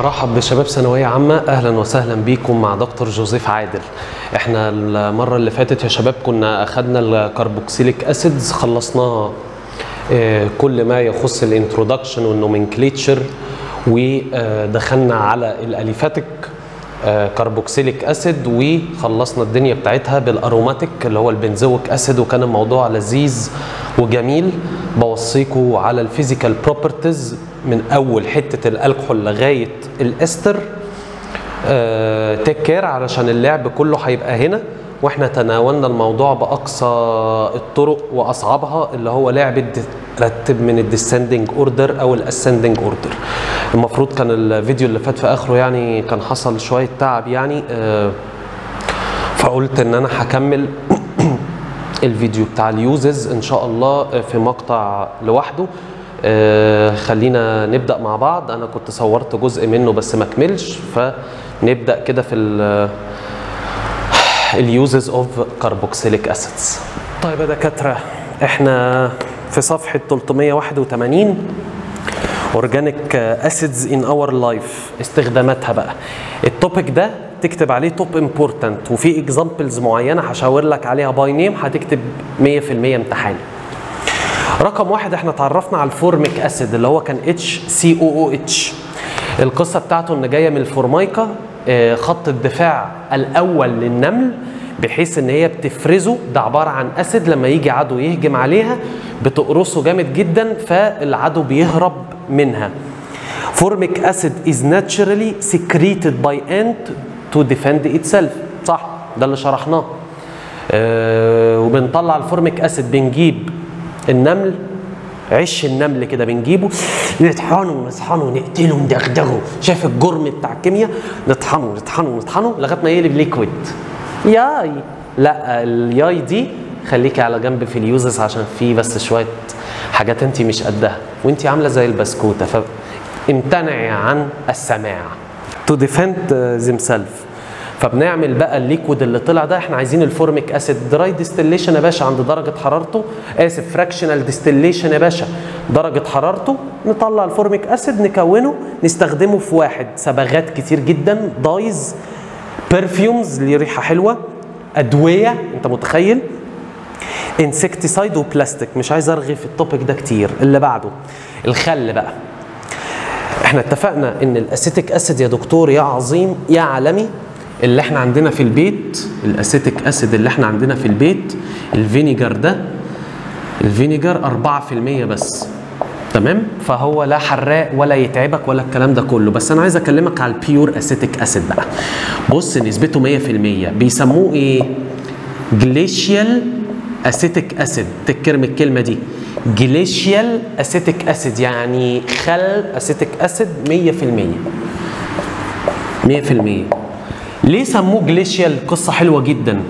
برحب بشباب ثانويه عامه، اهلا وسهلا بيكم مع دكتور جوزيف عادل. احنا المره اللي فاتت يا شباب كنا اخدنا الكربوكسيليك اسيدز، خلصنا كل ما يخص الانترودكشن والنومنكليتشر، ودخلنا على الاليفاتيك كربوكسيليك اسيد، وخلصنا الدنيا بتاعتها بالاروماتيك اللي هو البنزويك اسيد، وكان الموضوع لذيذ وجميل. بوصيكم على الفيزيكال بروبرتيز من اول حته الالكحول لغايه الاستر. تيك كير، علشان اللعب كله هيبقى هنا، واحنا تناولنا الموضوع باقصى الطرق واصعبها، اللي هو لعبه رتب من الديسندنج اوردر او الاسندنج اوردر. المفروض كان الفيديو اللي فات في اخره يعني كان حصل شويه تعب يعني، فقلت ان انا هكمل الفيديو بتاع اليوزز ان شاء الله في مقطع لوحده. خلينا نبدا مع بعض. انا كنت صورت جزء منه بس ما كملش، فنبدا كده في اليوزز اوف كاربوكسيليك اسيدز. طيب يا دكاتره، احنا في صفحه 381 اورجانيك اسيدز ان اور لايف، استخداماتها بقى. التوبيك ده تكتب عليه توب امبورتنت، وفي اكزامبلز معينه هشاور لك عليها باي نيم، هتكتب 100% امتحاني. رقم واحد، احنا اتعرفنا على الفورميك اسيد اللي هو كان HCOOH. القصه بتاعته ان جايه من الفورمايكا، خط الدفاع الاول للنمل، بحيث ان هي بتفرزه. ده عباره عن اسيد لما يجي عدو يهجم عليها بتقرصه جامد جدا، فالعدو بيهرب منها. فورميك اسيد is naturally secreted by ant to defend itself. صح، ده اللي شرحناه. وبنطلع الفورميك اسيد، بنجيب النمل، عش النمل كده بنجيبه نطحنه نطحنه نقتله ندغدغه. شايف الجرم بتاع الكيمياء؟ نطحنه نطحنه نطحنه لغايه ما يقلب ليكويد. ياي، لا الياي دي خليكي على جنب في اليوزز، عشان في بس شويه حاجات انت مش قدها، وانت عامله زي البسكوته، فامتنعي عن السماع. تو ديفند ذيم سيلف. فبنعمل بقى الليكويد اللي طلع ده، احنا عايزين الفورميك اسيد دراي ديستيليشن يا باشا عند درجه حرارته، اسف فراكشنال ديستيليشن يا باشا درجه حرارته. نطلع الفورميك اسيد نكونه، نستخدمه في واحد صبغات كتير جدا، دايز، برفيومز ليه ريحه حلوه، ادويه، انت متخيل، انسكتيسايد وبلاستيك. مش عايز ارغي في التوبيك ده كتير. اللي بعده الخل بقى. احنا اتفقنا ان الاسيتيك اسيد يا دكتور يا عظيم يا عالمي اللي احنا عندنا في البيت، الاسيتيك اسيد اللي احنا عندنا في البيت، الفينيجر ده، الفينيجر 4% بس، تمام؟ فهو لا حراق ولا يتعبك ولا الكلام ده كله. بس انا عايز اكلمك على البيور اسيتيك اسيد بقى. بص نسبته 100%، بيسموه ايه؟ جليشيال اسيتيك اسيد. تكرم الكلمه دي، جليشيال اسيتيك اسيد، يعني خل اسيتيك اسيد 100%. ليه سموه جليشيال؟ قصه حلوه جدا.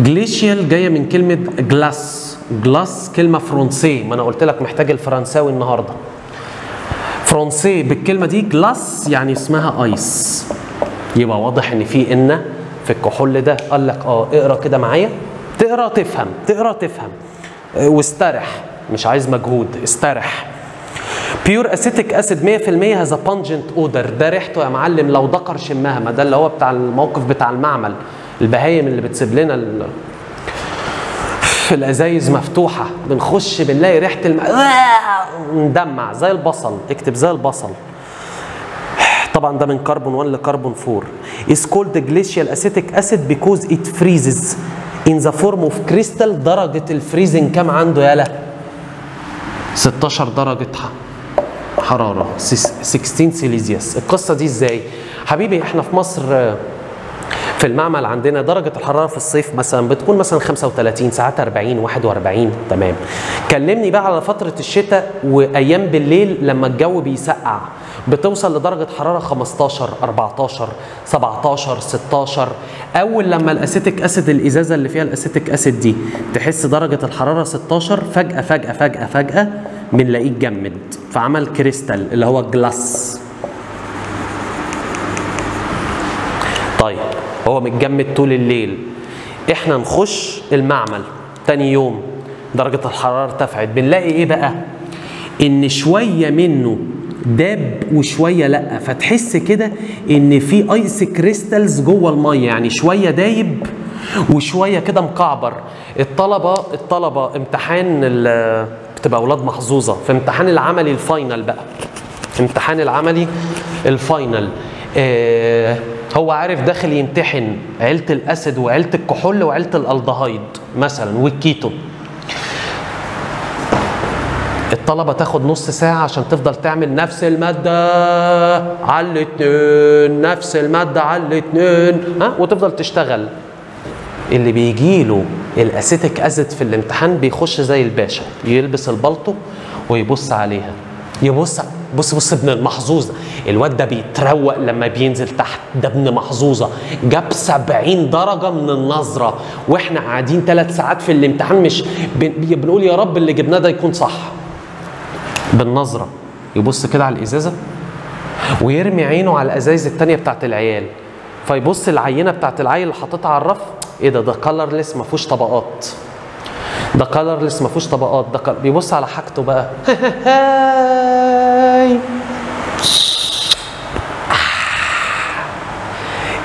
جليشيال جايه من كلمه جلاس، جلاس كلمه فرنسيه، ما انا قلت لك محتاج الفرنساوي النهارده. فرنسي بالكلمه دي، جلاس يعني اسمها ايس. يبقى واضح ان في في الكحول ده قال لك اقرا كده معايا، تقرا تفهم، تقرا تفهم، واسترح، مش عايز مجهود، استرح. بيور اسيتيك اسيد 100% هذا بانجنت اودر. ده ريحته يا معلم لو دقر شمها. ما ده اللي هو بتاع الموقف بتاع المعمل، البهايم اللي بتسيب لنا الازايز مفتوحه، بنخش بنلاقي ريحه ندمع زي البصل. اكتب زي البصل. طبعا ده من كربون 1 لكربون 4. It's called glacial acetic acid because it freezes in the form of crystal. درجه الفريزنج كام عنده يالا؟ 16 درجه حراره، 16 سيليزيوس. القصه دي ازاي؟ حبيبي احنا في مصر في المعمل عندنا درجه الحراره في الصيف مثلا بتكون مثلا 35، ساعات 40، 41، تمام. كلمني بقى على فتره الشتاء وايام بالليل لما الجو بيسقع، بتوصل لدرجه حراره 15، 14، 17، 16. اول لما الاسيتيك اسيد الازازه اللي فيها الاسيتيك اسيد دي تحس درجه الحراره 16، فجاه فجاه فجاه فجاه بنلاقيه اتجمد، فعمل كريستال اللي هو جلاس. طيب هو متجمد طول الليل، احنا نخش المعمل تاني يوم درجة الحرارة ارتفعت، بنلاقي ايه بقى؟ ان شوية منه داب وشويه لا، فتحس كده ان في ايس كريستالز جوه الميه، يعني شويه دايب وشويه كده مكعبر. الطلبه امتحان بتبقى اولاد محظوظه في امتحان العملي الفاينل بقى، امتحان العملي الفاينل هو عارف داخل يمتحن عيله الاسد وعيله الكحول وعيله الالدهايد مثلا والكيتو. الطلبه تاخد نص ساعه عشان تفضل تعمل نفس الماده على الاثنين، نفس الماده على الاثنين، ها، وتفضل تشتغل. اللي بيجيله الاسيتيك ازيد في الامتحان بيخش زي الباشا، يلبس البلطو ويبص عليها، يبص بص ابن المحظوظه، الواد ده بيتروق لما بينزل تحت، ده ابن محظوظه، جاب 70 درجه من النظره، واحنا قاعدين 3 ساعات في الامتحان مش بنقول يا رب اللي جبناه ده يكون صح. بالنظره يبص كده على الازازه ويرمي عينه على الازايز الثانيه بتاعت العيال، فيبص العينه بتاعت العيل اللي حاططها على الرف، ايه ده كلرلس ما فيهوش طبقات، ده كلرلس ما فيهوش طبقات، ده بيبص على حاجته بقى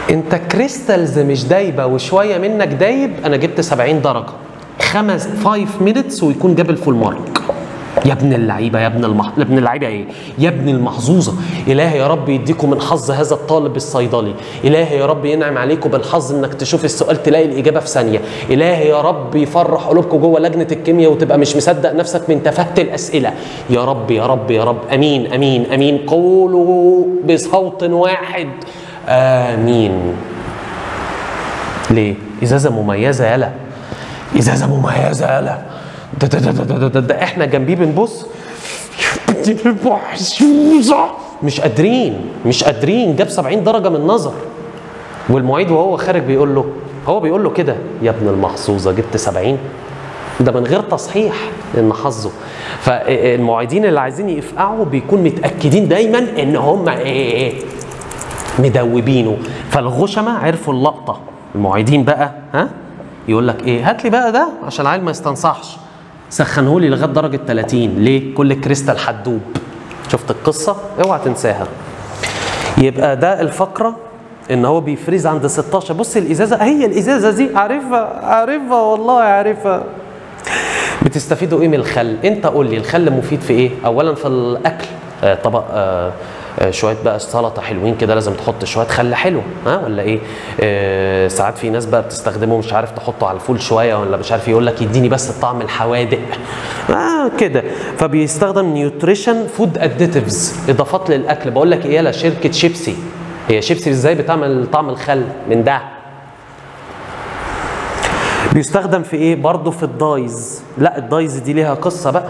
انت كريستالز مش دايبه وشويه منك دايب، انا جبت 70 درجه 5 minutes ويكون جاب الفول مارك. يا ابن اللعيبه، يا ابن اللعيبه ايه؟ يا ابن المحظوظه. الهي يا رب يديكم من حظ هذا الطالب الصيدلي، الهي يا رب ينعم عليكم بالحظ انك تشوف السؤال تلاقي الاجابه في ثانيه، الهي يا رب يفرح قلوبكم جوه لجنه الكيمياء وتبقى مش مصدق نفسك من تفاهه الاسئله، يا رب يا رب يا رب، امين امين امين، قولوا بصوت واحد امين. ليه؟ ازازه مميزه يالا، ازازه مميزه يالا، ده ده ده ده ده ده احنا جنبيه بنبص مش قادرين مش قادرين، جاب 70 درجه من النظر. والمعيد وهو خارج بيقول له، هو بيقول له كده، يا ابن المحظوظه جبت 70، ده من غير تصحيح لان حظه. فالمعيدين اللي عايزين يفقعوا بيكون متاكدين دايما ان هم ايه مدوبينه. فالغشمه عرفوا اللقطه، المعيدين بقى ها يقول لك ايه، هات لي بقى ده عشان العيل ما يستنصحش، سخنه لي لغايه درجه 30، ليه؟ كل كريستال حدوب. شفت القصه؟ اوعى تنساها. يبقى ده الفقره ان هو بيفريز عند 16. بص الازازه، هي الازازه دي عارفها عارفها والله عارفها. بتستفيدوا ايه من الخل؟ انت قول لي الخل مفيد في ايه؟ اولا في الاكل، طبق شويه بقى سلطه حلوين كده لازم تحط شويه خل حلو، ها ولا ايه؟ ساعات في ناس بقى بتستخدمه مش عارف تحطه على الفول شويه ولا مش عارف، يقول لك يديني بس طعم الحوادق كده. فبيستخدم نيوتريشن فود اديتيفز، اضافات للاكل. بقول لك ايه، لا شركه شيبسي، هي شيبسي ازاي بتعمل طعم الخل من ده؟ بيستخدم في ايه؟ برضه في الدايز. لا الدايز دي ليها قصه بقى،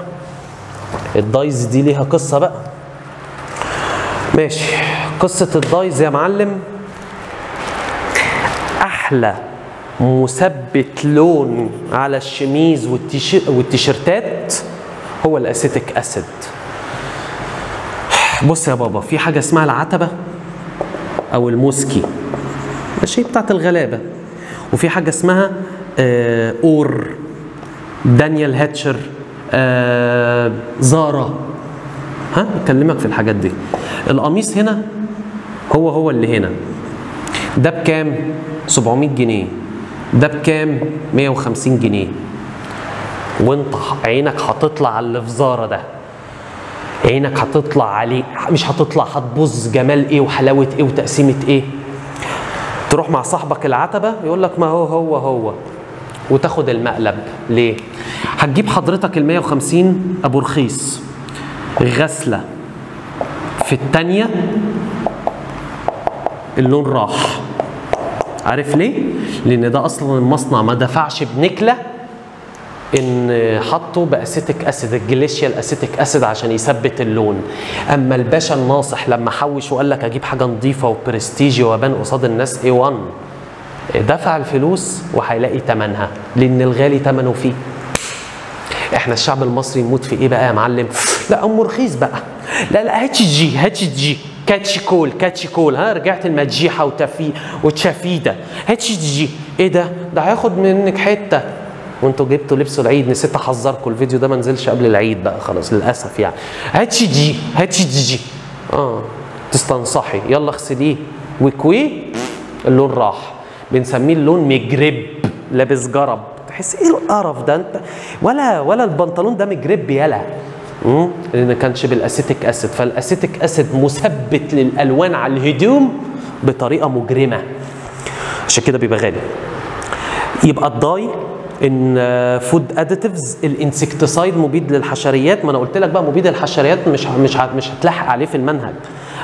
الدايز دي ليها قصه بقى. ماشي، قصة الدايز يا معلم، أحلى مثبت لون على الشميز والتيشيرتات هو الأسيتيك أسيد. بص يا بابا، في حاجة اسمها العتبة أو الموسكي، ماشي، بتاعت الغلابة، وفي حاجة اسمها أور، دانيال هاتشر، زارا، ها بكلمك في الحاجات دي. القميص هنا هو اللي هنا، ده بكام؟ 700 جنيه، ده بكام؟ 150 جنيه، وانت عينك هتطلع على اللي في زارة ده، عينك هتطلع عليه، مش هتطلع، هتبص جمال ايه وحلاوة ايه وتقسيمة ايه. تروح مع صاحبك العتبة يقول لك ما هو وتاخد المقلب. ليه؟ هتجيب حضرتك ال 150 ابو رخيص، غسلة في الثانية اللون راح. عارف ليه؟ لأن ده أصلا المصنع ما دفعش بنكلة إن حطه بأسيتيك أسيد، الجليشيال أسيتيك أسيد، عشان يثبت اللون. أما الباشا الناصح لما حوش وقال لك أجيب حاجة نظيفة وبرستيجي وأبان قصاد الناس A1، دفع الفلوس وهيلاقي ثمنها، لأن الغالي ثمنه فيه. احنا الشعب المصري نموت في ايه بقى يا معلم؟ لا ام رخيص بقى، لا هاتش جي، كاتشي كول، ها رجعت المدجيحه وتشافيده، هاتش جي، ايه ده هياخد منك حته، وانتوا جبتوا لبس العيد، نسيت احذركم الفيديو ده ما نزلش قبل العيد بقى خلاص للاسف يعني. هاتش جي تستنصحي يلا اغسليه واكويه، اللون راح. بنسميه اللون مجرب، لابس جرب. تحس ايه القرف ده انت، ولا البنطلون ده مجرب يلا، لان ما كانش بالاسيتيك اسيد. فالاسيتيك اسيد مثبت للالوان على الهدوم بطريقه مجرمه، عشان كده بيبقى غالي. يبقى الداي ان فود اديتيفز، الانسكتسايد مبيد للحشريات. ما انا قلت لك بقى مبيد للحشريات مش هتلاحق عليه في المنهج.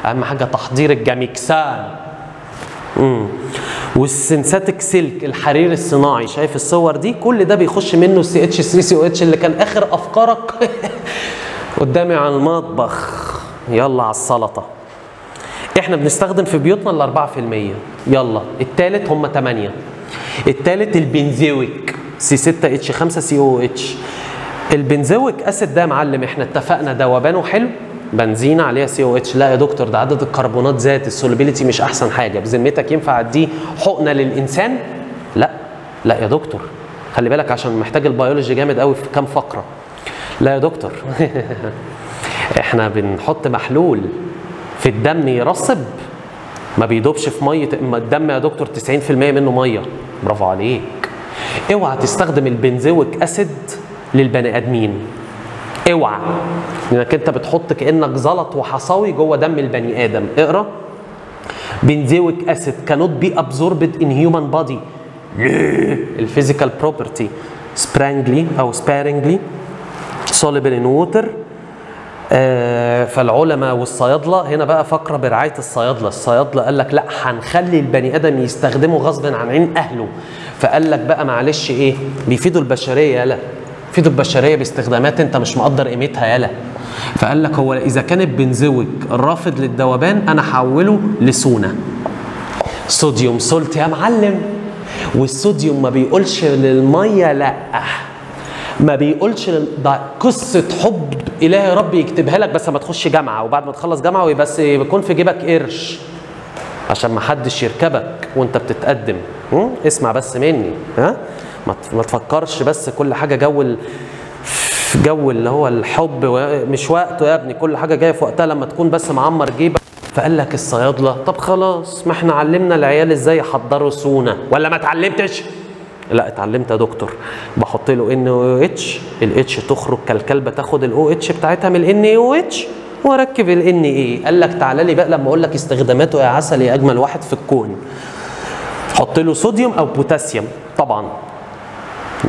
اهم حاجه تحضير الجاميكسان. والسنساتيك سلك، الحرير الصناعي، شايف الصور دي؟ كل ده بيخش منه السي اتش 3CO اللي كان اخر افكارك قدامي على المطبخ. يلا على السلطه. احنا بنستخدم في بيوتنا ال 4%، يلا الثالث هم 8. الثالث البنزويك C6H5COOH. البنزويك اسيد ده يا معلم احنا اتفقنا دوبانه حلو، بنزينه عليها COH. لا يا دكتور ده عدد الكربونات زاد، السولوبيليتي مش احسن حاجه، بذمتك ينفع اديه حقنه للانسان؟ لا لا يا دكتور، خلي بالك عشان محتاج البيولوجي جامد قوي في كام فقره. لا يا دكتور احنا بنحط محلول في الدم يرسب، ما بيدوبش في ميه الدم يا دكتور، 90% منه ميه. برافو عليك. اوعى تستخدم البنزويك اسيد للبني ادمين، اوعى، لانك انت بتحط كانك زلط وحصاوي جوه دم البني ادم. اقرا بنزويك اسيد cannot be absorbed in human body. الفيزيكال بروبرتي sparingly soluble in water. فالعلماء والصيادله هنا بقى فقره برعايه الصيادله. الصيادله قال لك لا، هنخلي البني ادم يستخدمه غصب عن عين اهله، فقال لك بقى معلش ايه، بيفيدوا البشريه يالا، بيفيدوا البشريه باستخدامات انت مش مقدر قيمتها يالا. فقال لك هو اذا كان البنزويك رافض للذوبان انا هحوله لسونه، صوديوم سولت يا معلم. والصوديوم ما بيقولش للميه لا، ما بيقولش ده قصه حب الهي ربي يكتبها لك، بس ما تخش جامعه وبعد ما تخلص جامعه بس يكون في جيبك قرش عشان ما حدش يركبك وانت بتتقدم. اسمع بس مني، ها، ما تفكرش بس كل حاجه جو اللي هو الحب مش وقته يا ابني، كل حاجه جايه في وقتها لما تكون بس معمر جيبك. فقال لك الصيادله طب خلاص ما احنا علمنا العيال ازاي يحضروا سونه، ولا ما اتعلمتش؟ لا اتعلمت يا دكتور، بحط له NaOH، الاتش تخرج كالكلبه تاخد الOH بتاعتها من NaOH واركب NA. قال لك تعالى لي بقى لما اقول لك استخداماته يا عسل يا اجمل واحد في الكون. حط له صوديوم او بوتاسيوم طبعا.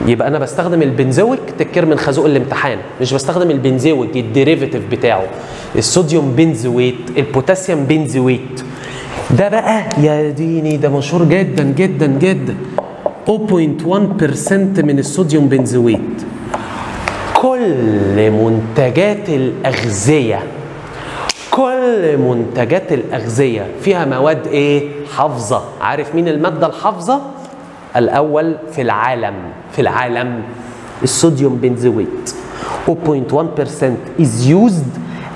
يبقى انا بستخدم البنزويك تكر من خازوق الامتحان، مش بستخدم البنزويك الديريفيتيف بتاعه. الصوديوم بنزويت، البوتاسيوم بنزويت. ده بقى يا ديني ده مشهور جدا جدا جدا. 0.1% من الصوديوم بنزويت. كل منتجات الأغذية، كل منتجات الأغذية فيها مواد إيه؟ حافظة. عارف مين المادة الحافظة؟ الأول في العالم، في العالم الصوديوم بنزويت. 0.1% is used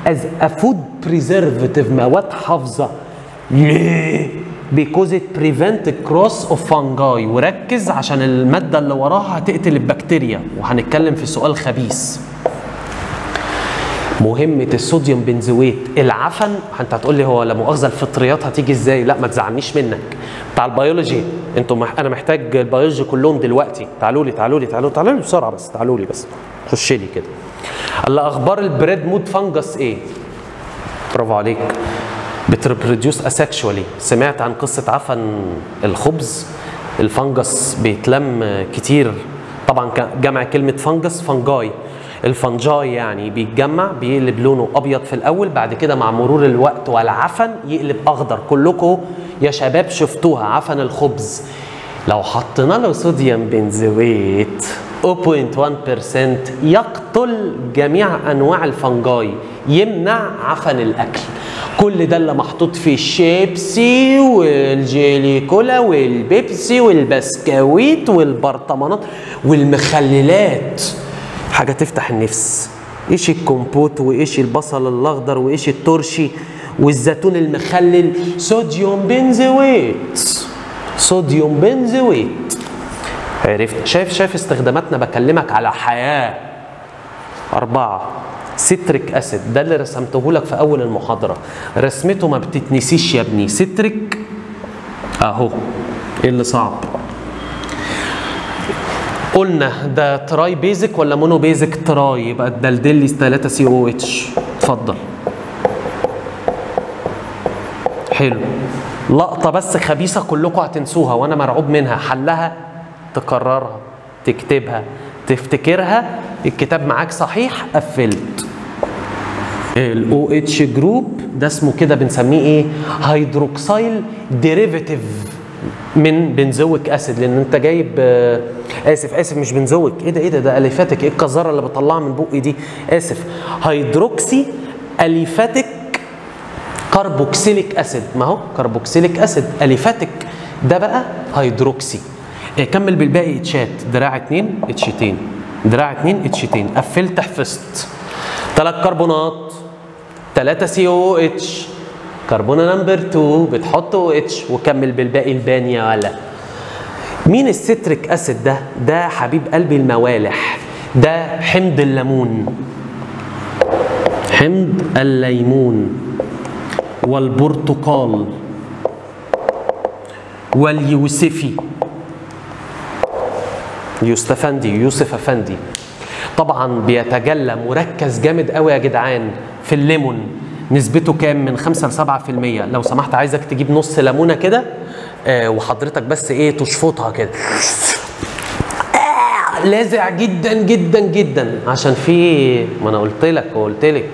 as a food preservative، مواد حافظة. ليه؟ because it prevent the cross of fungi. وركز عشان المادة اللي وراها هتقتل البكتيريا، وهنتكلم في سؤال خبيث. مهمة الصوديوم بنزويت العفن. انت هتقول لي هو لا مؤاخذة الفطريات هتيجي ازاي؟ لا ما تزعلنيش منك بتاع البيولوجي، انتم انا محتاج البيولوجي كلهم دلوقتي. تعالوا لي تعالوا لي تعالوا تعالوا لي بسرعة بس، تعالوا لي بس، خش لي كده. الله، اخبار البريد مود فانجس ايه؟ برافو عليك، بتربروديوس اسكشوالي. سمعت عن قصه عفن الخبز؟ الفنجس بيتلم كتير طبعا، جمع كلمه فنجس فنجاي. الفنجاي يعني بيتجمع بيقلب لونه ابيض في الاول، بعد كده مع مرور الوقت والعفن يقلب اخضر. كلكم يا شباب شفتوها عفن الخبز، لو حطينا له صوديوم بنزويت 0.1% يقتل جميع انواع الفنجاي، يمنع عفن الاكل. كل ده اللي محطوط في الشيبسي والجيلي كولا والبيبسي والبسكويت والبرطمانات والمخللات، حاجه تفتح النفس. ايش الكمبوت وايش البصل الاخضر وايش الترشي والزيتون المخلل، صوديوم بنزويت، صوديوم بنزويت. عرفت؟ شايف استخداماتنا، بكلمك على حياه. 4 ستريك اسيد، ده اللي رسمته لك في اول المحاضره، رسمته ما بتتنسيش يا ابني. ستريك اهو، ايه اللي صعب؟ قلنا ده تراي بيزك ولا مونو بيزك؟ تراي، يبقى تدلدل لي 3 سي او اتش. اتفضل. حلو، لقطه بس خبيثه كلكم هتنسوها وانا مرعوب منها، حلها تكررها تكتبها تفتكرها، الكتاب معاك صحيح قفلت. ال OH جروب ده اسمه كده بنسميه ايه؟ هيدروكسيل ديريفيتيف من بنزويك اسيد، لان انت جايب اسف مش بنزويك، ايه ده اليفاتك، ايه القذاره اللي بطلعها من بقي دي؟ اسف، هيدروكسي اليفاتك كربوكسيليك اسيد، ما هو كربوكسيليك اسيد اليفاتك، ده بقى هيدروكسي. كمل بالباقي اتشات، دراع 2 اتشتين، دراع 2 اتشتين، قفلت حفظت. 3 كربونات، 3 سي او اتش، كربونه نمبر 2 بتحط او اتش، وكمل بالباقي الباني يا ولا. مين الستريك اسيد ده؟ ده حبيب قلبي الموالح، ده حمض الليمون، حمض الليمون والبرتقال واليوسفي، يوسف افندي، يوسف افندي. طبعا بيتجلى مركز جامد قوي يا جدعان في الليمون، نسبته كام؟ من 5 ل 7%. لو سمحت عايزك تجيب نص ليمونه كده وحضرتك بس ايه تشفطها كده، لازع جدا جدا جدا، عشان في، ما انا قلت لك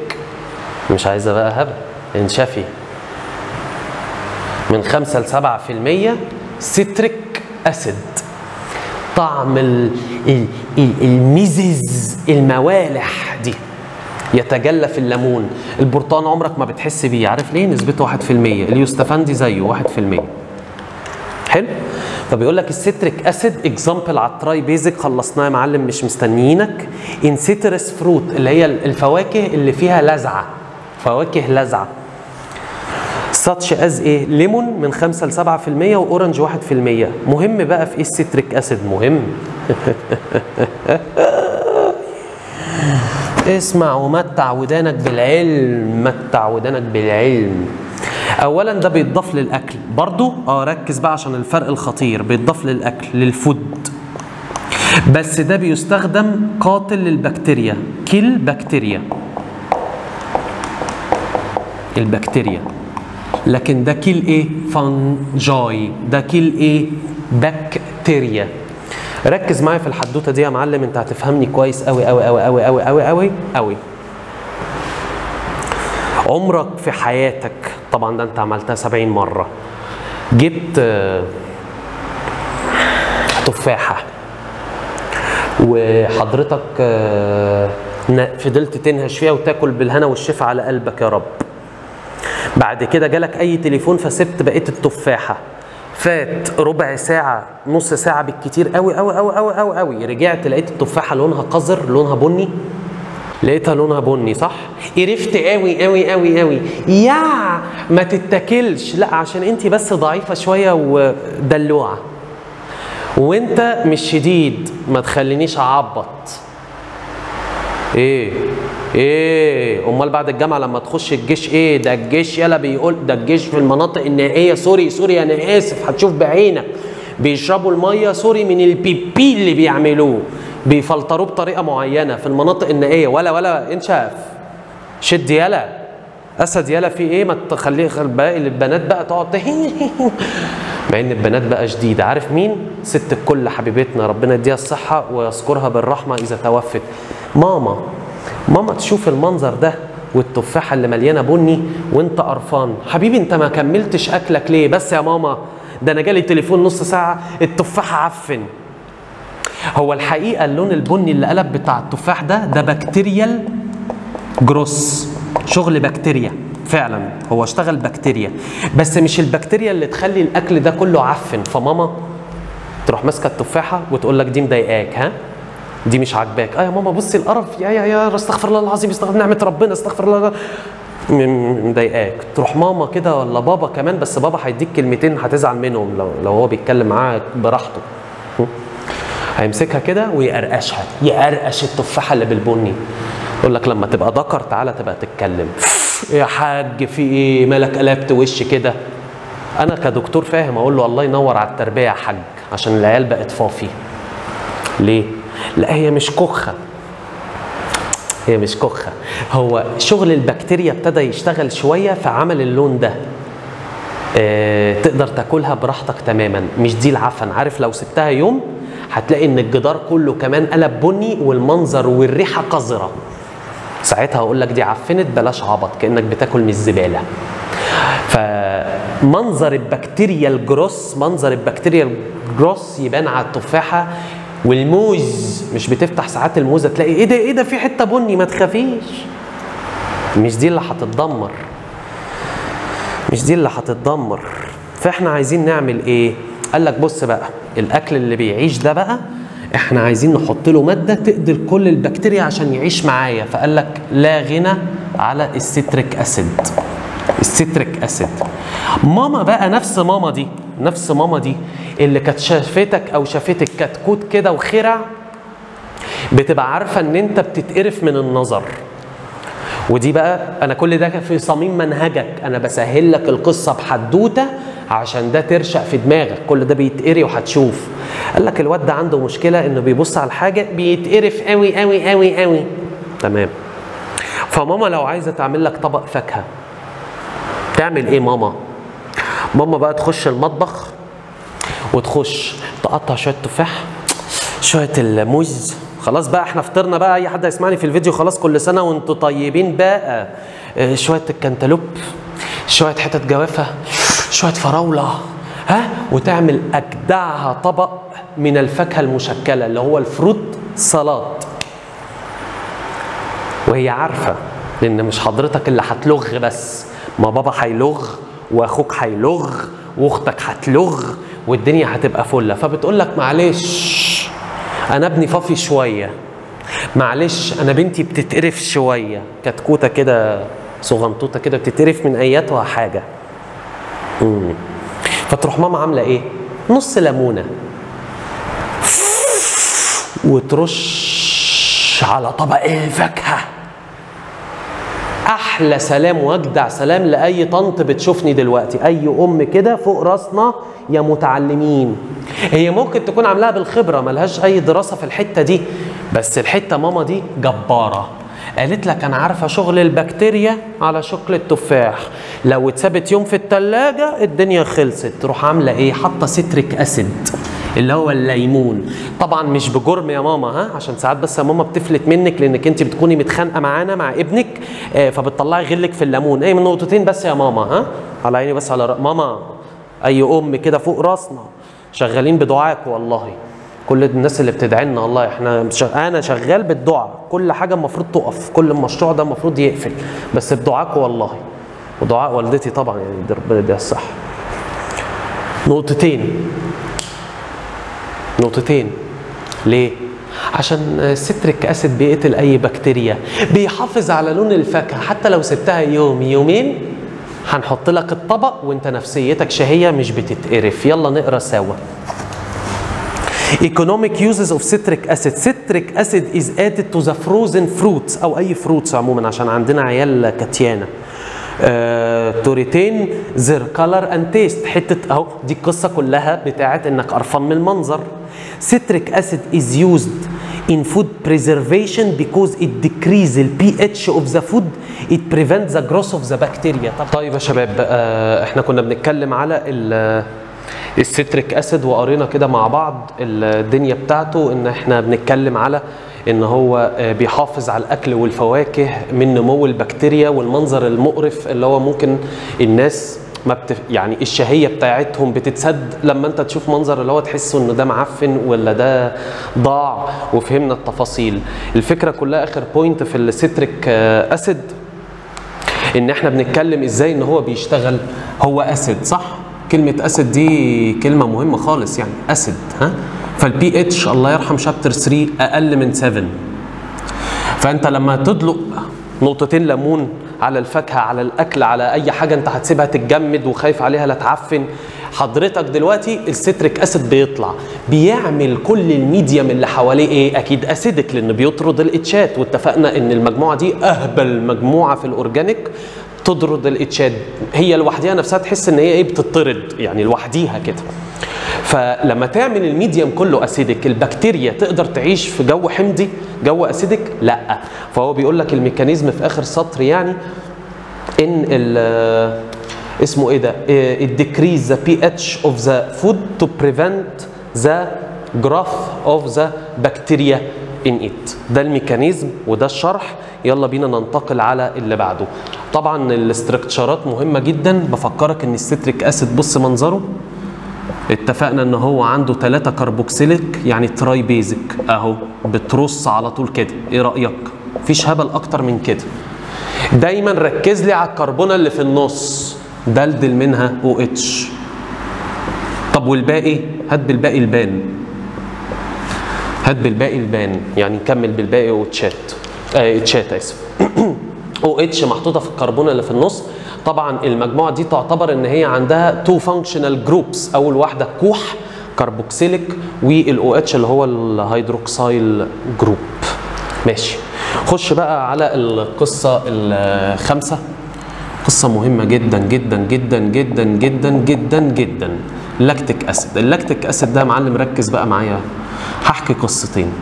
مش عايزه بقى هبل، انشفي. من 5 ل 7% ستريك اسيد، طعم الميزز الموالح دي يتجلى في الليمون. البرتقال عمرك ما بتحس بيه، عارف ليه؟ نسبته 1%، اليوستفندي زيه 1%. حلو؟ فبيقول لك الستريك اسيد اكزامبل على التراي بيزك، خلصناه يا معلم مش مستنيينك. ان سيترس فروت، اللي هي الفواكه اللي فيها لذعه، فواكه لذعه. ساتش از ايه؟ ليمون من 5 ل 7% واورنج 1%. مهم بقى في ايه الستريك اسيد؟ مهم اسمع ومتع ودانك بالعلم، متع ودانك بالعلم. اولا ده بيتضاف للاكل برضو، ركز بقى عشان الفرق الخطير، بيتضاف للاكل للفود، بس ده بيستخدم قاتل للبكتيريا، كيل بكتيريا البكتيريا، لكن ده كيل ايه؟ فانجاي، ده كيل ايه؟ بكتيريا. ركز معايا في الحدوته دي يا معلم، انت هتفهمني كويس قوي قوي قوي قوي قوي قوي قوي قوي. عمرك في حياتك، طبعا ده انت عملتها 70 مره، جبت تفاحه وحضرتك فضلت تنهش فيها وتاكل بالهنا والشفا على قلبك يا رب. بعد كده جالك اي تليفون فسبت بقيت التفاحه، فات ربع ساعه نص ساعه بالكتير قوي قوي قوي قوي قوي قوي، رجعت لقيت التفاحه لونها قذر، لونها بني، لقيتها لونها بني صح، قرفت قوي قوي قوي قوي، يا ما تتاكلش، لا عشان انت بس ضعيفه شويه ودلوعه وانت مش شديد، ما تخلينيش اعبط. ايه ايه امال بعد الجامعه لما تخش الجيش؟ ايه ده الجيش يلا بيقول، ده الجيش في المناطق النائيه، سوري سوري انا اسف، هتشوف بعينك بيشربوا الميه سوري من البيبي اللي بيعملوه، بيفلتروه بطريقه معينه في المناطق النائيه، ولا انشاف شد يلا اسد يلا في ايه، ما تخليه باقي البنات بقى تقعد مع ان البنات بقى شديده. عارف مين؟ ست الكل حبيبتنا، ربنا يديها الصحه ويذكرها بالرحمه اذا توفت، ماما. ماما تشوف المنظر ده والتفاحه اللي مليانه بني وانت قرفان، حبيبي انت ما كملتش اكلك ليه؟ بس يا ماما ده انا جالي تليفون نص ساعه التفاحه عفن. هو الحقيقه اللون البني اللي قلب بتاع التفاح ده، ده بكتيريال جروس، شغل بكتيريا فعلا، هو اشتغل بكتيريا، بس مش البكتيريا اللي تخلي الاكل ده كله عفن. فماما تروح ماسكه التفاحه وتقول لك دي مضايقاك، ها دي مش عاجباك، يا ماما بصي القرف، يا استغفر الله العظيم، استغفر نعمه ربنا، استغفر الله، مضايقاك. تروح ماما كده ولا بابا كمان، بس بابا هيديك كلمتين هتزعل منهم لو هو بيتكلم معاك براحته، هيمسكها كده ويقرقشها، يقرقش التفاحه اللي بالبني، يقول لك لما تبقى ذكر تعالى تبقى تتكلم. يا حاج في ايه مالك قلبت وش كده؟ انا كدكتور فاهم اقول له الله ينور على التربيه يا حاج، عشان العيال بقت فافي. ليه؟ لا هي مش كخه، هي مش كخه، هو شغل البكتيريا ابتدى يشتغل شويه فعمل اللون ده. تقدر تاكلها براحتك تماما، مش دي العفن. عارف لو سبتها يوم هتلاقي ان الجدار كله كمان قلب بني والمنظر والريحه قذره. ساعتها هقول لك دي عفنت، بلاش عبط كانك بتاكل من الزباله. فمنظر البكتيريا الجروس، منظر البكتيريا الجروس يبان على التفاحه والموز. مش بتفتح ساعات الموزه تلاقي ايه ده ايه ده في حته بني، ما تخافيش، مش دي اللي هتتدمر، مش دي اللي هتتدمر. فاحنا عايزين نعمل ايه؟ قال لك بص بقى الاكل اللي بيعيش ده بقى احنا عايزين نحط له ماده تقدر كل البكتيريا عشان يعيش معايا. فقال لك لا غنى على الستريك اسيد. الستريك اسيد ماما بقى، نفس ماما دي، نفس ماما دي اللي كانت شافتك او شافتك كتكوت كده وخرع، بتبقى عارفه ان انت بتتقرف من النظر. ودي بقى انا كل ده في صميم منهجك، انا بسهل لك القصه بحدوته عشان ده ترشق في دماغك، كل ده بيتقري وهتشوف. قال لك الواد ده عنده مشكله انه بيبص على الحاجه بيتقرف قوي قوي قوي قوي. تمام. فماما لو عايزه تعمل لك طبق فاكهه تعمل ايه ماما؟ ماما بقى تخش المطبخ وتخش تقطع شويه تفاح شويه الموز. خلاص بقى احنا فطرنا بقى، اي حد هيسمعني في الفيديو خلاص كل سنه وانتوا طيبين بقى. شويه الكنتالوب، شويه حتت جوافه، شويه فراوله، ها، وتعمل اجدعها طبق من الفاكهه المشكله اللي هو الفروت سلطات. وهي عارفه لان مش حضرتك اللي هتلغ بس، ما بابا هيلغ واخوك هيلغ واختك هتلغ والدنيا هتبقى فله. فبتقول لك معلش انا ابني فافي شويه، معلش انا بنتي بتتقرف شويه، كتكوته كده صغنطوطه كده بتتقرف من اياتها حاجه. فتروح ماما عامله ايه؟ نص ليمونه وترش على طبق الفاكهه. احلى سلام واجدع سلام لاي طنط بتشوفني دلوقتي، اي ام كده فوق راسنا يا متعلمين. هي ممكن تكون عاملاها بالخبره، ملهاش اي دراسه في الحته دي، بس الحته ماما دي جباره. قالت لك انا عارفه شغل البكتيريا على شكل التفاح، لو اتسابت يوم في الثلاجه الدنيا خلصت. تروح عامله ايه؟ حاطه ستريك اسيد اللي هو الليمون. طبعا مش بجرم يا ماما، ها، عشان ساعات بس يا ماما بتفلت منك لانك انت بتكوني متخانقه معانا مع ابنك، فبتطلعي غلك في الليمون. ايه من نقطتين بس يا ماما، ها، على عيني بس على ماما، اي ام كده فوق راسنا شغالين بدعاك والله. كل الناس اللي بتدعي لنا والله احنا انا شغال بالدعاء، كل حاجه المفروض تقف، كل المشروع ده المفروض يقفل، بس بدعاك والله ودعاء والدتي طبعا، يعني ربنا يديها الصحه. نقطتين، نقطتين ليه؟ عشان الستريك اسيد بيقتل اي بكتيريا، بيحافظ على لون الفاكهه، حتى لو سبتها يوم يومين هنحط لك الطبق وانت نفسيتك شهيه مش بتتقرف. يلا نقرا سوا. Economic uses of citric acid. Citric acid is added to the frozen fruits او اي فروتس عموما عشان عندنا عيال كتيانه. to retain their color and taste. حته اهو دي القصه كلها بتاعت انك قرفان من المنظر. Citric acid is used in food preservation because it decreases the pH of the food. It prevents the growth of the bacteria. طيب يا شباب، احنا كنا بنتكلم على الستريك اسيد وقرينا كده مع بعض الدنيا بتاعته، ان احنا بنتكلم على ان هو بيحافظ على الاكل والفواكه من نمو البكتيريا والمنظر المقرف اللي هو ممكن الناس ما يعني الشهيه بتاعتهم بتتسد لما انت تشوف منظر اللي هو تحسه انه ده معفن ولا ده ضاع. وفهمنا التفاصيل. الفكره كلها اخر بوينت في الستريك اسيد ان احنا بنتكلم ازاي ان هو بيشتغل. هو اسيد صح؟ كلمة أسد دي كلمة مهمة خالص، يعني أسد، ها؟ فالبي اتش الله يرحم شابتر 3 أقل من 7. فأنت لما تدلق نقطتين ليمون على الفاكهه، على الاكل، على اي حاجه انت هتسيبها تتجمد وخايف عليها لا تعفن. حضرتك دلوقتي الستريك اسيد بيطلع بيعمل كل الميديم اللي حواليه ايه؟ اكيد اسيدك، لان بيطرد الاتشات، واتفقنا ان المجموعه دي اهبل مجموعه في الاورجانيك تطرد الاتشات، هي لوحديها نفسها تحس ان هي ايه بتطرد يعني لوحديها كده. فلما تعمل الميديم كله اسيدك، البكتيريا تقدر تعيش في جو حمضي جو اسيدك؟ لا. فهو بيقول لك الميكانيزم في اخر سطر يعني ان اسمه ايه ده؟ decrease the pH of the food to prevent the growth of the bacteria in it. ده الميكانيزم وده الشرح. يلا بينا ننتقل على اللي بعده. طبعا الاستركتشرات مهمه جدا. بفكرك ان الستريك اسيد بص منظره، اتفقنا ان هو عنده 3 كربوكسيليك يعني تراي بيزك اهو، بترص على طول كده. ايه رايك؟ مفيش هبل اكتر من كده. دايما ركز لي على الكربونه اللي في النص، دلدل منها او اتش. طب والباقي؟ هات بالباقي البان، هات بالباقي البان، يعني نكمل بالباقي او اتشات، اتشات اسف. او اتش محطوطه في الكربونه اللي في النص. طبعا المجموعه دي تعتبر ان هي عندها 2 فانكشنال جروبس، اول واحده الكوح كربوكسيليك والاو اتش اللي هو الهيدروكسايل جروب. ماشي، خش بقى على القصه الخامسه. قصه مهمه جدا جدا جدا جدا جدا جدا جدا. اللاكتيك اسيد. اللاكتيك اسيد ده يا معلم ركز بقى معايا، هحكي قصتين.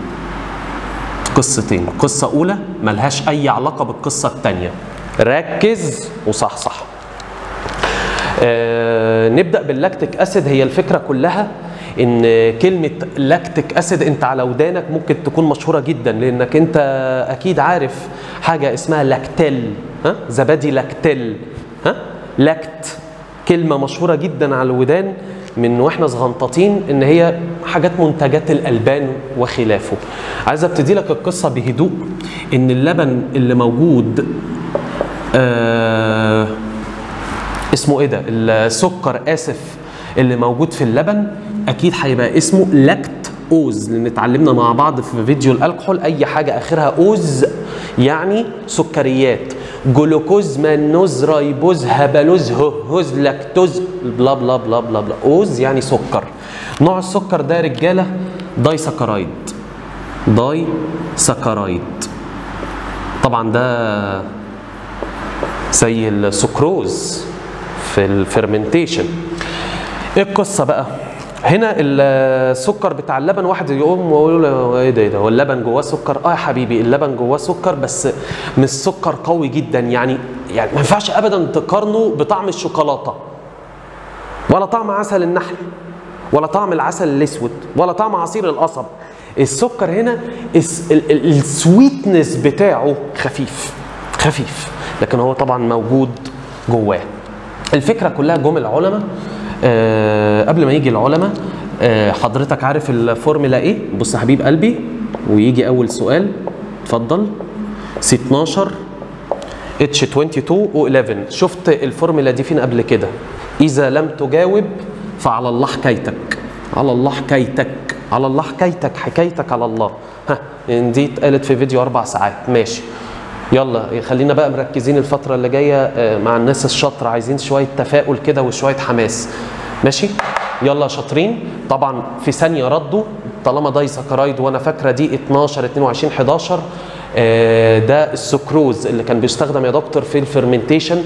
قصتين، قصه اولى ملهاش اي علاقه بالقصه الثانيه، ركز وصحصح. نبدا باللاكتيك اسيد. هي الفكره كلها ان كلمه لاكتيك اسيد انت على ودانك ممكن تكون مشهوره جدا، لانك انت اكيد عارف حاجه اسمها لاكتيل، ها زبادي لاكتيل، ها لاكت، كلمه مشهوره جدا على الودان من واحنا صغنطاطين ان هي حاجات منتجات الالبان وخلافه. عايز ابتدي لك القصه بهدوء، ان اللبن اللي موجود اسمه ايه ده؟ السكر اسف، اللي موجود في اللبن اكيد هيبقى اسمه لاكت اوز، لان اتعلمنا مع بعض في فيديو الالكحول اي حاجه اخرها اوز يعني سكريات، جلوكوز مانوز رايبوز هبلوز هوز لاكتوز بلا بلا بلا بلا بلا، اوز يعني سكر. نوع السكر ده يا رجاله داي سكرايد، داي سكرايد. طبعا ده زي السكروز في الفرمنتيشن. ايه القصه بقى؟ هنا السكر بتاع اللبن، واحد يقوم ويقول له ايه ده ايه ده، هو اللبن جواه سكر؟ اه يا حبيبي اللبن جواه سكر، بس مش سكر قوي جدا، يعني ما ينفعش ابدا تقارنه بطعم الشوكولاته، ولا طعم عسل النحل، ولا طعم العسل الاسود، ولا طعم عصير القصب. السكر هنا السويتنس بتاعه خفيف خفيف، لكن هو طبعا موجود جواه. الفكره كلها جم العلماء قبل ما يجي العلماء. حضرتك عارف الفورمولا ايه؟ بص يا حبيب قلبي ويجي اول سؤال، اتفضل. C12 H22 O11. شفت الفورمولا دي فين قبل كده؟ اذا لم تجاوب فعلى الله حكايتك، على الله حكايتك، على الله حكايتك، حكايتك على الله. ها دي اتقالت في فيديو 4 ساعات. ماشي، يلا خلينا بقى مركزين الفترة اللي جاية مع الناس الشاطرة، عايزين شوية تفاؤل كده وشوية حماس. ماشي؟ يلا شاطرين. طبعا في ثانية ردوا، طالما داي سكرايد وانا فاكرة دي 12 22 11 ده السكروز اللي كان بيستخدم يا دكتور في الفرمنتيشن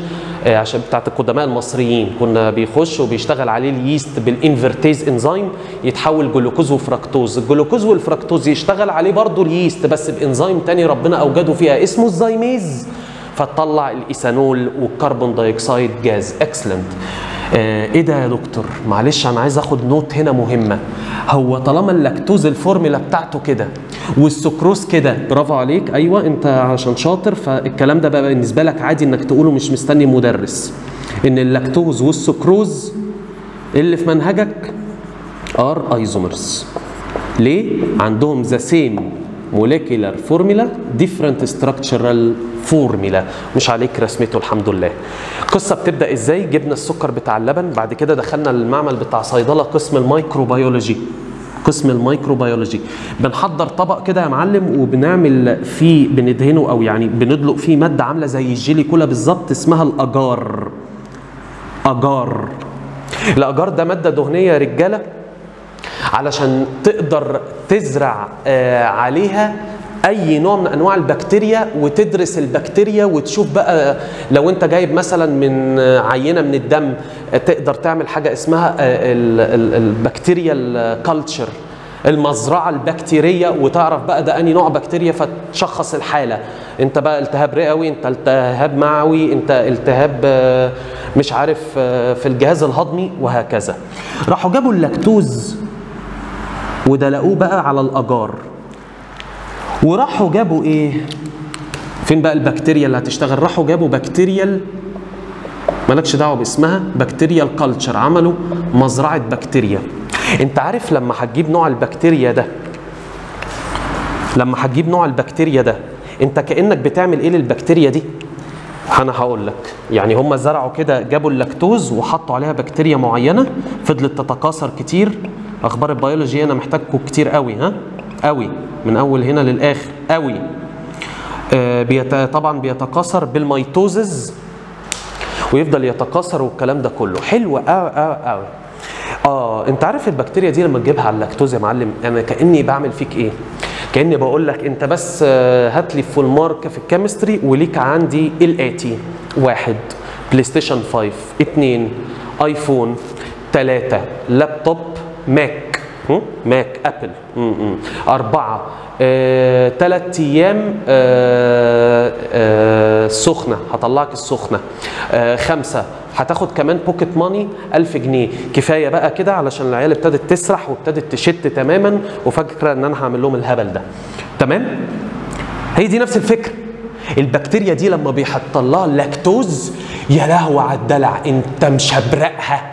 عشان بتاعت القدماء المصريين، كنا بيخش وبيشتغل عليه اليست بالانفرتيز انزيم، يتحول جلوكوز وفركتوز. الجلوكوز والفركتوز يشتغل عليه برضه اليست بس بانزيم تاني ربنا اوجده فيها اسمه الزيميز، فتطلع الايثانول والكربون دايوكسيد جاز. اكسلنت. ايه ده يا دكتور؟ معلش انا عايز اخد نوت هنا مهمه، هو طالما اللاكتوز الفورمولا بتاعته كده والسكروز كده، برافو عليك، ايوه انت عشان شاطر فالكلام ده بقى بالنسبه لك عادي انك تقوله، مش مستني مدرس، ان اللاكتوز والسكروز اللي في منهجك ار ايزومرز. ليه؟ عندهم ذا سيم موليكيولر فورمولا ديفرنت ستراكشرال فورمولا. مش عليك رسمته الحمد لله. القصه بتبدا ازاي؟ جبنا السكر بتاع اللبن، بعد كده دخلنا المعمل بتاع صيدله قسم الميكروبيولوجي، قسم الميكروبيولوجي. بنحضر طبق كده يا معلم وبنعمل فيه، بندهنه او يعني بندلق فيه ماده عامله زي الجيلي كولا بالظبط اسمها الاجار. اجار، الاجار ده ماده دهنيه يا رجاله علشان تقدر تزرع عليها اي نوع من انواع البكتيريا، وتدرس البكتيريا وتشوف بقى لو انت جايب مثلا من عينه من الدم تقدر تعمل حاجه اسمها البكتيريا الكالتشر، المزرعه البكتيريه، وتعرف بقى ده انهي نوع بكتيريا فتشخص الحاله، انت بقى التهاب رئوي، انت التهاب معوي، انت التهاب مش عارف في الجهاز الهضمي وهكذا. راحوا جابوا اللاكتوز ودلقوه بقى على الاجار، وراحوا جابوا ايه؟ فين بقى البكتيريا اللي هتشتغل؟ راحوا جابوا بكتيريا مالكش دعوه باسمها، بكتيريا الكالتشر، عملوا مزرعه بكتيريا. انت عارف لما هتجيب نوع البكتيريا ده، انت كانك بتعمل ايه للبكتيريا دي؟ انا هقول لك، يعني هم زرعوا كده، جابوا اللاكتوز وحطوا عليها بكتيريا معينه فضلت تتكاثر كتير. اخبار البيولوجي انا محتاجكم كتير قوي، ها؟ قوي من اول هنا للاخر قوي. طبعا بيتكاثر بالميتوزز ويفضل يتكاثر والكلام ده كله، حلو قوي قوي قوي. انت عارف البكتيريا دي لما تجيبها على اللاكتوز يا معلم، انا كاني بعمل فيك ايه؟ كاني بقول لك انت بس هات لي فول مارك في الكيمستري وليك عندي الاتي: 1 بلاي ستيشن 5، 2 ايفون، 3 لابتوب ماك، ابل، 4 3 ايام سخنه هطلعك السخنه، 5 هتاخد كمان بوكيت ماني 1000 جنيه. كفايه بقى كده علشان العيال ابتدت تسرح وابتدت تشت تماما وفاكره ان انا هعمل لهم الهبل ده. تمام؟ هي دي نفس الفكره. البكتيريا دي لما بيحط لها اللاكتوز، يا لهوي على الدلع، انت مشبرقها.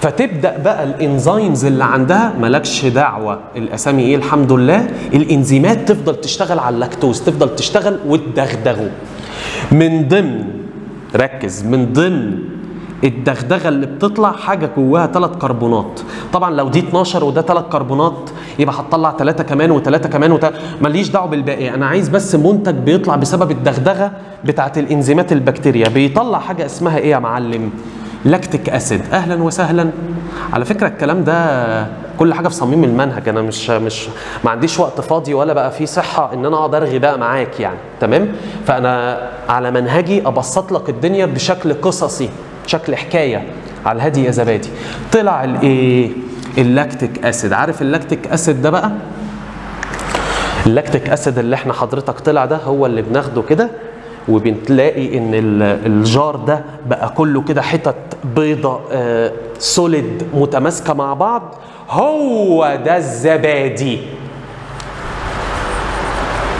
فتبدا بقى الانزيمز اللي عندها، مالكش دعوه الاسامي ايه الحمد لله، الانزيمات تفضل تشتغل على اللاكتوز، تفضل تشتغل وتدغدغه. من ضمن، ركز، من ضمن الدغدغه اللي بتطلع حاجه جواها 3 كربونات، طبعا لو دي 12 وده 3 كربونات يبقى هتطلع 3 كمان و3 كمان، ماليش دعوه بالباقي، انا عايز بس منتج بيطلع بسبب الدغدغه بتاعت الانزيمات البكتيريا. بيطلع حاجه اسمها ايه يا معلم؟ لاكتيك اسيد. اهلا وسهلا. على فكره الكلام ده كل حاجه في صميم المنهج، انا مش ما عنديش وقت فاضي ولا بقى في صحه ان انا اقعد ارغي بقى معاك يعني، تمام؟ فانا على منهجي ابسط لك الدنيا بشكل قصصي، شكل حكايه على الهادي يا زبادي. طلع الايه؟ اللاكتيك اسيد. عارف اللاكتيك اسيد ده بقى؟ اللاكتيك اسيد اللي احنا حضرتك طلع ده هو اللي بناخده كده، وبنتلاقي ان الجار ده بقى كله كده حتت بيضة سوليد متماسكة مع بعض، هو ده الزبادي،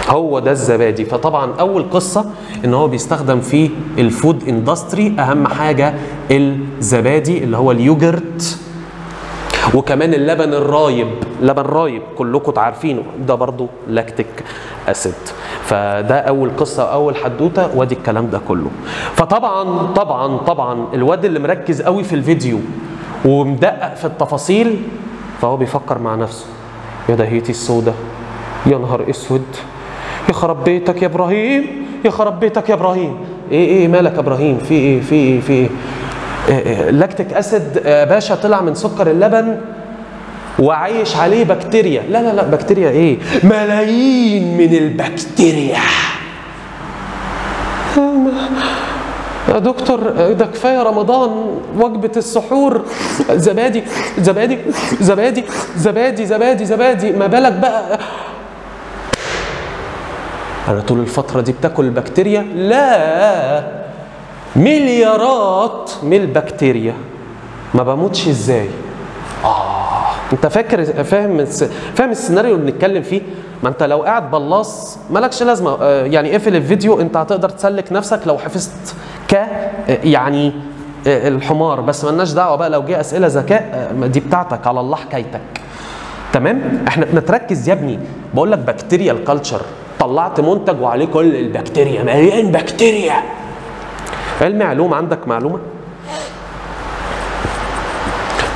هو ده الزبادي. فطبعا اول قصة ان هو بيستخدم في الفود اندستري، اهم حاجة الزبادي اللي هو اليوجرت، وكمان اللبن الرايب، لبن رايب كلكم عارفينه، ده برضو لاكتيك اسيد. فده اول قصه واول حدوته وادي الكلام ده كله. فطبعا طبعا طبعا الواد اللي مركز قوي في الفيديو ومدقق في التفاصيل فهو بيفكر مع نفسه: يا دهيتي السودا، يا نهار اسود، يا خرب بيتك يا ابراهيم، يا خرب بيتك يا ابراهيم، ايه مالك يا ابراهيم، في ايه في ايه في ايه؟ اللاكتيك اسيد باشا طلع من سكر اللبن وعايش عليه بكتيريا. لا لا لا، بكتيريا ايه؟ ملايين من البكتيريا يا دكتور، ده كفايه رمضان وجبه السحور زبادي زبادي زبادي زبادي زبادي زبادي، ما بالك بقى انا طول الفتره دي بتاكل البكتيريا؟ لا، مليارات من البكتيريا، ما بموتش ازاي؟ انت فاهم السيناريو اللي بنتكلم فيه؟ ما انت لو قاعد بلاص مالكش لازمه، يعني اقفل الفيديو، انت هتقدر تسلك نفسك لو حفظت يعني الحمار، بس مالناش دعوه بقى لو جه اسئله ذكاء دي بتاعتك، على الله حكايتك. تمام؟ احنا بنتركز يا ابني، بقول لك بكتيريا الكالتشر، طلعت منتج وعليه كل البكتيريا، مليان بكتيريا. علم علوم عندك معلومه؟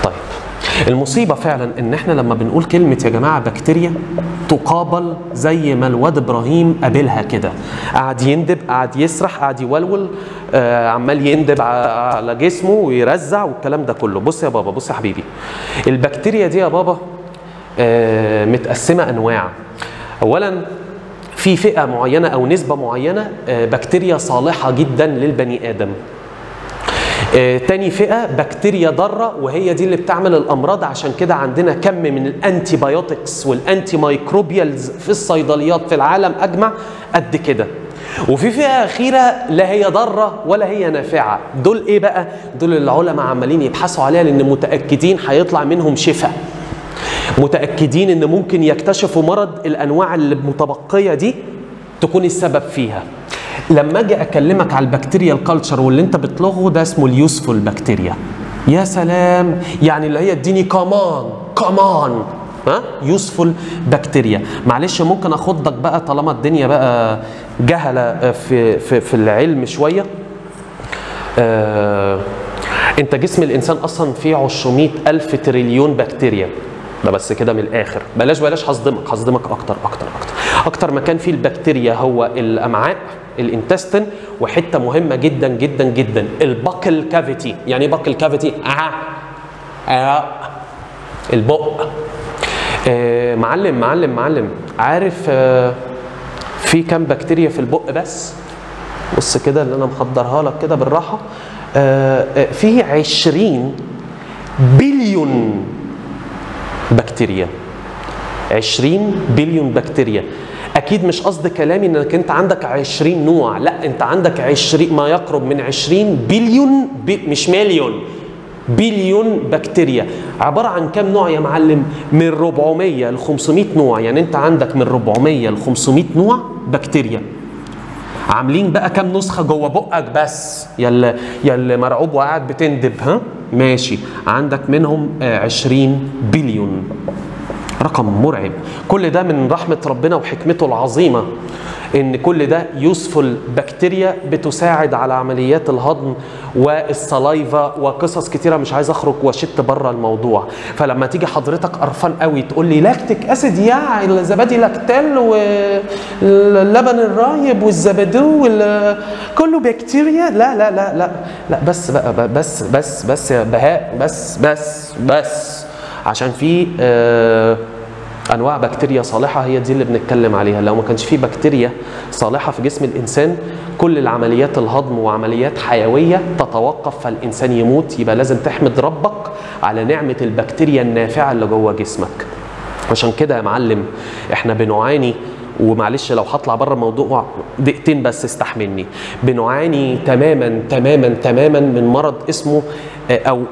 طيب المصيبه فعلا ان احنا لما بنقول كلمه يا جماعه بكتيريا تقابل زي ما الواد ابراهيم قابلها كده، قعد يندب، قعد يسرح، قعد يولول، عمال يندب على جسمه ويرزع والكلام ده كله. بص يا بابا، بص يا حبيبي، البكتيريا دي يا بابا متقسمه انواع. اولا في فئه معينه او نسبه معينه بكتيريا صالحه جدا للبني ادم. تاني فئه بكتيريا ضاره، وهي دي اللي بتعمل الامراض، عشان كده عندنا كم من الانتي بايوتكس والانتي مايكروبيالز في الصيدليات في العالم اجمع قد كده. وفي فئه اخيره لا هي ضاره ولا هي نافعه. دول ايه بقى؟ دول العلماء عمالين يبحثوا عليها لان متاكدين هيطلع منهم شفاء، متاكدين ان ممكن يكتشفوا مرض الانواع اللي متبقيه دي تكون السبب فيها. لما اجي اكلمك على البكتيريا الكالتشر واللي انت بتلغه ده اسمه اليوسفول بكتيريا. يا سلام، يعني اللي هي اديني كمان ها يوسفول بكتيريا. معلش ممكن اخضك بقى طالما الدنيا بقى جهله في العلم شويه. انت جسم الانسان اصلا فيه 200,000 تريليون بكتيريا، ده بس كده من الاخر. بلاش هصدمك اكتر مكان فيه البكتيريا هو الامعاء، الانتستين، وحته مهمه جدا جدا جدا الباكل كافيتي. يعني ايه باكل كافيتي؟ البق. معلم عارف في كام بكتيريا في البق بس؟ بص كده اللي انا محضرها لك كده بالراحه. في 20 بليون بكتيريا، 20 بليون بكتيريا. اكيد مش قصد كلامي انك انت عندك 20 نوع، لا انت عندك 20 ما يقرب من 20 بليون، مش مليون، بليون بكتيريا. عباره عن كام نوع يا معلم؟ من 400 ل 500 نوع. يعني انت عندك من 400 ل 500 نوع بكتيريا. عاملين بقى كام نسخه جوه بقك بس يا اللي مرعوب وقاعد بتندب؟ ها ماشي، عندك منهم 20 بليون، رقم مرعب. كل ده من رحمه ربنا وحكمته العظيمه، ان كل ده يوسفول بكتيريا بتساعد على عمليات الهضم والصلايفه وقصص كتيره، مش عايز اخرج واشت بره الموضوع. فلما تيجي حضرتك قرفان قوي تقول لي لاكتيك اسيد، يا الزبادي لاكتال واللبن الرايب والزبادو كله بكتيريا، لا لا لا لا لا، بس بقى بس بس بس يا بهاء، بس بس بس، عشان في انواع بكتيريا صالحه هي دي اللي بنتكلم عليها. لو ما كانش في بكتيريا صالحه في جسم الانسان، كل العمليات الهضم وعمليات حيويه تتوقف، فالانسان يموت. يبقى لازم تحمد ربك على نعمه البكتيريا النافعه اللي جوه جسمك. عشان كده يا معلم احنا بنعاني، ومعلش لو هطلع بره الموضوع دقيقتين بس استحملني، بنعاني تماما تماما تماما من مرض اسمه او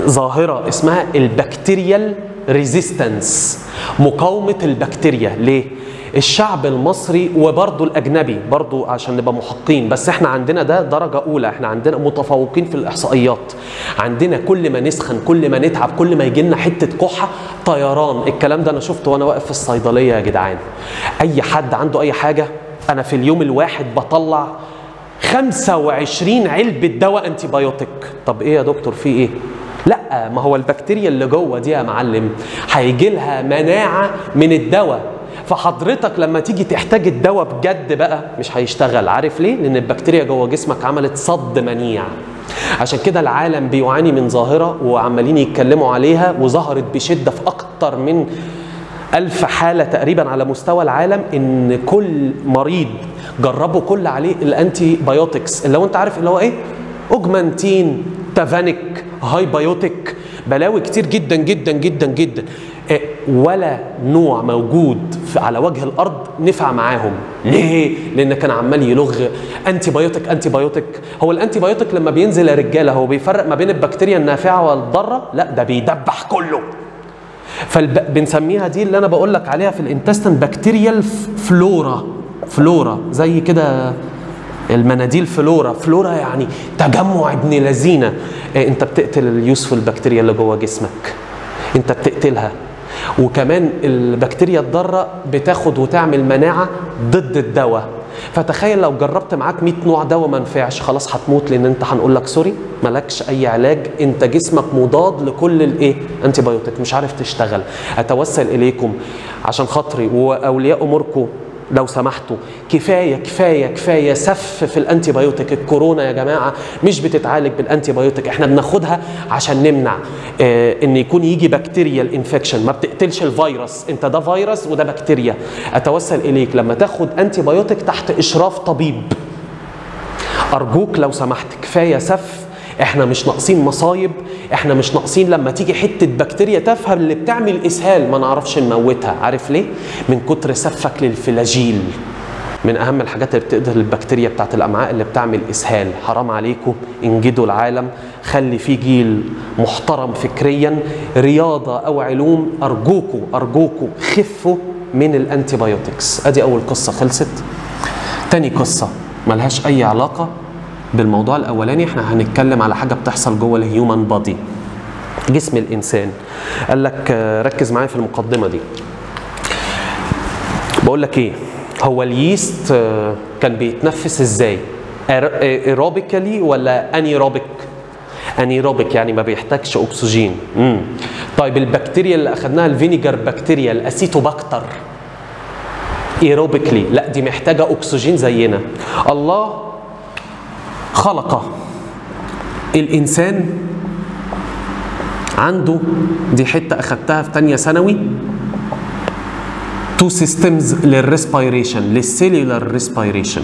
ظاهرة اسمها البكتيريال ريزيستنس، مقاومة البكتيريا. ليه؟ الشعب المصري وبرضه الأجنبي، برضه عشان نبقى محقين، بس احنا عندنا ده درجة أولى، احنا عندنا متفوقين في الإحصائيات. عندنا كل ما نسخن، كل ما نتعب، كل ما يجي لنا حتة كحة، طيران. الكلام ده أنا شفته وأنا واقف في الصيدلية يا جدعان. أي حد عنده أي حاجة، أنا في اليوم الواحد بطلع 25 علبة دواء أنتي بايوتيك. طب إيه يا دكتور، في إيه؟ لا، ما هو البكتيريا اللي جوه دي يا معلم هيجي لها مناعه من الدواء، فحضرتك لما تيجي تحتاج الدواء بجد بقى مش هيشتغل. عارف ليه؟ لان البكتيريا جوه جسمك عملت صد منيع. عشان كده العالم بيعاني من ظاهره وعمالين يتكلموا عليها، وظهرت بشده في اكتر من 1000 حاله تقريبا على مستوى العالم، ان كل مريض جربوا كل عليه الانتي بايوتكس، اللي هو انت عارف اللي هو ايه؟ اوجمانتين، تافانيك، هاي بايوتيك، بلاوي كتير جدا جدا جدا جدا. ولا نوع موجود على وجه الارض نفع معاهم. ليه؟ لان كان عمال يلغ انتي بايوتيك انتي بايوتيك. هو الانتي بايوتيك لما بينزل يا رجاله، هو بيفرق ما بين البكتيريا النافعه والضاره؟ لا، ده بيدبح كله. فبنسميها دي اللي انا بقول لك عليها في الانتستين بكتيريال فلورا، زي كده المناديل فلورا، يعني تجمع ابن لذينه. انت بتقتل اليوسفول بكتيريا اللي جوه جسمك، انت بتقتلها. وكمان البكتيريا الضاره بتاخد وتعمل مناعه ضد الدواء، فتخيل لو جربت معاك 100 نوع دواء ما نفعش، خلاص هتموت، لان انت هنقول لك سوري مالكش اي علاج، انت جسمك مضاد لكل الايه؟ انتي بايوتيك، مش عارف تشتغل. اتوسل اليكم عشان خاطري واولياء اموركم لو سمحتوا، كفايه كفايه كفايه سف في الانتي بايوتيك. الكورونا يا جماعه مش بتتعالج بالانتي بايوتيك، احنا بناخدها عشان نمنع ان يكون يجي بكتيريا الانفكشن، ما بتقتلش الفيروس، انت ده فيروس وده بكتيريا. اتوسل اليك لما تاخد انتي بايوتيك تحت اشراف طبيب، ارجوك لو سمحت كفايه سف، احنا مش ناقصين مصايب، احنا مش ناقصين لما تيجي حته بكتيريا تفهم اللي بتعمل اسهال ما نعرفش نموتها. عارف ليه؟ من كتر سفك للفلاجيل. من اهم الحاجات اللي بتقتل البكتيريا بتاعت الامعاء اللي بتعمل اسهال. حرام عليكم، انجدوا العالم، خلي فيه جيل محترم فكريا، رياضه او علوم، ارجوكوا ارجوكوا خفوا من الانتي بايوتكس. ادي اول قصه خلصت. تاني قصه ملهاش اي علاقه بالموضوع الاولاني، احنا هنتكلم على حاجه بتحصل جوه الهيومن بادي، جسم الانسان. قال لك ركز معايا في المقدمه دي. بقول لك ايه، هو اليست كان بيتنفس ازاي؟ ايروبيكالي ولا انيروبيك؟ انيروبيك يعني ما بيحتاجش اكسجين. طيب البكتيريا اللي اخذناها الفينيجر بكتيريا الاسيتوباكتر ايروبيكلي، لا دي محتاجه اكسجين زينا. الله خلق الإنسان عنده، دي حتة أخدتها في تانية ثانوي، تو سيستمز للريسبيريشن، للسيلولار ريسبيريشن،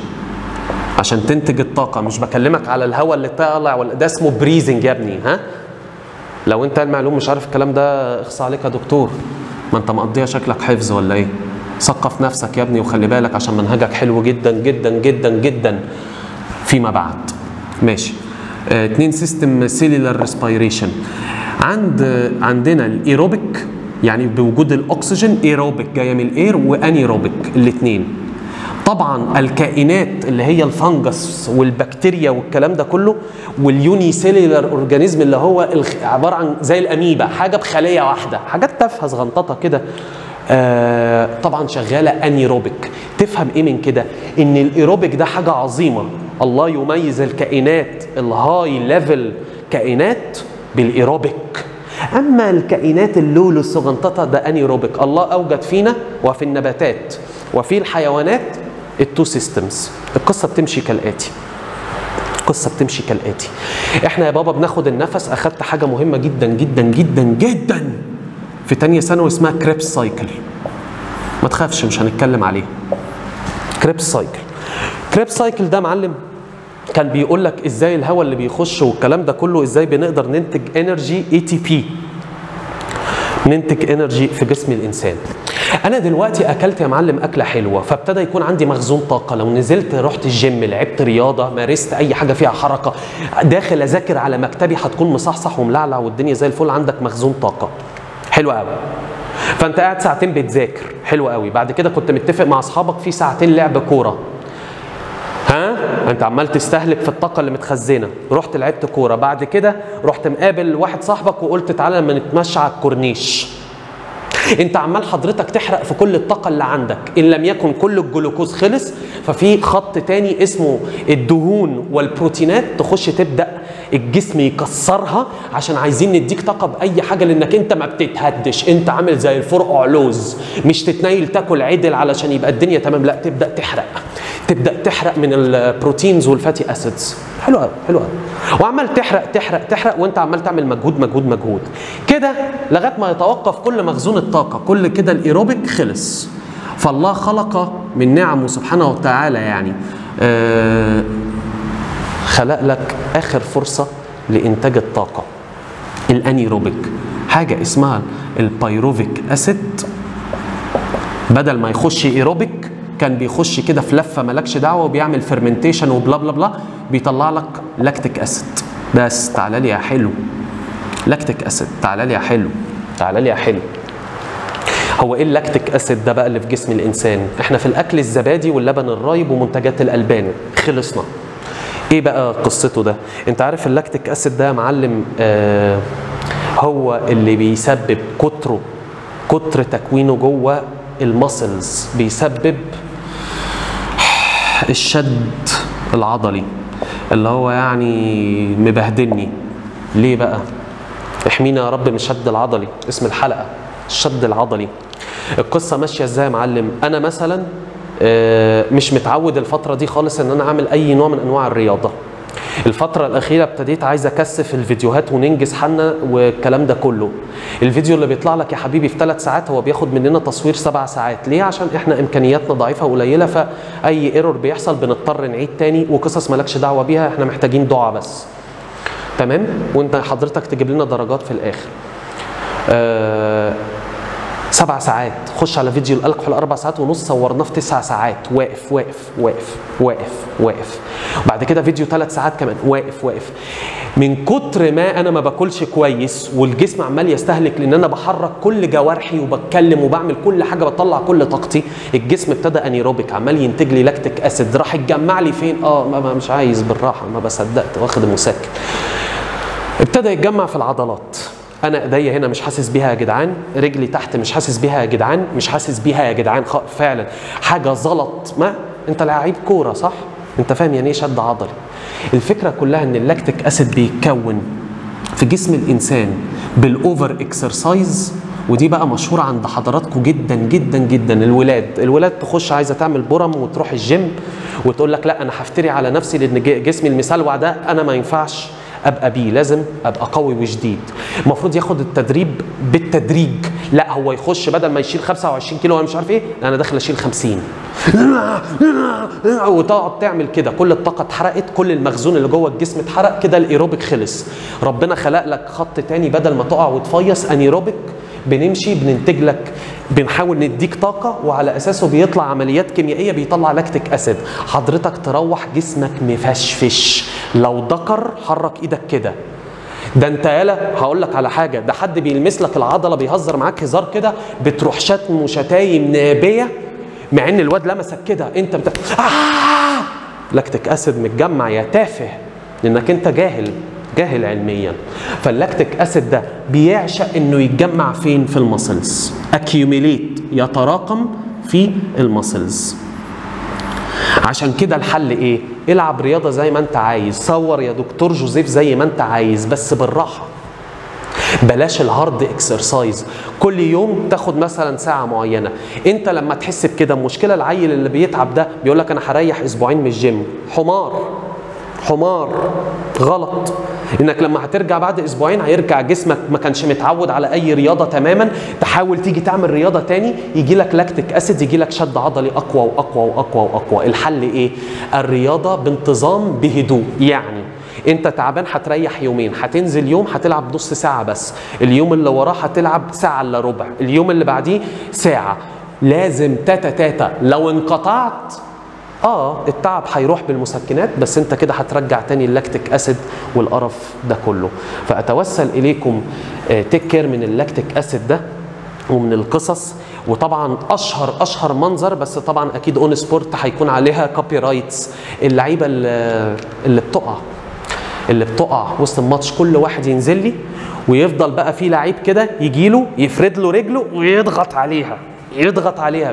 عشان تنتج الطاقة. مش بكلمك على الهواء اللي طالع ولا، ده اسمه بريزنج يا ابني. ها لو أنت المعلوم مش عارف الكلام ده اخص عليك يا دكتور، ما أنت مقضيها شكلك حفظ ولا إيه؟ ثقف نفسك يا ابني وخلي بالك عشان منهجك حلو جدا جدا جدا جدا فيما بعد. ماشي. اتنين سيستم سيلولار ريسبيريشن. عندنا الايروبيك يعني بوجود الاكسجين، ايروبيك جايه من الاير، وانيروبيك الاثنين. طبعا الكائنات اللي هي الفنجس والبكتيريا والكلام ده كله، واليوني سيلولار اورجانيزم اللي هو عباره عن زي الاميبا، حاجه بخليه واحده، حاجات تافهه صغنططه كده، طبعا شغاله انيروبيك. تفهم ايه من كده؟ ان الايروبيك ده حاجه عظيمه، الله يميز الكائنات الهاي ليفل كائنات بالايروبيك، اما الكائنات اللولو الصغنططه ده انيروبيك. الله اوجد فينا وفي النباتات وفي الحيوانات التو سيستمز. القصه بتمشي كالاتي، القصه بتمشي كالاتي. احنا يا بابا بناخد النفس، اخدت حاجه مهمه جدا جدا جدا جدا في تانية ثانوي اسمها كريبس سايكل. ما تخافش مش هنتكلم عليه. كريبس سايكل، كريبس سايكل ده معلم كان بيقول لك ازاي الهواء اللي بيخش والكلام ده كله ازاي بنقدر ننتج انرجي اي تي بي، ننتج انرجي في جسم الانسان. انا دلوقتي اكلت يا معلم اكله حلوه، فابتدى يكون عندي مخزون طاقه. لو نزلت رحت الجيم، لعبت رياضه، مارست اي حاجه فيها حركه، داخل اذاكر على مكتبي، هتكون مصحصح وملعلع والدنيا زي الفل، عندك مخزون طاقه حلو قوي. فانت قاعد ساعتين بتذاكر حلو قوي، بعد كده كنت متفق مع اصحابك في ساعتين لعب كوره، ها انت عمال تستهلك في الطاقه اللي متخزنه، رحت لعبت كوره، بعد كده رحت مقابل واحد صاحبك وقلت تعالى لما نتمشى على الكورنيش. انت عمال حضرتك تحرق في كل الطاقه اللي عندك، ان لم يكن كل الجلوكوز خلص، ففي خط تاني اسمه الدهون والبروتينات تخش تبدا الجسم يكسرها، عشان عايزين نديك طاقه باي حاجه، لانك انت ما بتتهدش، انت عامل زي الفرقع لوز، مش تتنيل تاكل عدل علشان يبقى الدنيا تمام، لا تبدا تحرق، تبدا تحرق من البروتينز والفاتي اسيدز. حلو قوي حلو قوي. وعمال تحرق تحرق تحرق، وانت عمال تعمل مجهود مجهود مجهود كده لغايه ما يتوقف كل مخزون الطاقه، كل كده الايروبيك خلص. فالله خلق من نعمه سبحانه وتعالى يعني خلق لك اخر فرصه لانتاج الطاقه، الانيروبيك، حاجه اسمها البيروفيك اسيد. بدل ما يخش ايروبيك كان بيخش كده في لفه مالكش دعوه، وبيعمل فيرمنتيشن وبلا بلا بلا، بيطلع لك لاكتيك اسيد. بس تعالى لي يا حلو، لاكتيك اسيد، تعالى لي يا حلو، تعالى لي يا حلو. هو ايه اللاكتيك اسيد ده بقى اللي في جسم الانسان؟ احنا في الاكل الزبادي واللبن الرايب ومنتجات الالبان خلصنا. ايه بقى قصته ده؟ انت عارف اللاكتيك اسيد ده يا معلم هو اللي بيسبب كتر تكوينه جوه المسلز، بيسبب الشد العضلي اللي هو يعني مبهدلني. ليه بقى؟ احمينا يا رب من الشد العضلي، اسم الحلقه الشد العضلي. القصه ماشيه ازاي يا معلم؟ انا مثلا مش متعود الفتره دي خالص ان انا اعمل اي نوع من انواع الرياضه. الفترة الأخيرة ابتديت عايز أكثف الفيديوهات وننجز حالنا والكلام ده كله. الفيديو اللي بيطلع لك يا حبيبي في 3 ساعات هو بياخد مننا تصوير 7 ساعات، ليه؟ عشان احنا إمكانياتنا ضعيفة وقليلة، فأي ايرور بيحصل بنضطر نعيد تاني وقصص مالكش دعوة بيها، احنا محتاجين دعاء بس. تمام؟ وأنت حضرتك تجيب لنا درجات في الآخر. 7 ساعات، خش على فيديو القلق حوالي 4 ساعات ونص، صورناه في 9 ساعات، واقف واقف واقف واقف واقف. بعد كده فيديو 3 ساعات كمان، واقف واقف. من كتر ما انا ما باكلش كويس والجسم عمال يستهلك، لان انا بحرك كل جوارحي وبتكلم وبعمل كل حاجه، بطلع كل طاقتي، الجسم ابتدى انيروبيك، عمال ينتج لي لاكتيك اسيد. راح اتجمع لي فين؟ مش عايز، بالراحه، ما بصدقت، واخد المسكن. ابتدى يتجمع في العضلات. أنا إيديا هنا مش حاسس بيها يا جدعان، رجلي تحت مش حاسس بيها يا جدعان، مش حاسس بيها يا جدعان، فعلا حاجة زلط. ما أنت لعيب كورة صح؟ أنت فاهم يعني إيه شد عضلي. الفكرة كلها إن اللاكتيك أسيد بيتكون في جسم الإنسان بالأوفر إكسرسايز، ودي بقى مشهورة عند حضراتكم جدا جدا جدا. الولاد تخش عايزة تعمل برم وتروح الجيم وتقول لك لا أنا هفتري على نفسي لأن جسمي المسلوع ده أنا ما ينفعش ابقى بيه، لازم ابقى قوي وشديد. المفروض ياخد التدريب بالتدريج، لا هو يخش بدل ما يشيل 25 كيلو ولا مش عارف ايه، انا داخل اشيل 50 وتقعد تعمل كده، كل الطاقه اتحرقت، كل المخزون اللي جوه الجسم اتحرق كده، الايروبيك خلص. ربنا خلق لك خط تاني، بدل ما تقع وتفيص انيروبيك، بنمشي بننتج لك، بنحاول نديك طاقه، وعلى اساسه بيطلع عمليات كيميائيه، بيطلع لاكتيك اسيد. حضرتك تروح جسمك مفشفش، لو دكر حرك ايدك كده. ده انت يالا هقول لك على حاجه، ده حد بيلمس لك العضله بيهزر معاك هزار كده، بتروح شتم وشتايم نابيه، مع ان الواد لمسك كده، انت لاكتيك اسيد متجمع يا تافه، لانك انت جاهل علميا. فاللاكتيك اسيد ده بيعشق انه يتجمع فين؟ في المسلز، اكيوميليت، يتراكم في المسلز. عشان كده الحل ايه؟ العب رياضه زي ما انت عايز، صور يا دكتور جوزيف زي ما انت عايز، بس بالراحه. بلاش الهارد اكسرسايز، كل يوم تاخد مثلا ساعه معينه. انت لما تحس بكده، المشكله العيل اللي بيتعب ده بيقول لك انا هريح اسبوعين من الجيم، حمار غلط. انك لما هترجع بعد اسبوعين هيرجع جسمك ما كانش متعود على اي رياضه تماما، تحاول تيجي تعمل رياضه تاني، يجي لك لاكتيك اسيد، يجي لك شد عضلي اقوى واقوى واقوى واقوى. الحل ايه؟ الرياضه بانتظام بهدوء. يعني انت تعبان هتريح يومين، هتنزل يوم هتلعب نص ساعه بس، اليوم اللي وراه هتلعب ساعه الا ربع، اليوم اللي بعديه ساعه، لازم تاتا. لو انقطعت التعب هيروح بالمسكنات، بس انت كده هترجع تاني اللاكتيك اسيد والقرف ده كله. فاتوسل اليكم تيك كير من اللاكتيك اسيد ده ومن القصص. وطبعا اشهر منظر، بس طبعا اكيد اون سبورت هيكون عليها كوبي رايتس، اللعيبه اللي بتقع وسط الماتش، كل واحد ينزل لي ويفضل بقى في لعيب كده يجي له يفرد له رجله ويضغط عليها.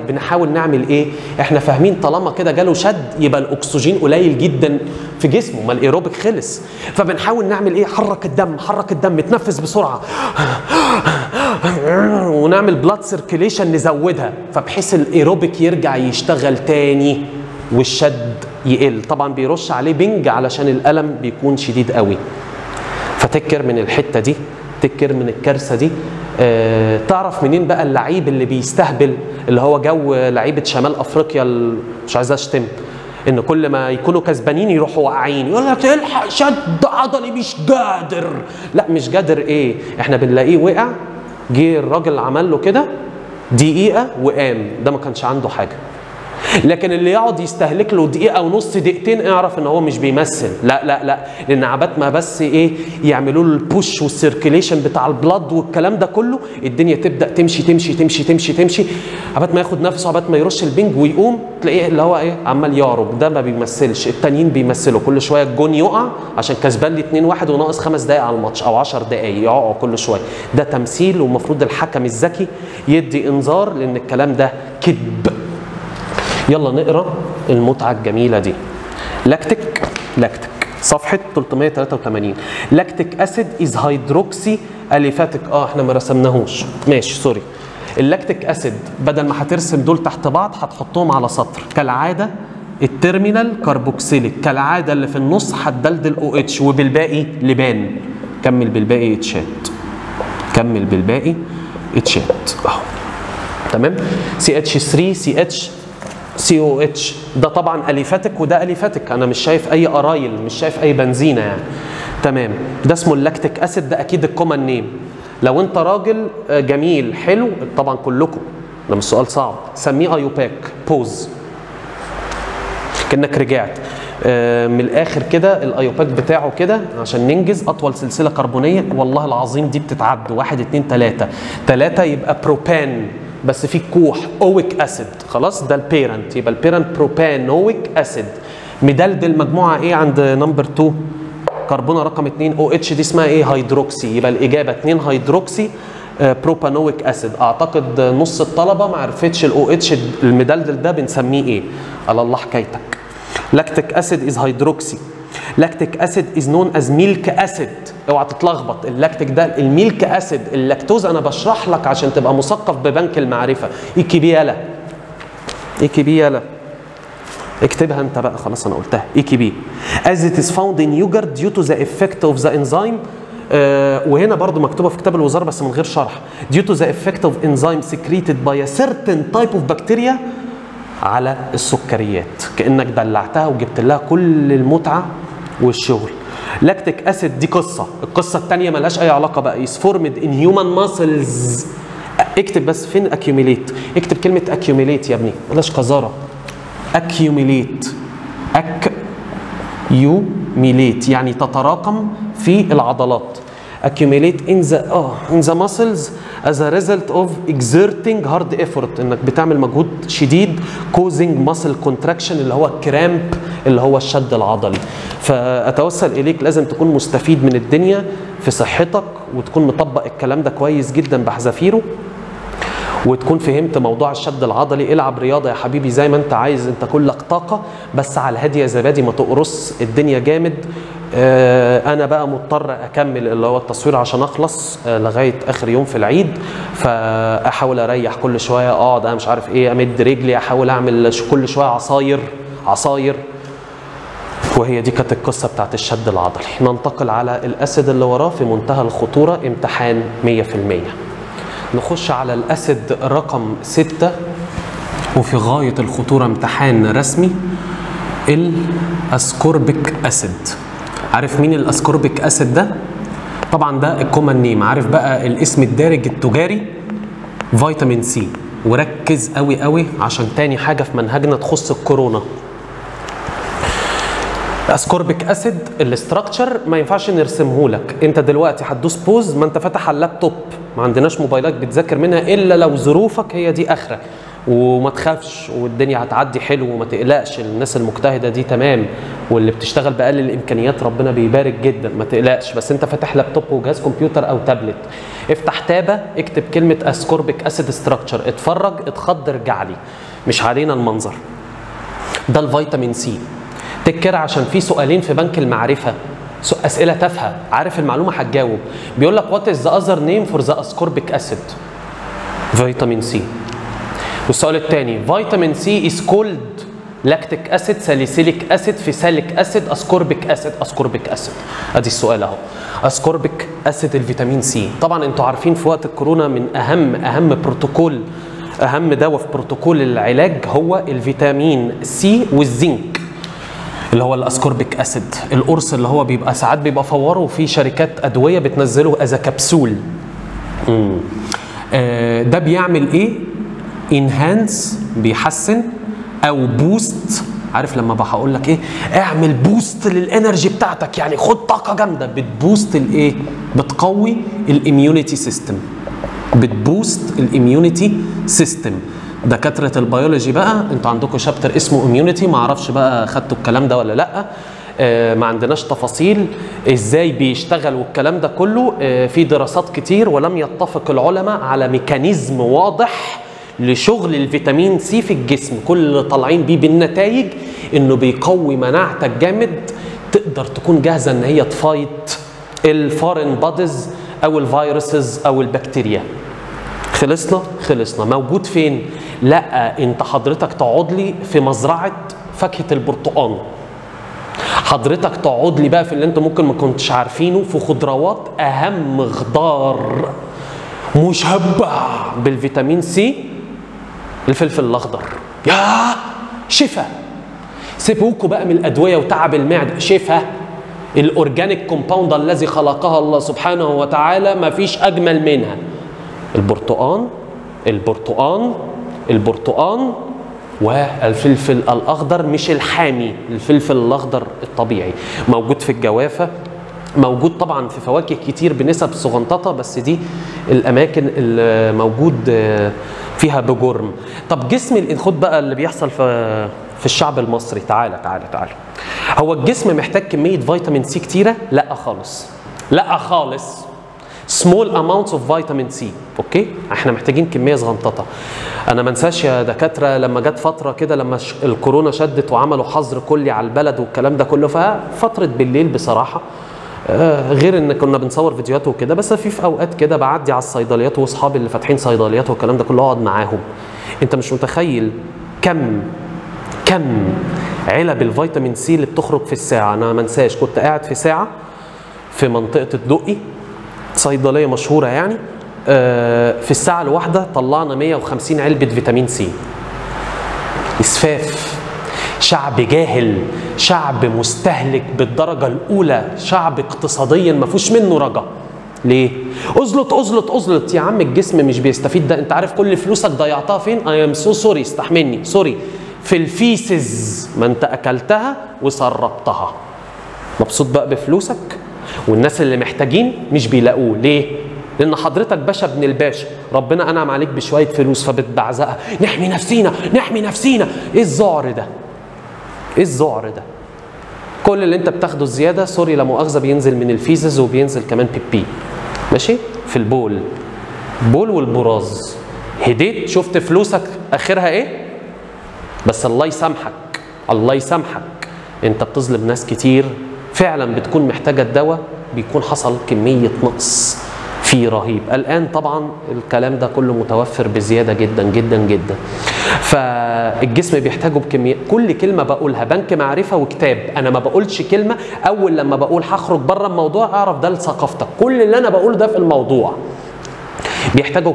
بنحاول نعمل ايه؟ احنا فاهمين طالما كده جاله شد يبقى الاكسجين قليل جدا في جسمه، ما الايروبيك خلص، فبنحاول نعمل ايه؟ حرك الدم، اتنفس بسرعه ونعمل بلاد سيركيليشن، نزودها، فبحيث الايروبيك يرجع يشتغل تاني والشد يقل. طبعا بيرش عليه بنج علشان الالم بيكون شديد قوي. فتكر من الحته دي، تكر من الكارثه دي. تعرف منين بقى اللعيب اللي بيستهبل، اللي هو جو لعيبه شمال افريقيا، مش عايز اشتم، ان كل ما يكونوا كسبانين يروحوا واقعين، يقول لك الحق شد عضلي مش قادر. لا مش قادر ايه؟ احنا بنلاقيه وقع، جه الراجل عمل له كده دقيقه وقام، ده ما كانش عنده حاجه. لكن اللي يقعد يستهلك له دقيقه ونص، دقيقتين، اعرف ان هو مش بيمثل. لا، لان عبات ما بس ايه يعملوا له البوش والسيركيليشن بتاع البلاد والكلام ده كله، الدنيا تبدا تمشي، عبات ما ياخد نفسه، عبات ما يرش البنج ويقوم، تلاقيه اللي هو ايه عمال يعرج. ده ما بيمثلش، التانيين بيمثلوا، كل شويه الجون يقع عشان كسبان لي 2-1 وناقص 5 دقائق على الماتش او 10 دقائق، يقعوا كل شويه. ده تمثيل، ومفروض الحكم الذكي يدي انذار، لان الكلام ده كذب. يلا نقرأ المتعه الجميله دي. لاكتيك صفحه 383، لاكتيك اسيد از هيدروكسي اليفاتيك. احنا ما رسمناهوش، ماشي سوري. اللاكتيك اسيد بدل ما هترسم دول تحت بعض هتحطهم على سطر كالعاده. التيرمينال كاربوكسيليك كالعاده اللي في النص هتدلدل او اتش، وبالباقي لبان. كمل بالباقي اتشات، كمل بالباقي اتشات اهو، تمام. سي اتش 3 سي اتش سي او اتش، ده طبعا اليفاتيك وده اليفاتيك. انا مش شايف اي ارايل، مش شايف اي بنزينه يعني، تمام. ده اسمه اللاكتيك اسيد، ده اكيد الكومن نيم. لو انت راجل جميل حلو، طبعا كلكم ده مش سؤال صعب، سميه ايوباك بوز، كأنك رجعت من الاخر كده. الايوباك بتاعه كده عشان ننجز، اطول سلسله كربونيه والله العظيم دي بتتعد 1 2 3 يبقى بروبان، بس فيه كوح اويك اسيد. خلاص ده البيرنت، يبقى البيرنت بروبان اويك اسيد. مدلدل مجموعه ايه عند نمبر 2؟ كربونه رقم 2 او اتش، دي اسمها ايه؟ هيدروكسي. يبقى الاجابه 2 هيدروكسي بروبانويك اسيد. اعتقد نص الطلبه ما عرفتش الاو اتش المدلدل ده بنسميه ايه. على الله حكايتك. لاكتيك اسيد از هيدروكسي. لاكتيك اسيد از نون از ميلك اسيد. اوعى تتلخبط، اللاكتيك ده الميلك اسيد. اللاكتوز انا بشرح لك عشان تبقى مثقف ببنك المعرفه. ايكي بي يالا، ايكي بي يالا، اكتبها انت بقى، خلاص انا قلتها. ايكي بي از ات از فاوند ان يوجرت ديو تو ذا افكت اوف ذا انزيم. وهنا برضو مكتوبه في كتاب الوزاره بس من غير شرح. due to the effect of enzyme secreted by a certain type of bacteria على السكريات. كأنك دلعتها وجبت لها كل المتعه والشغل. لاكتيك اسيد دي قصه، القصه الثانيه مالهاش اي علاقه بقى. is formed in human muscles. اكتب بس فين accumulate، اكتب كلمه accumulate يا ابني، بلاش قذاره. accumulate accumulate يعني تتراكم في العضلات. accumulate in the muscles as a result of exerting hard effort، انك بتعمل مجهود شديد. causing muscle contraction اللي هو الكرامب، اللي هو الشد العضلي. فاتوسل اليك لازم تكون مستفيد من الدنيا في صحتك، وتكون مطبق الكلام ده كويس جدا بحذافيره، وتكون فهمت موضوع الشد العضلي. العب رياضه يا حبيبي زي ما انت عايز، انت كلك طاقه، بس على الهادي يا زبادي، ما تقرص الدنيا جامد. انا بقى مضطر اكمل اللي هو التصوير عشان اخلص لغايه اخر يوم في العيد، فاحاول اريح كل شويه، اقعد انا مش عارف ايه، امد رجلي، احاول اعمل كل شويه عصاير. وهي دي كانت القصه بتاعت الشد العضلي. ننتقل على الاسيد اللي وراه في منتهى الخطوره، امتحان 100%. نخش على الاسيد رقم 6، وفي غايه الخطوره امتحان رسمي، الاسكوربيك اسيد. عارف مين الاسكوربيك اسيد ده؟ طبعا ده الكومن نيم. عارف بقى الاسم الدارج التجاري؟ فيتامين سي. وركز قوي قوي عشان تاني حاجه في منهجنا تخص الكورونا. الاسكوربيك اسيد الاستراكشر ما ينفعش نرسمهولك، انت دلوقتي هتدوس بوز، ما انت فاتح على اللابتوب، ما عندناش موبايلات بتذاكر منها الا لو ظروفك هي دي اخرك. وما تخافش، والدنيا هتعدي حلو، وما تقلقش. الناس المجتهده دي تمام، واللي بتشتغل باقل الامكانيات ربنا بيبارك جدا، ما تقلقش. بس انت فاتح لابتوب وجهاز كمبيوتر او تابلت، افتح تابه، اكتب كلمه اسكوربيك اسيد استراكشر، اتفرج، اتخض، ارجع لي، مش علينا المنظر ده. الفيتامين سي تذكر عشان في سؤالين في بنك المعرفه، اسئله تافهه، عارف المعلومه هتجاوب. بيقول لك وات از ذا اذر نيم فور ذا اسكوربيك اسيد؟ فيتامين سي. والسؤال الثاني، فيتامين سي از كولد لاكتيك اسيد ساليسيليك اسيد فيساليك اسيد اسكوربيك اسيد. اسكوربيك اسيد ادي السؤال اهو، اسكوربيك اسيد الفيتامين سي. طبعا انتوا عارفين في وقت الكورونا من اهم دواء في بروتوكول العلاج هو الفيتامين سي والزنك اللي هو الاسكوربيك اسيد، القرص اللي هو بيبقى ساعات بيبقى فوره، وفي شركات ادويه بتنزله از كبسول. ده بيعمل ايه؟ انهانس، بيحسن، او بوست. عارف لما بقول لك ايه؟ اعمل بوست للانرجي بتاعتك، يعني خد طاقه جامده. بتبوست الايه؟ بتقوي الاميونيتي سيستم، بتبوست الاميونيتي سيستم. دكاتره البيولوجي بقى، انتوا عندكم شابتر اسمه اميونيتي، ما اعرفش بقى خدتوا الكلام ده ولا لا، ما عندناش تفاصيل ازاي بيشتغل والكلام ده كله. في دراسات كتير، ولم يتفق العلماء على ميكانيزم واضح لشغل الفيتامين سي في الجسم. كل اللي طالعين بيه بالنتائج انه بيقوي مناعتك جامد، تقدر تكون جاهزه ان هي تفايت الفارين باديز او الفيروسز او البكتيريا. خلصنا موجود فين؟ لا، انت حضرتك تقعد لي في مزرعه فاكهه البرتقال، حضرتك تقعد لي بقى في اللي انت ممكن ما كنتش عارفينه في خضروات. اهم خضار مشبع بالفيتامين سي الفلفل الاخضر، يا شفاء. سيبوكوا بقى من الادويه وتعب المعده، شفاء. الاورجانيك كومباوند الذي خلقها الله سبحانه وتعالى ما فيش اجمل منها. البرتقان البرتقان البرتقان والفلفل الاخضر، مش الحامي، الفلفل الاخضر الطبيعي، موجود في الجوافه، موجود طبعا في فواكه كتير بنسب صغنططه، بس دي الاماكن اللي موجود فيها بجرم. طب جسم الانخود بقى اللي بيحصل في الشعب المصري، تعالى تعالى تعالى. هو الجسم محتاج كميه فيتامين سي كتيره؟ لا خالص، لا خالص. small amounts of vitamin C. اوكي، احنا محتاجين كميه صغنططه. انا ما انساش يا دكاتره لما جت فتره كده لما الكورونا شدت وعملوا حظر كلي على البلد والكلام ده كله، ففتره بالليل بصراحه غير ان كنا بنصور فيديوهات وكده، بس في اوقات كده بعدي على الصيدليات واصحابي اللي فاتحين صيدليات والكلام ده كله اقعد معاهم. انت مش متخيل كم علب الفيتامين سي اللي بتخرج في الساعه. انا ما انساش كنت قاعد في ساعه في منطقه الدقي، صيدليه مشهوره يعني، في الساعه الواحده طلعنا 150 علبه فيتامين سي. اسفاف. شعب جاهل، شعب مستهلك بالدرجه الاولى، شعب اقتصاديا ما فيهوش منه رجا. ليه؟ ازلط ازلط ازلط يا عم، الجسم مش بيستفيد. ده انت عارف كل فلوسك ضيعتها فين؟ اي ام سو سوري، استحملني سوري، في الفيسز، ما انت اكلتها وسربتها. مبسوط بقى بفلوسك؟ والناس اللي محتاجين مش بيلاقوه. ليه؟ لان حضرتك باشا ابن الباشا، ربنا انعم عليك بشويه فلوس فبتبعزقها، نحمي نفسينا نحمي نفسينا. ايه الذعر ده؟ ايه الذعر ده؟ كل اللي انت بتاخده الزياده سوري لا مؤاخذه بينزل من الفيزز وبينزل كمان بيبي، ماشي؟ في البول، بول والبراز. هديت شفت فلوسك اخرها ايه؟ بس الله يسامحك الله يسامحك، انت بتظلم ناس كتير فعلا بتكون محتاجه الدواء، بيكون حصل كميه نقص فيه رهيب. الان طبعا الكلام ده كله متوفر بزياده جدا جدا جدا. فالجسم بيحتاجه بكميه. كل كلمه بقولها بنك معرفه وكتاب، انا ما بقولش كلمه اول لما بقول هخرج بره الموضوع اعرف ده لثقافتك، كل اللي انا بقوله ده في الموضوع. بيحتاجوا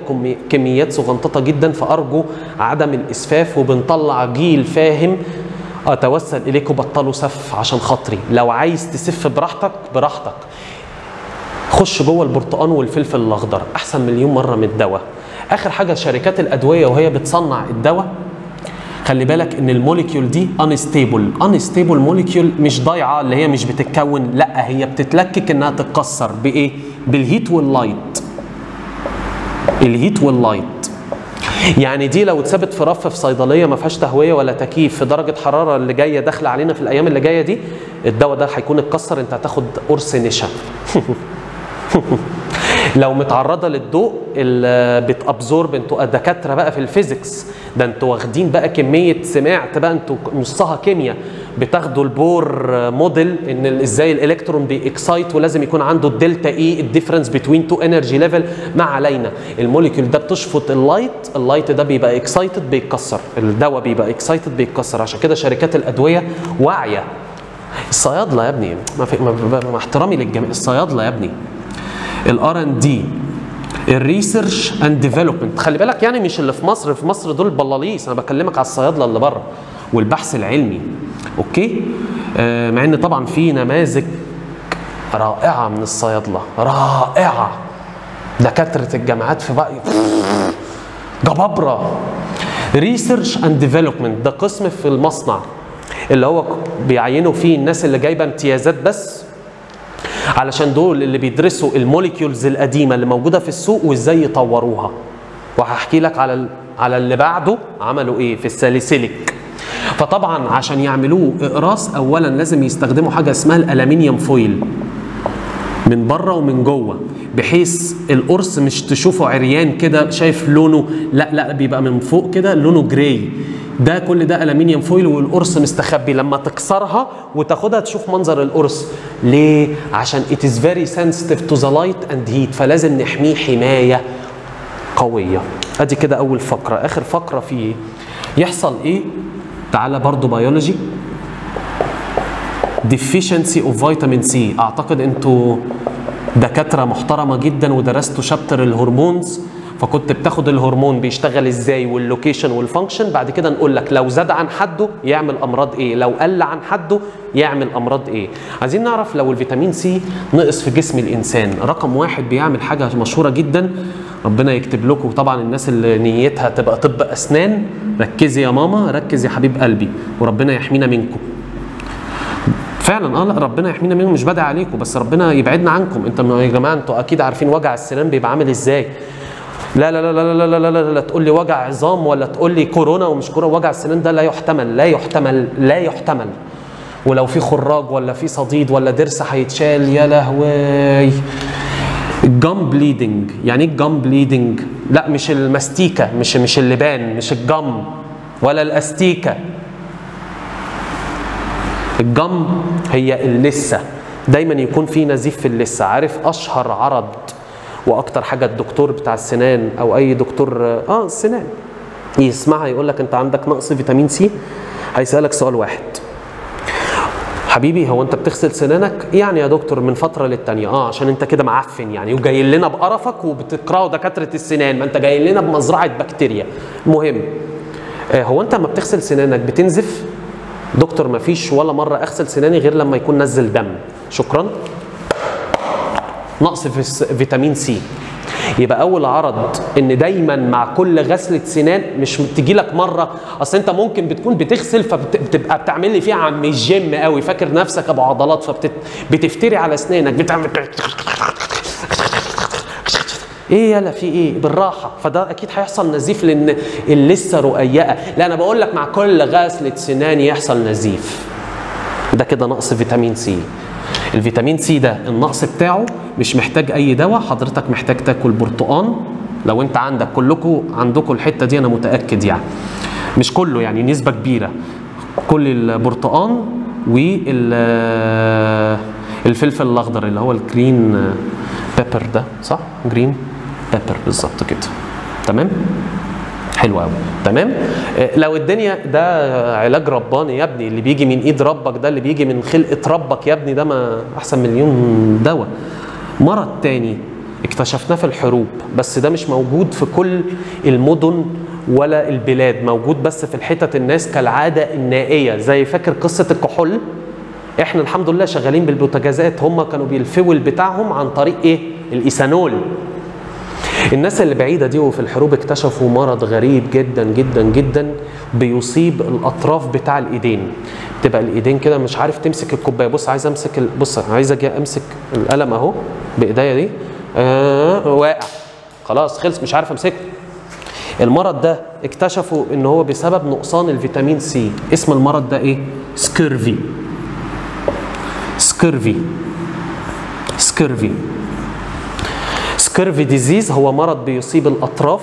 كميات صغنططه جدا، فارجو عدم الاسفاف، وبنطلع جيل فاهم. اتوسل اليكم بطلوا سف عشان خاطري، لو عايز تسف براحتك براحتك، خش جوه البرتقان والفلفل الاخضر احسن مليون مره من الدواء. اخر حاجه شركات الادويه وهي بتصنع الدواء خلي بالك ان الموليكيول دي انستيبل، انستيبل موليكيول، مش ضايعه اللي هي مش بتتكون، لا هي بتتلكك انها تتكسر بايه؟ بالهيت واللايت. الهيت واللايت يعني دي لو اتسابت في رف في صيدليه ما فيهاش تهويه ولا تكييف في درجه حراره اللي جايه داخله علينا في الايام اللي جايه دي، الدواء ده هيكون اتكسر، انت هتاخد قرص نشا. لو متعرضه للضوء اللي بتابزورب، انتوا دكاتره بقى في الفيزيكس، ده انتوا واخدين بقى كميه، سمعت بقى انتوا نصها كيمياء، بتاخدوا البور موديل ان ازاي الالكترون بيكسايت ولازم يكون عنده الدلتا اي، الديفرنس بتوين تو انرجي ليفل. ما علينا، الموليكيول ده بتشفط اللايت، اللايت ده بيبقى اكسايتد بيتكسر، الدواء بيبقى اكسايتد بيتكسر. عشان كده شركات الادويه واعيه. الصيادله يا ابني، مع احترامي للجميع، الصيادله يا ابني، الR&D، الريسيرش اند ديفلوبمنت، خلي بالك يعني مش اللي في مصر، في مصر دول بلاليس، انا بكلمك على الصيادله اللي بره والبحث العلمي. اوكي، مع ان طبعا في نماذج رائعه من الصيادله، رائعه، دكاتره الجامعات في بقى جبابره. ريسيرش اند ديفلوبمنت ده قسم في المصنع اللي هو بيعينوا فيه الناس اللي جايبه امتيازات بس، علشان دول اللي بيدرسوا الموليكيولز القديمه اللي موجوده في السوق وازاي يطوروها. وهحكي لك على اللي بعده عملوا ايه في الساليسيليك. فطبعا عشان يعملوه اقراص اولا لازم يستخدموا حاجه اسمها الالمنيوم فويل. من بره ومن جوه، بحيث القرص مش تشوفه عريان كده شايف لونه، لا لا بيبقى من فوق كده لونه جراي. ده كل ده ألمنيوم فويل والقرص مستخبي، لما تكسرها وتاخدها تشوف منظر القرص. ليه؟ عشان it is very sensitive to the light and heat، فلازم نحميه حماية قوية. ادي كده أول فقرة. آخر فقرة فيه يحصل إيه؟ تعالى برضو بيولوجي. deficiency of vitamin C. أعتقد أنتوا دكاترة محترمة جدا ودرستوا شابتر الهرمونز، فكنت بتاخد الهرمون بيشتغل ازاي واللوكيشن والفانكشن. بعد كده نقول لك لو زاد عن حده يعمل امراض ايه، لو قل عن حده يعمل امراض ايه. عايزين نعرف لو الفيتامين سي نقص في جسم الانسان. رقم واحد بيعمل حاجه مشهوره جدا، ربنا يكتب لكم طبعا الناس اللي نيتها تبقى طب اسنان، ركزي يا ماما، ركز يا حبيب قلبي، وربنا يحمينا منكم فعلا. لا ربنا يحمينا منكم، مش بدعي عليكم بس ربنا يبعدنا عنكم. انتوا يا جماعه انتوا اكيد عارفين وجع السنان بيبقى عامل ازاي. لا لا لا لا لا لا لا لا تقول لي وجع عظام ولا تقول لي كورونا ومش كورونا. وجع السنان ده لا يحتمل، لا يحتمل، لا يحتمل. ولو في خراج ولا في صديد ولا ضرس هيتشال، يا لهوي. الجام بليدنج. يعني ايه الجام بليدنج؟ لا مش المستيكه، مش اللبان، مش الجم ولا الاستيكه. الجم هي اللثه، دايما يكون في نزيف في اللثه. عارف اشهر عرض واكتر حاجه الدكتور بتاع السنان او اي دكتور السنان يسمعها يقول لك انت عندك نقص فيتامين سي، هيسالك سؤال واحد: حبيبي هو انت بتغسل سنانك؟ يعني يا دكتور من فتره للتانيه. عشان انت كده معفن يعني، وجاي لنا بقرفك وبتكرهوا دكاتره السنان، ما انت جاي لنا بمزرعه بكتيريا. المهم هو انت لما بتغسل سنانك بتنزف؟ دكتور ما فيش ولا مره اغسل سناني غير لما يكون نزل دم. شكرا، نقص في فيتامين سي. يبقى اول عرض ان دايما مع كل غسله سنان، مش تجي لك مره اصل انت ممكن بتكون بتغسل فبتبقى بتعمل لي فيها عم الجيم قوي، فاكر نفسك ابو عضلات، فبتفتري على اسنانك بتعمل ايه، يلا في ايه، بالراحه. فده اكيد هيحصل نزيف لان اللثه رقيقه. لا انا بقول لك مع كل غسله سنان يحصل نزيف، ده كده نقص فيتامين سي. الفيتامين سي ده النقص بتاعه مش محتاج اي دواء، حضرتك محتاج تاكل برتقان لو انت عندك. كلكم عندكم الحته دي انا متاكد، يعني مش كله يعني نسبه كبيره. كل البرتقان والفلفل الاخضر اللي هو الجرين بيبر ده، صح؟ جرين بيبر بالظبط كده، تمام؟ حلو قوي، تمام. لو الدنيا ده علاج رباني يا ابني، اللي بيجي من ايد ربك ده، اللي بيجي من خلقه ربك يا ابني، ده ما احسن مليون دواء. مرض تاني اكتشفناه في الحروب، بس ده مش موجود في كل المدن ولا البلاد، موجود بس في الحتت الناس كالعاده النائيه. زي فاكر قصه الكحول؟ احنا الحمد لله شغالين بالبوتاجازات، هم كانوا بيلفوا بتاعهم عن طريق ايه؟ الايثانول. الناس اللي بعيدة دي وفي الحروب اكتشفوا مرض غريب جدا جدا جدا بيصيب الأطراف بتاع الإيدين. تبقى الإيدين كده مش عارف تمسك الكوباية. بص عايز أمسك، بص عايز أجي أمسك القلم أهو بإيديا دي، واقع خلاص، خلص مش عارف أمسكه. المرض ده اكتشفوا إن هو بسبب نقصان الفيتامين سي. اسم المرض ده إيه؟ سكيرفي. سكيرفي، سكيرفي، سكيرفي ديزيز. هو مرض بيصيب الأطراف،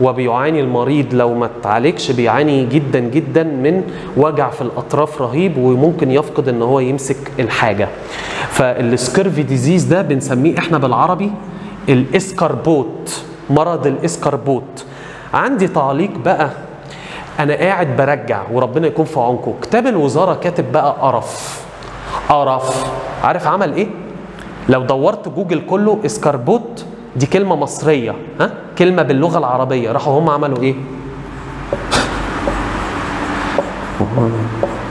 وبيعاني المريض لو ما اتعالجش بيعاني جدا جدا من وجع في الأطراف رهيب، وممكن يفقد ان هو يمسك الحاجة. فالسكيرفي ديزيز ده بنسميه احنا بالعربي الاسكربوت، مرض الاسكربوت. عندي تعليق بقى، انا قاعد برجع وربنا يكون في عونكم، كتاب الوزارة كاتب بقى قرف قرف. عارف عمل ايه؟ لو دورت جوجل كله اسكربوت، دي كلمة مصرية، ها؟ كلمة باللغة العربية، راحوا هم عملوا ايه؟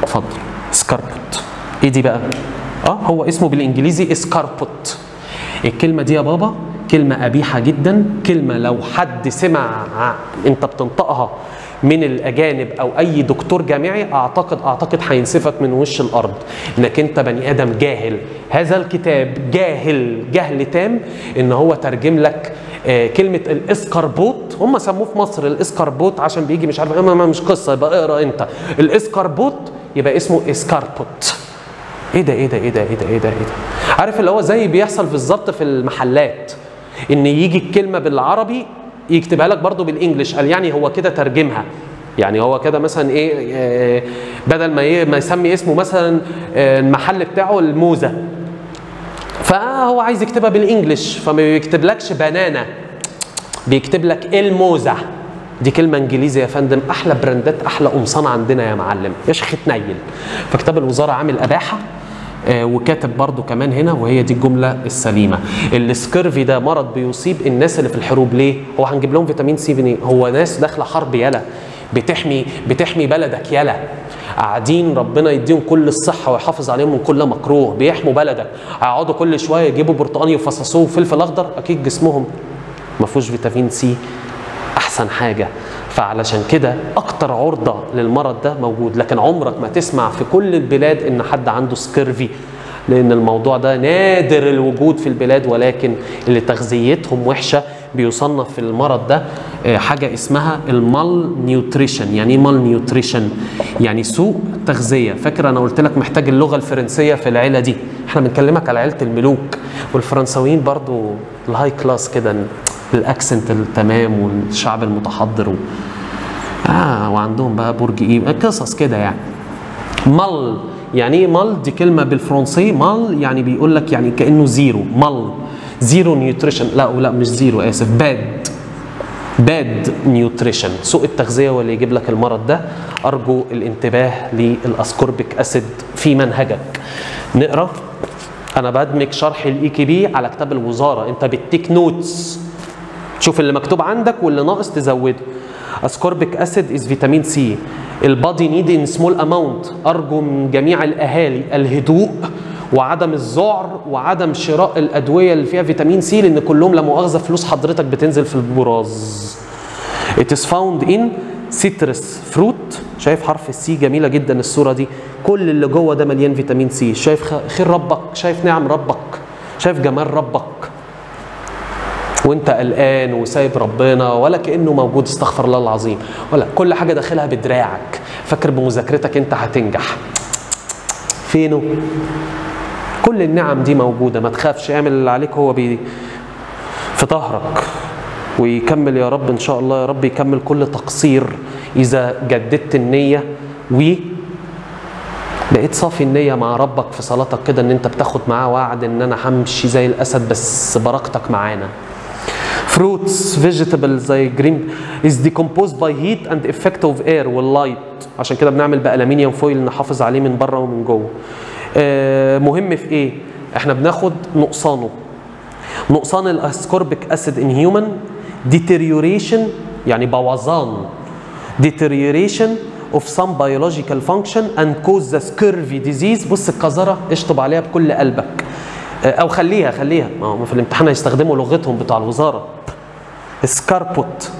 اتفضل اسكربوت. ايه دي بقى؟ هو اسمه بالانجليزي اسكربوت. الكلمة دي يا بابا كلمة قبيحة جدا، كلمة لو حد سمع انت بتنطقها من الاجانب او اي دكتور جامعي اعتقد هينسفك من وش الارض انك انت بني ادم جاهل. هذا الكتاب جاهل، جهل تام، ان هو ترجم لك كلمه الاسكربوت. هم سموه في مصر الاسكربوت عشان بيجي مش عارف، مش قصه، يبقى اقرا انت الاسكربوت، يبقى اسمه اسكربوت. ايه ده ايه ده ايه ده ايه ده ايه ده؟ عارف اللي هو زي بيحصل بالظبط في المحلات، ان يجي الكلمه بالعربي يكتبها لك برضو بالانجلش، قال يعني هو كده ترجمها، يعني هو كده مثلا ايه، بدل ما يسمي اسمه مثلا المحل بتاعه الموزه، فهو عايز يكتبها بالانجلش فما بيكتبلكش بنانا، بيكتب لك الموزه. دي كلمه انجليزي يا فندم، احلى براندات احلى قمصان عندنا يا معلم يا شيخ تنيل. فكتاب الوزاره عامل اباحه وكاتب برضو كمان هنا، وهي دي الجمله السليمه. السكيرفي ده مرض بيصيب الناس اللي في الحروب. ليه؟ هو هنجيب لهم فيتامين سي منين؟ هو ناس داخله حرب يلا، بتحمي بلدك يلا، قاعدين ربنا يديهم كل الصحه ويحافظ عليهم من كل مكروه، بيحموا بلدك. هيقعدوا كل شويه يجيبوا برتقاني وفصصوه وفلفل اخضر، اكيد جسمهم ما فيهوش فيتامين سي احسن حاجه. فعلشان كده اكتر عرضه للمرض ده موجود، لكن عمرك ما تسمع في كل البلاد ان حد عنده سكيرفي، لان الموضوع ده نادر الوجود في البلاد. ولكن اللي تغذيتهم وحشه بيصنف في المرض ده حاجه اسمها المال نيوتريشن. يعني ايه مال نيوتريشن؟ يعني سوء تغذيه. فاكر انا قلت لك محتاج اللغه الفرنسيه في العيله دي، احنا بنكلمك على عيله الملوك، والفرنساويين برضو الهاي كلاس كده، الاكسنت التمام والشعب المتحضر وعندهم بقى برج ايه، قصص كده يعني. مال يعني ايه مال؟ دي كلمه بالفرنسي، مال يعني بيقول لك يعني كانه زيرو، مال زيرو نيوتريشن، لا مش زيرو، اسف، باد نيوتريشن، سوء التغذيه هو اللي يجيب لك المرض ده. ارجو الانتباه للاسكوربيك اسيد في منهجك. نقرا، انا بدمج شرح الاي كي بي على كتاب الوزاره، انت بتيك نوتس، شوف اللي مكتوب عندك واللي ناقص تزوده. اسكوربيك اسيد از فيتامين سي، البادي نيد ان سمول اماونت. ارجو من جميع الاهالي الهدوء وعدم الذعر وعدم شراء الادويه اللي فيها فيتامين سي، لان كلهم لا مؤاخذه فلوس حضرتك بتنزل في البراز. It is found in citrus fruit. شايف حرف السي؟ جميله جدا الصوره دي، كل اللي جوه ده مليان فيتامين سي. شايف خير ربك، شايف نعم ربك، شايف جمال ربك، وانت قلقان وسايب ربنا ولا كانه موجود، استغفر الله العظيم، ولا كل حاجه داخلها بدراعك، فاكر بمذاكرتك انت هتنجح، فينه؟ كل النعم دي موجوده، ما تخافش، اعمل اللي عليك، هو في ظهرك، ويكمل يا رب ان شاء الله، يا رب يكمل كل تقصير اذا جددت النيه بقيت صافي النية مع ربك في صلاتك كده، ان انت بتاخد معاه وعد ان انا همشي زي الاسد بس بركتك معانا. فروتس فيجيتابلز زي جرين از ديكومبوزد باي هيت اند افكت اوف اير واللايت، عشان كده بنعمل بالامينيوم فويل نحافظ عليه من بره ومن جوه. مهم في ايه؟ احنا بناخد نقصانه، نقصان الاسكوربيك اسيد ان هيومن ديتيريوريشن، يعني بوظان، ديتيريوريشن of some biological function and cause the scurvy disease. بص القذرة اشطب عليها بكل قلبك، او خليها ما هو في الامتحان هيستخدموا لغتهم بتاع الوزارة. سكاربوت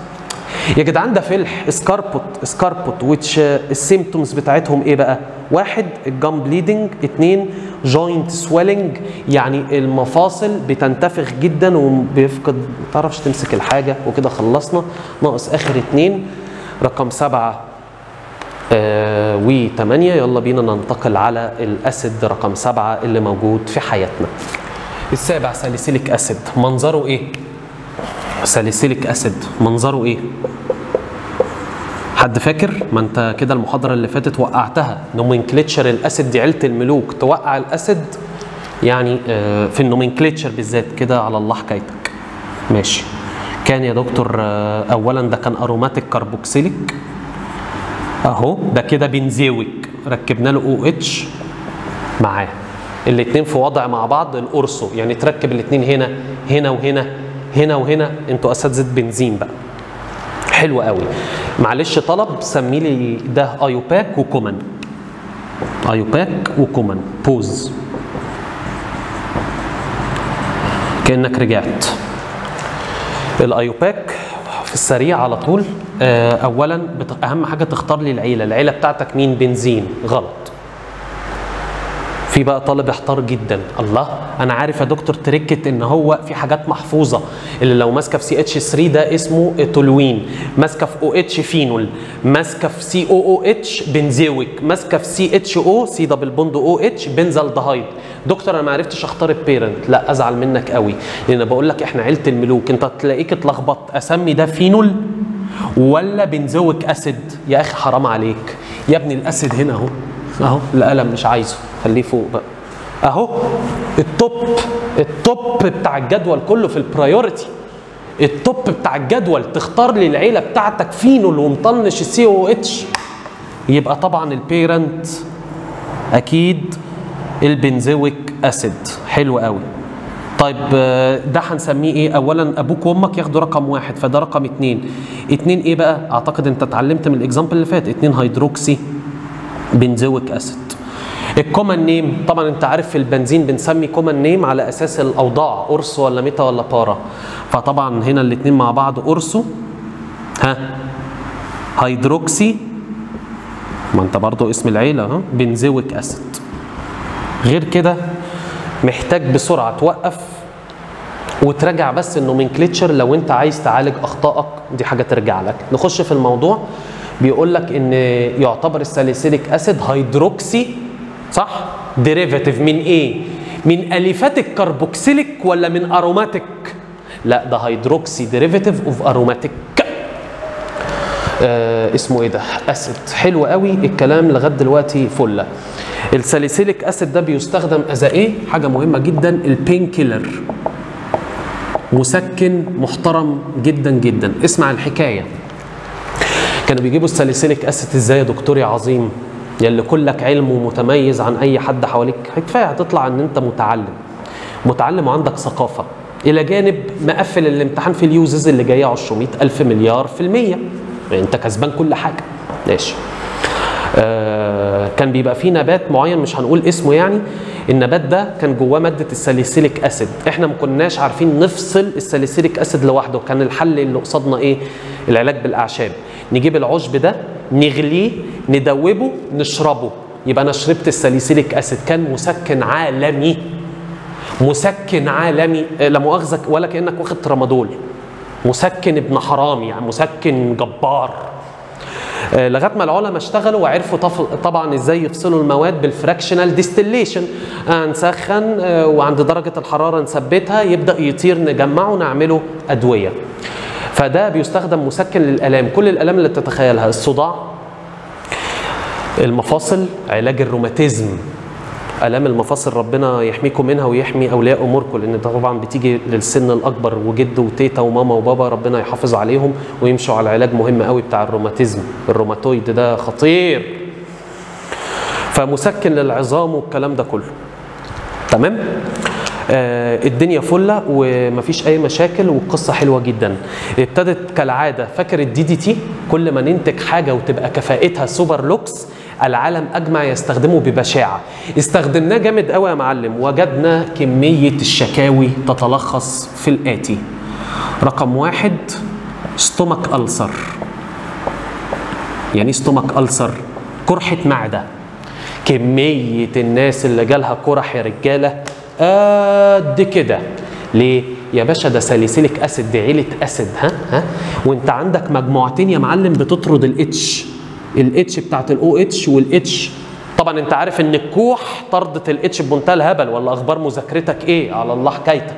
يا جدعان ده فلح، سكاربوت which السيمتومز بتاعتهم ايه بقى؟ واحد الجام بليدنج، اتنين جوينت سويلنج، يعني المفاصل بتنتفخ جدا وبيفقد، ما تعرفش تمسك الحاجة وكده. خلصنا، ناقص اخر اتنين، رقم 7 و8. يلا بينا ننتقل على الاسيد رقم 7 اللي موجود في حياتنا. السابع ساليسيليك اسيد، منظره ايه؟ ساليسيليك اسيد منظره ايه؟ حد فاكر؟ ما انت كده المحاضره اللي فاتت وقعتها، نومنكليتشر الاسيد دي عيله الملوك، توقع الاسيد يعني في النومنكليتشر بالذات كده، على الله حكايتك. ماشي، كان يا دكتور اولا ده كان اروماتيك كربوكسيليك اهو، ده كده بنزويك، ركبنا له او اتش معاه، الاثنين في وضع مع بعض الأورسو، يعني تركب الاثنين هنا هنا وهنا هنا وهنا، انتوا اساتذه بنزين بقى. حلو قوي، معلش طلب، سمي لي ده ايوباك وكومن، ايوباك وكومن، بوز كأنك رجعت. الايوباك في السريع على طول، اولا اهم حاجه تختار لي العيله بتاعتك مين، بنزين غلط، في بقى طالب احتار جدا، الله انا عارف يا دكتور تركت ان هو في حاجات محفوظه، اللي لو ماسكه في سي اتش 3 ده اسمه تولوين، ماسكه في او اتش فينول، ماسكه في سي او او اتش بنزويك، ماسكه في سي اتش او سي دبل بوند او اتش بنزالدهايد. دكتور انا ما عرفتش اختار البيرنت. لا ازعل منك قوي، لان بقول لك احنا عيله الملوك، انت تلاقيك اتلخبطت اسمي ده فينول ولا بنزويك اسيد. يا اخي حرام عليك يا ابني، الاسيد هنا اهو اهو، القلم مش عايزه خليه فوق بقى اهو، التوب بتاع الجدول كله في البرايورتي، التوب بتاع الجدول تختار لي العيله بتاعتك فينول ومطنش السي او اتش، يبقى طبعا البيرنت اكيد البنزويك اسيد. حلو قوي. طيب ده هنسميه ايه؟ اولا ابوك وامك ياخدوا رقم واحد، فده رقم اتنين. اتنين ايه بقى؟ اعتقد انت اتعلمت من الاكزامبل اللي فات، اتنين هيدروكسي بنزويك اسيد. الكومن نيم طبعا انت عارف في البنزين بنسمي كومن نيم على اساس الاوضاع، اورثو ولا ميتا ولا بارا، فطبعا هنا الاثنين مع بعض اورثو هيدروكسي، ما انت برضو اسم العيله ها، بنزويك اسيد. غير كده محتاج بسرعه توقف وتراجع بس النومنكليتشر لو انت عايز تعالج اخطائك، دي حاجه ترجع لك. نخش في الموضوع. بيقول لك ان يعتبر الساليسيليك اسيد هيدروكسي صح؟ ديريفاتيف من ايه؟ من اليفاتيك كربوكسيليك ولا من اروماتيك؟ لا ده هيدروكسي ديريفاتيف اوف اروماتيك. اسمه ايه ده؟ اسيد. حلو قوي الكلام لغايه دلوقتي فله. الساليسيليك اسيد ده بيستخدم از ايه؟ حاجه مهمه جدا، البين كيلر. مسكن محترم جدا جدا. اسمع الحكايه. كانوا بيجيبوا الساليسيليك اسيد ازاي يا دكتور يا عظيم؟ يلي كلك علم ومتميز عن اي حد حواليك، كفايه هتطلع ان انت متعلم وعندك ثقافه، الى جانب مقفل الامتحان في اليوزز اللي جايه 100,000,000,000%، يعني انت كسبان كل حاجه. ماشي. كان بيبقى فيه نبات معين مش هنقول اسمه، يعني النبات ده كان جواه ماده الساليسيليك اسيد، احنا ما كناش عارفين نفصل الساليسيليك اسيد لوحده، كان الحل اللي قصادنا ايه؟ العلاج بالاعشاب. نجيب العشب ده نغليه ندوبه نشربه، يبقى انا شربت الساليسيليك اسيد، كان مسكن عالمي، مسكن عالمي لا مؤاخذه ولا كانك واخد ترامادول، مسكن ابن حرام يعني، مسكن جبار. لغايه ما العلماء اشتغلوا وعرفوا طبعا ازاي يفصلوا المواد بالفراكشنال ديستيليشن، نسخن وعند درجه الحراره نثبتها يبدا يطير، نجمعه نعمله ادويه. فده بيستخدم مسكن للالام، كل الالام اللي تتخيلها، الصداع، المفاصل، علاج الروماتيزم، الام المفاصل ربنا يحميكم منها ويحمي اولياء اموركم، لان طبعا بتيجي للسن الاكبر، وجد وتيتا وماما وبابا ربنا يحافظ عليهم ويمشوا على علاج مهم قوي بتاع الروماتيزم، الروماتويد ده خطير، فمسكن للعظام والكلام ده كله. تمام؟ الدنيا فله ومفيش اي مشاكل والقصه حلوه جدا. ابتدت كالعاده، فاكر الدي دي تي، كل ما ننتج حاجه وتبقى كفاءتها سوبر لوكس العالم اجمع يستخدمه ببشاعه، استخدمناه جامد قوي يا معلم، وجدنا كميه الشكاوي تتلخص في الاتي. رقم واحد ستومك ألسر. يعني ايه ستومك ألسر؟ قرحه معده. كميه الناس اللي جالها قرح يا رجاله قد كده. ليه؟ يا باشا ده ساليسيليك اسيد، دي عيله اسيد، ها وانت عندك مجموعتين يا معلم بتطرد الاتش، الاتش بتاعت الاو اتش والاتش، طبعا انت عارف ان الكوح طردت الاتش بمنتهى الهبل، ولا اخبار مذاكرتك ايه؟ على الله حكايتك.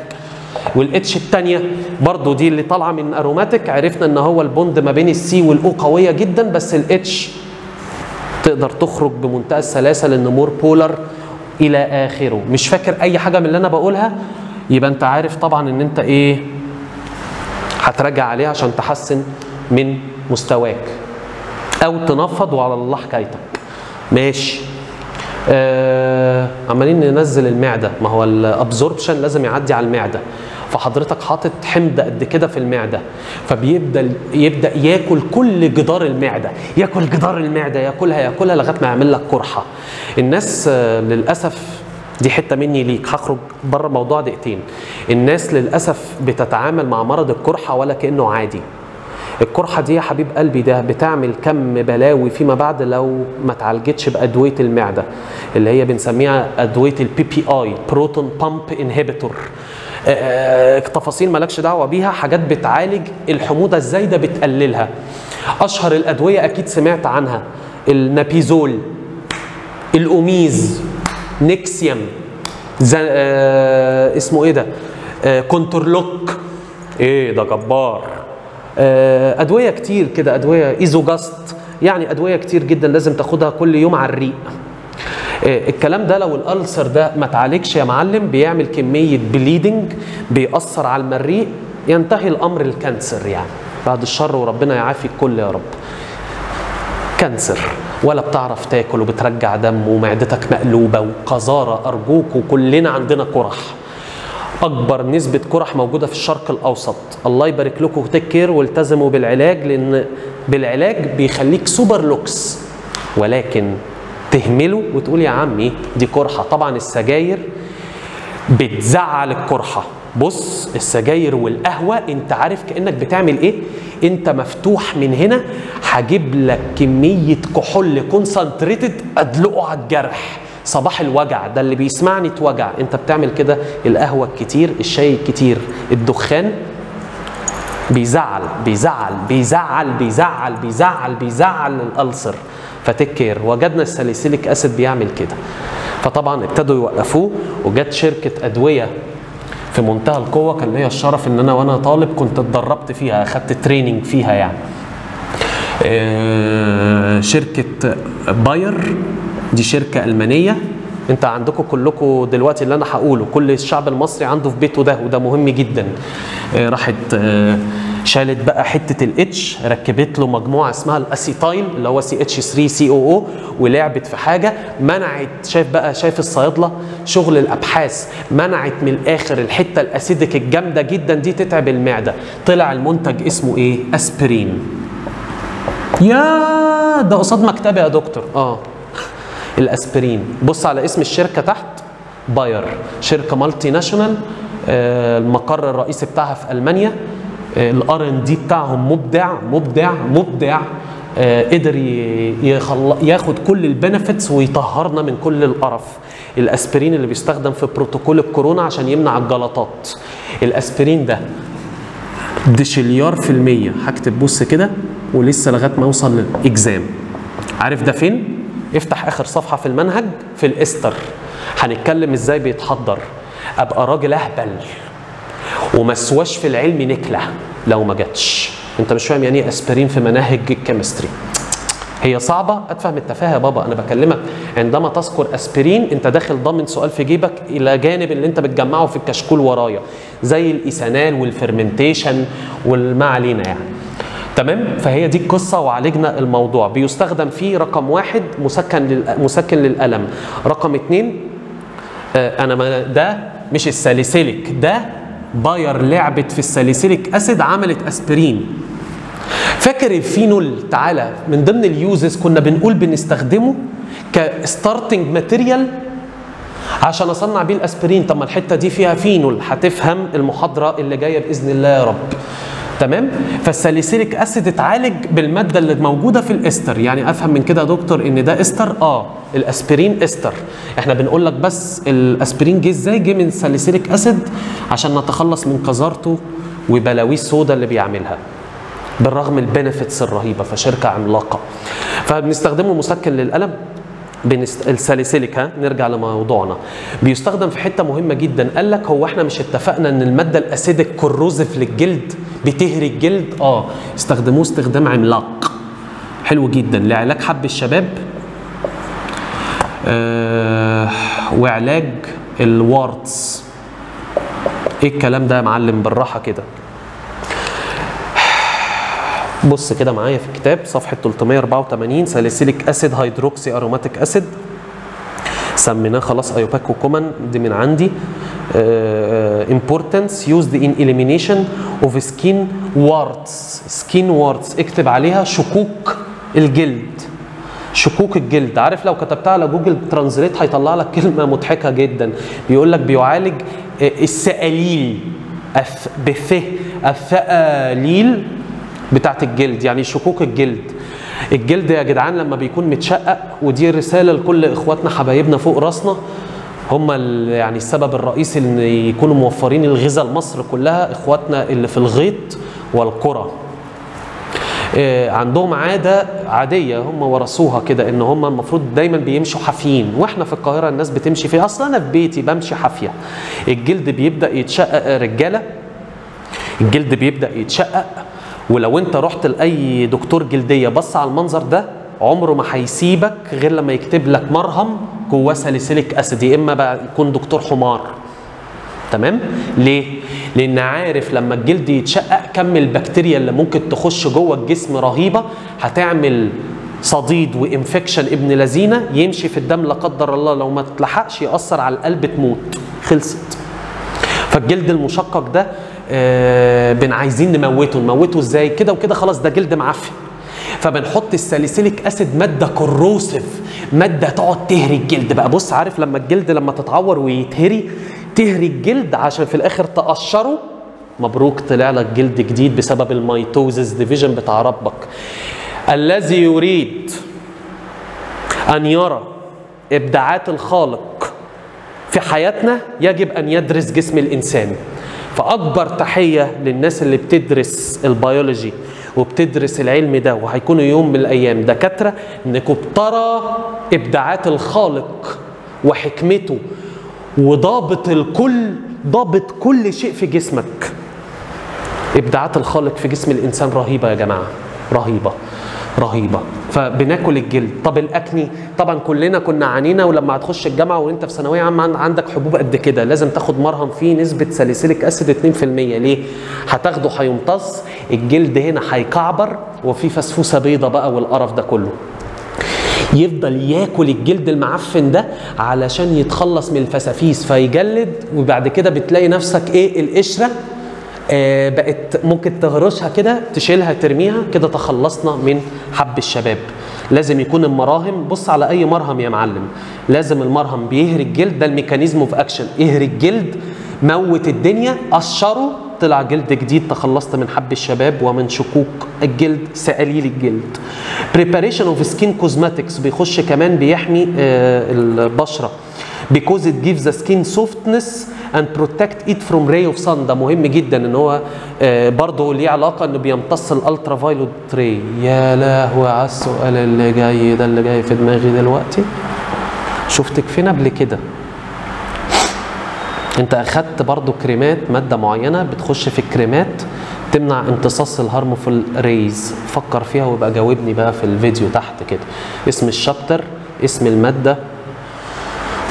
والاتش الثانيه برضو دي اللي طالعه من اروماتيك، عرفنا ان هو البوند ما بين السي والاو قويه جدا، بس الاتش تقدر تخرج بمنتهى السلاسه لان مور بولر الى اخره. مش فاكر اي حاجه من اللي انا بقولها؟ يبقى انت عارف طبعا ان انت ايه هتراجع عليها عشان تحسن من مستواك او تنفض وعلى الله حكايتك. ماشي. عمالين ننزل المعده، ما هو الابزوربشن لازم يعدي على المعده، فحضرتك حاطط حمض قد كده في المعده، فبيبدا ياكل كل جدار المعده، ياكل جدار المعده، ياكلها لغايه ما يعمل لك قرحه. الناس للاسف، دي حته مني ليك، هخرج بره الموضوع دقيقتين. الناس للاسف بتتعامل مع مرض القرحه ولا كانه عادي، القرحه دي يا حبيب قلبي ده بتعمل كم بلاوي فيما بعد لو ما اتعالجتش بادويه المعده اللي هي بنسميها ادويه البي بي اي بروتون بامب انهبيتور. تفاصيل مالكش دعوه بيها، حاجات بتعالج الحموضه الزايده بتقللها. اشهر الادويه اكيد سمعت عنها النابيزول، الاوميز، نيكسيوم، اسمه ايه ده، كونترلوك، ايه ده جبار، ادويه كتير كده، ادويه ايزوجاست، يعني ادويه كتير جدا لازم تاخدها كل يوم على الريق. الكلام ده لو الالسر ده ما اتعالجش يا معلم بيعمل كميه بليدنج، بيأثر على المريء، ينتهي الامر الكانسر، يعني بعد الشر، وربنا يعافي الكل يا رب. كانسر ولا بتعرف تاكل وبترجع دم ومعدتك مقلوبه وقذاره، ارجوكوا كلنا عندنا قرح. اكبر نسبه قرح موجوده في الشرق الاوسط، الله يبارك لكم وتيك كير والتزموا بالعلاج، لان بالعلاج بيخليك سوبر لوكس، ولكن تهمله وتقول يا عمي دي قرحه. طبعا السجاير بتزعل القرحه، بص السجاير والقهوه انت عارف كانك بتعمل ايه؟ انت مفتوح من هنا هجيب لك كميه كحول كونسنتريتد ادلقه على الجرح، صباح الوجع ده اللي بيسمعني اتوجع. انت بتعمل كده، القهوه الكتير، الشاي الكتير، الدخان بيزعل بيزعل بيزعل بيزعل بيزعل بيزعل الالسر. فتيك كير، وجدنا الساليسيليك اسيد بيعمل كده، فطبعا ابتدوا يوقفوه، وجت شركه ادويه في منتهى القوه، كان ليا الشرف ان انا وانا طالب كنت اتدربت فيها، اخدت تريننج فيها يعني. شركه باير دي شركه المانيه، انت عندكم كلكم دلوقتي اللي انا هقوله كل الشعب المصري عنده في بيته ده، وده مهم جدا. راحت شالت بقى حته الاتش، ركبت له مجموعه اسمها الاسيتايل اللي هو سي اتش 3 سي او او، ولعبت في حاجه منعت، شايف بقى، شايف الصيادله شغل الابحاث، منعت من الاخر الحته الاسيدك الجامده جدا دي تتعب المعده. طلع المنتج اسمه ايه؟ اسبرين. يا ده قصاد مكتبي يا دكتور. الاسبرين، بص على اسم الشركه تحت، باير، شركه مالتي ناشونال، المقر الرئيسي بتاعها في المانيا، الR&D بتاعهم مبدع مبدع مبدع، قدر ياخد كل البنفتس ويطهرنا من كل القرف. الاسبرين اللي بيستخدم في بروتوكول الكورونا عشان يمنع الجلطات، الاسبرين ده دشليار في المية، هكتب بص كده ولسه لغايه ما اوصل للاكزام، عارف ده فين؟ افتح اخر صفحه في المنهج في الاستر، هنتكلم ازاي بيتحضر. ابقى راجل اهبل ومسواش في العلم نكله لو ما جاتش. انت مش فاهم يعني ايه اسبرين في مناهج الكيمستري، هي صعبه، اتفهم التفاهه يا بابا. انا بكلمك عندما تذكر اسبرين انت داخل ضامن سؤال في جيبك الى جانب اللي انت بتجمعه في الكشكول ورايا، زي الايثانال والفرمنتيشن والما علينا يعني، تمام. فهي دي القصه وعالجنا الموضوع. بيستخدم فيه رقم واحد مسكن للالم، رقم اتنين ده مش الساليسيليك، ده باير لعبت في الساليسيليك اسيد عملت اسبرين. فاكر الفينول؟ تعالى من ضمن اليوزز كنا بنقول بنستخدمه كستارتنج ماتيريال عشان اصنع بيه الاسبرين. طب ما الحته دي فيها فينول، هتفهم المحاضره اللي جايه باذن الله يا رب، تمام. فالساليسيليك اسيد اتعالج بالماده اللي موجوده في الاستر، يعني افهم من كده يا دكتور ان ده استر؟ الاسبرين استر، احنا بنقول لك بس الاسبرين جه ازاي، جه من الساليسيليك اسيد عشان نتخلص من قذارته وبلاويه السودا اللي بيعملها، بالرغم البنفتس الرهيبه. فشركه عملاقه، فبنستخدمه مسكن للالم. الساليسيليك، نرجع لموضوعنا، بيستخدم في حته مهمه جدا. قال لك هو احنا مش اتفقنا ان الماده الاسيدك كروزف للجلد، بتهري الجلد؟ استخدموه استخدام عملاق حلو جدا لعلاج حب الشباب وعلاج الوارتس. ايه الكلام ده يا معلم؟ بالراحه كده، بص كده معايا في الكتاب صفحه 384، ساليسيليك اسيد هيدروكسي اروماتيك اسيد، سميناه خلاص ايوباكو كومن، دي من عندي. importance used in elimination of skin warts. skin warts اكتب عليها شكوك الجلد، شكوك الجلد، عارف لو كتبتها على جوجل ترانزليت هيطلع لك كلمه مضحكه جدا، بيقول لك بيعالج السقاليل، بثقاليل بتاعة الجلد، يعني شقوق الجلد. الجلد يا جدعان لما بيكون متشقق، ودي رسالة لكل اخواتنا حبايبنا فوق راسنا، هم يعني السبب الرئيسي ان يكونوا موفرين الغذاء لمصر كلها، اخواتنا اللي في الغيط والقرى. عندهم عادة عادية هم ورثوها كده، ان هم المفروض دايما بيمشوا حافيين، واحنا في القاهرة الناس بتمشي فيه، اصلا انا في بيتي بمشي حافية. الجلد بيبدأ يتشقق رجالة، الجلد بيبدأ يتشقق، ولو انت رحت لأي دكتور جلدية بص على المنظر ده عمره ما هيسيبك غير لما يكتب لك مرهم جواه ساليسيليك اسيد، يا اما بقى يكون دكتور حمار. تمام؟ ليه؟ لأن عارف لما الجلد يتشقق كم البكتيريا اللي ممكن تخش جوه الجسم رهيبة، هتعمل صديد وانفكشن ابن لذينه يمشي في الدم لا قدر الله، لو ما تلحقش يأثر على القلب تموت. خلصت. فالجلد المشقق ده عايزين نموته، نموته ازاي؟ كده وكده خلاص ده جلد معفن. فبنحط الساليسيليك اسيد، ماده كروسيف، ماده تقعد تهري الجلد بقى. بص عارف لما الجلد لما تتعور ويتهري، تهري الجلد عشان في الاخر تقشره، مبروك طلع لك جلد جديد بسبب الميتوزيس ديفيجن بتاع ربك. الذي يريد ان يرى ابداعات الخالق في حياتنا يجب ان يدرس جسم الانسان. فاكبر تحيه للناس اللي بتدرس البيولوجي وبتدرس العلم ده، وهيكونوا يوم من الايام دكاتره، انكم بترى ابداعات الخالق وحكمته وضابط الكل، ضابط كل شيء في جسمك. ابداعات الخالق في جسم الانسان رهيبه يا جماعه، رهيبه رهيبه. فبناكل الجلد. طب الاكني طبعا كلنا كنا عانينا، ولما هتخش الجامعه وانت في ثانويه عامه عندك حبوب قد كده لازم تاخد مرهم فيه نسبه ساليسيليك اسيد 2%. ليه؟ هتاخده هيمتص، الجلد هنا هيكعبر وفي فسفوسه بيضه بقى والقرف ده كله. يفضل ياكل الجلد المعفن ده علشان يتخلص من الفسافيس، فيجلد، وبعد كده بتلاقي نفسك ايه القشره بقت ممكن تهرشها كده، تشيلها ترميها كده، تخلصنا من حب الشباب. لازم يكون المراهم، بص على اي مرهم يا معلم، لازم المرهم بيهري الجلد، ده الميكانيزم اوف اكشن، اهري الجلد، موت الدنيا، قشره، طلع جلد جديد، تخلصت من حب الشباب ومن شقوق الجلد، ساليل الجلد. بريباريشن اوف سكين كوزماتكس، بيخش كمان بيحمي البشره. Because it gives the skin softness and protect it from ray of sun. ده مهم جدا، ان هو برضه ليه علاقه انه بيمتص الالترا فايلوت راي. يا لهوي على السؤال اللي جاي ده، اللي جاي في دماغي دلوقتي. شفتك فين قبل كده؟ انت اخدت برضه كريمات، ماده معينه بتخش في الكريمات تمنع امتصاص الهارمفول ريز. فكر فيها ويبقى جاوبني بقى في الفيديو تحت كده، اسم الشابتر، اسم الماده،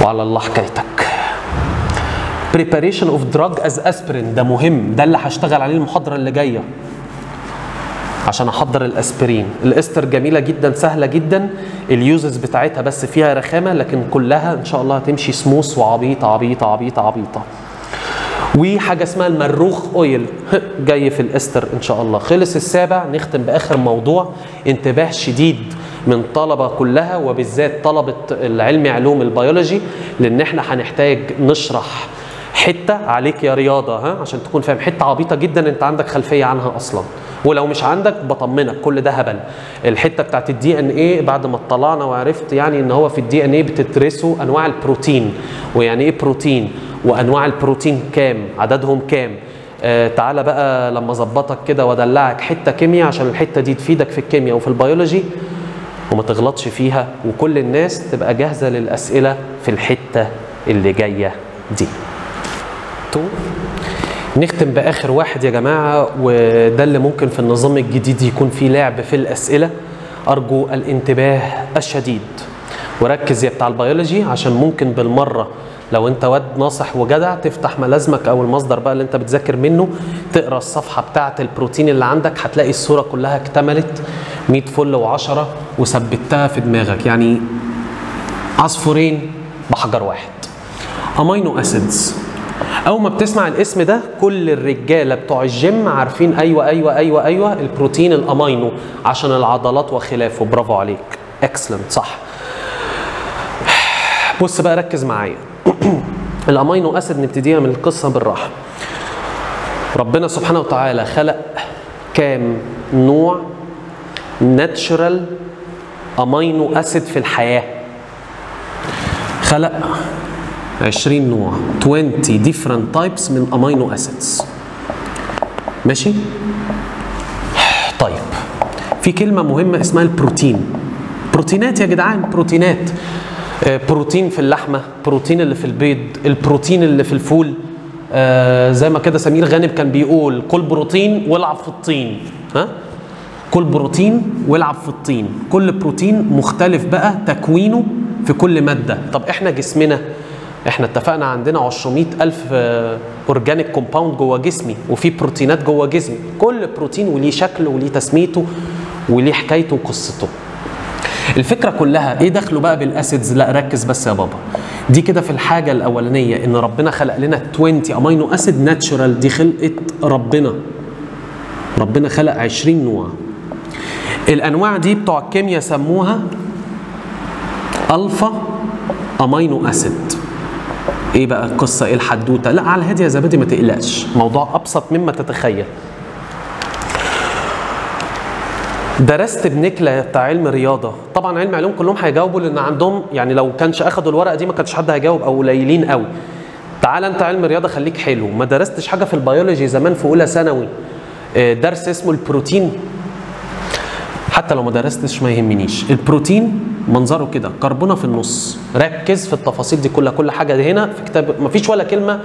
وعلى الله حكايتك. preparation of drug as aspirin، ده مهم، ده اللي هشتغل عليه المحاضره اللي جايه عشان احضر الاسبرين. الاستر جميله جدا، سهله جدا، اليوزز بتاعتها بس فيها رخامه، لكن كلها ان شاء الله هتمشي سموث وعبيطه عبيطه عبيطه عبيطه. وحاجه اسمها المروخ اويل جاي في الاستر ان شاء الله. خلص السابع، نختم باخر موضوع. انتباه شديد من طلبة كلها، وبالذات طلبة العلم علوم البيولوجي، لان احنا هنحتاج نشرح حتة عليك يا رياضة، ها، عشان تكون فاهم، حتة عبيطة جدا انت عندك خلفية عنها اصلا، ولو مش عندك بطمنك كل ده هبل. الحتة بتاعت الدي ان ايه، بعد ما اطلعنا وعرفت يعني ان هو في الدي ان ايه بتدرسوا انواع البروتين، ويعني ايه بروتين، وانواع البروتين كام، عددهم كام. تعالى بقى لما اظبطك كده وادلعك حتة كيمياء، عشان الحتة دي تفيدك في الكيمياء وفي البيولوجي وما تغلطش فيها، وكل الناس تبقى جاهزة للأسئلة في الحتة اللي جاية دي. نختم بآخر واحد يا جماعة، وده اللي ممكن في النظام الجديد يكون فيه لعب في الأسئلة، أرجو الانتباه الشديد. وركز يا بتاع البيولوجي، عشان ممكن بالمرة لو انت واد ناصح وجدع تفتح ملازمك او المصدر بقى اللي انت بتذاكر منه، تقرا الصفحه بتاعه البروتين اللي عندك، هتلاقي الصوره كلها اكتملت 100 فل و10 وثبتها في دماغك، يعني عصفورين بحجر واحد. امينو اسيدز، اول ما بتسمع الاسم ده كل الرجاله بتوع الجيم عارفين، ايوه ايوه ايوه ايوه البروتين الامينو عشان العضلات وخلافه. برافو عليك، اكسلنت، صح. بص بقى ركز معايا. الامينو اسيد نبتديها من القصه بالراحه. ربنا سبحانه وتعالى خلق كام نوع ناتشرال امينو اسيد في الحياه. خلق 20 نوع 20 different types من امينو اسيدز. ماشي؟ طيب في كلمه مهمه اسمها البروتين. بروتينات يا جدعان، بروتينات، بروتين في اللحمه، بروتين اللي في البيض، البروتين اللي في الفول. زي ما كده سمير غانم كان بيقول كل بروتين والعب في الطين. ها؟ كل بروتين والعب في الطين. كل بروتين مختلف بقى تكوينه في كل ماده. طب احنا جسمنا، احنا اتفقنا عندنا 200,000 اورجانيك كومباوند جوه جسمي، وفي بروتينات جوه جسمي. كل بروتين وليه شكله وليه تسميته وليه حكايته وقصته. الفكره كلها ايه دخله بقى بالاسيدز؟ لا ركز بس يا بابا، دي كده في الحاجه الاولانيه ان ربنا خلق لنا 20 امينو اسيد ناتشرال. دي خلقت ربنا خلق 20 نوع. الانواع دي بتوع الكيمياء سموها الفا امينو اسيد. ايه بقى القصه؟ ايه الحدوته؟ لا على الهادي يا زبادي ما تقلقش، موضوع ابسط مما تتخيل. درست بنكله بتاع علم رياضه، طبعا علم علوم كلهم هيجاوبوا لان عندهم، يعني لو كانش اخدوا الورقه دي ما كانش حد هيجاوب او قليلين قوي. تعال انت علم رياضه خليك حلو، ما درستش حاجه في البيولوجي زمان في اولى ثانوي درس اسمه البروتين؟ حتى لو ما درستش ما يهمنيش. البروتين منظره كده، كربونه في النص. ركز في التفاصيل دي كلها، كل حاجه دي هنا في كتاب، ما فيش ولا كلمه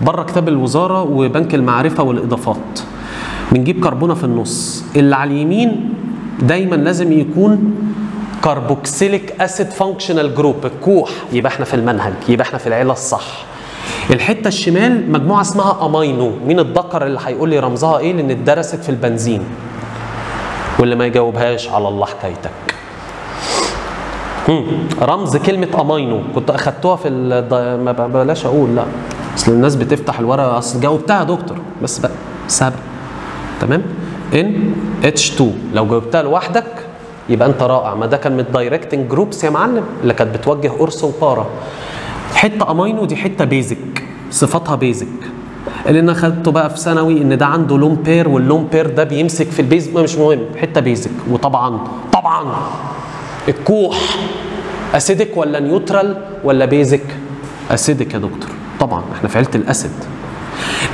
بره كتاب الوزاره وبنك المعرفه والاضافات. بنجيب كربونه في النص. اللي على اليمين دايما لازم يكون كاربوكسيليك اسيد فانكشنال جروب، الكوح، يبقى احنا في المنهج، يبقى احنا في العيله الصح. الحته الشمال مجموعه اسمها امينو، مين الدكر اللي هيقول لي رمزها ايه لان اتدرست في البنزين؟ واللي ما يجاوبهاش على الله حكايتك. رمز كلمه امينو كنت اخدتوها في بلاش اقول، لا اصل الناس بتفتح الورقه، اصل جاوبتها يا دكتور بس بقى سابق. تمام؟ NH2 لو جاوبتها لوحدك يبقى انت رائع، ما ده كان من الدايركتنج جروبس يا معلم اللي كانت بتوجه قرص وبارا. حته امينو دي حته بيزك، صفاتها بيزك. اللي انا خدته بقى في ثانوي ان ده عنده لون بير، واللون بير ده بيمسك في البيز، مش مهم، حته بيزك. وطبعا الكوح اسيدك ولا نيوترال ولا بيزك؟ اسيدك يا دكتور، طبعا احنا في عيله الاسيد.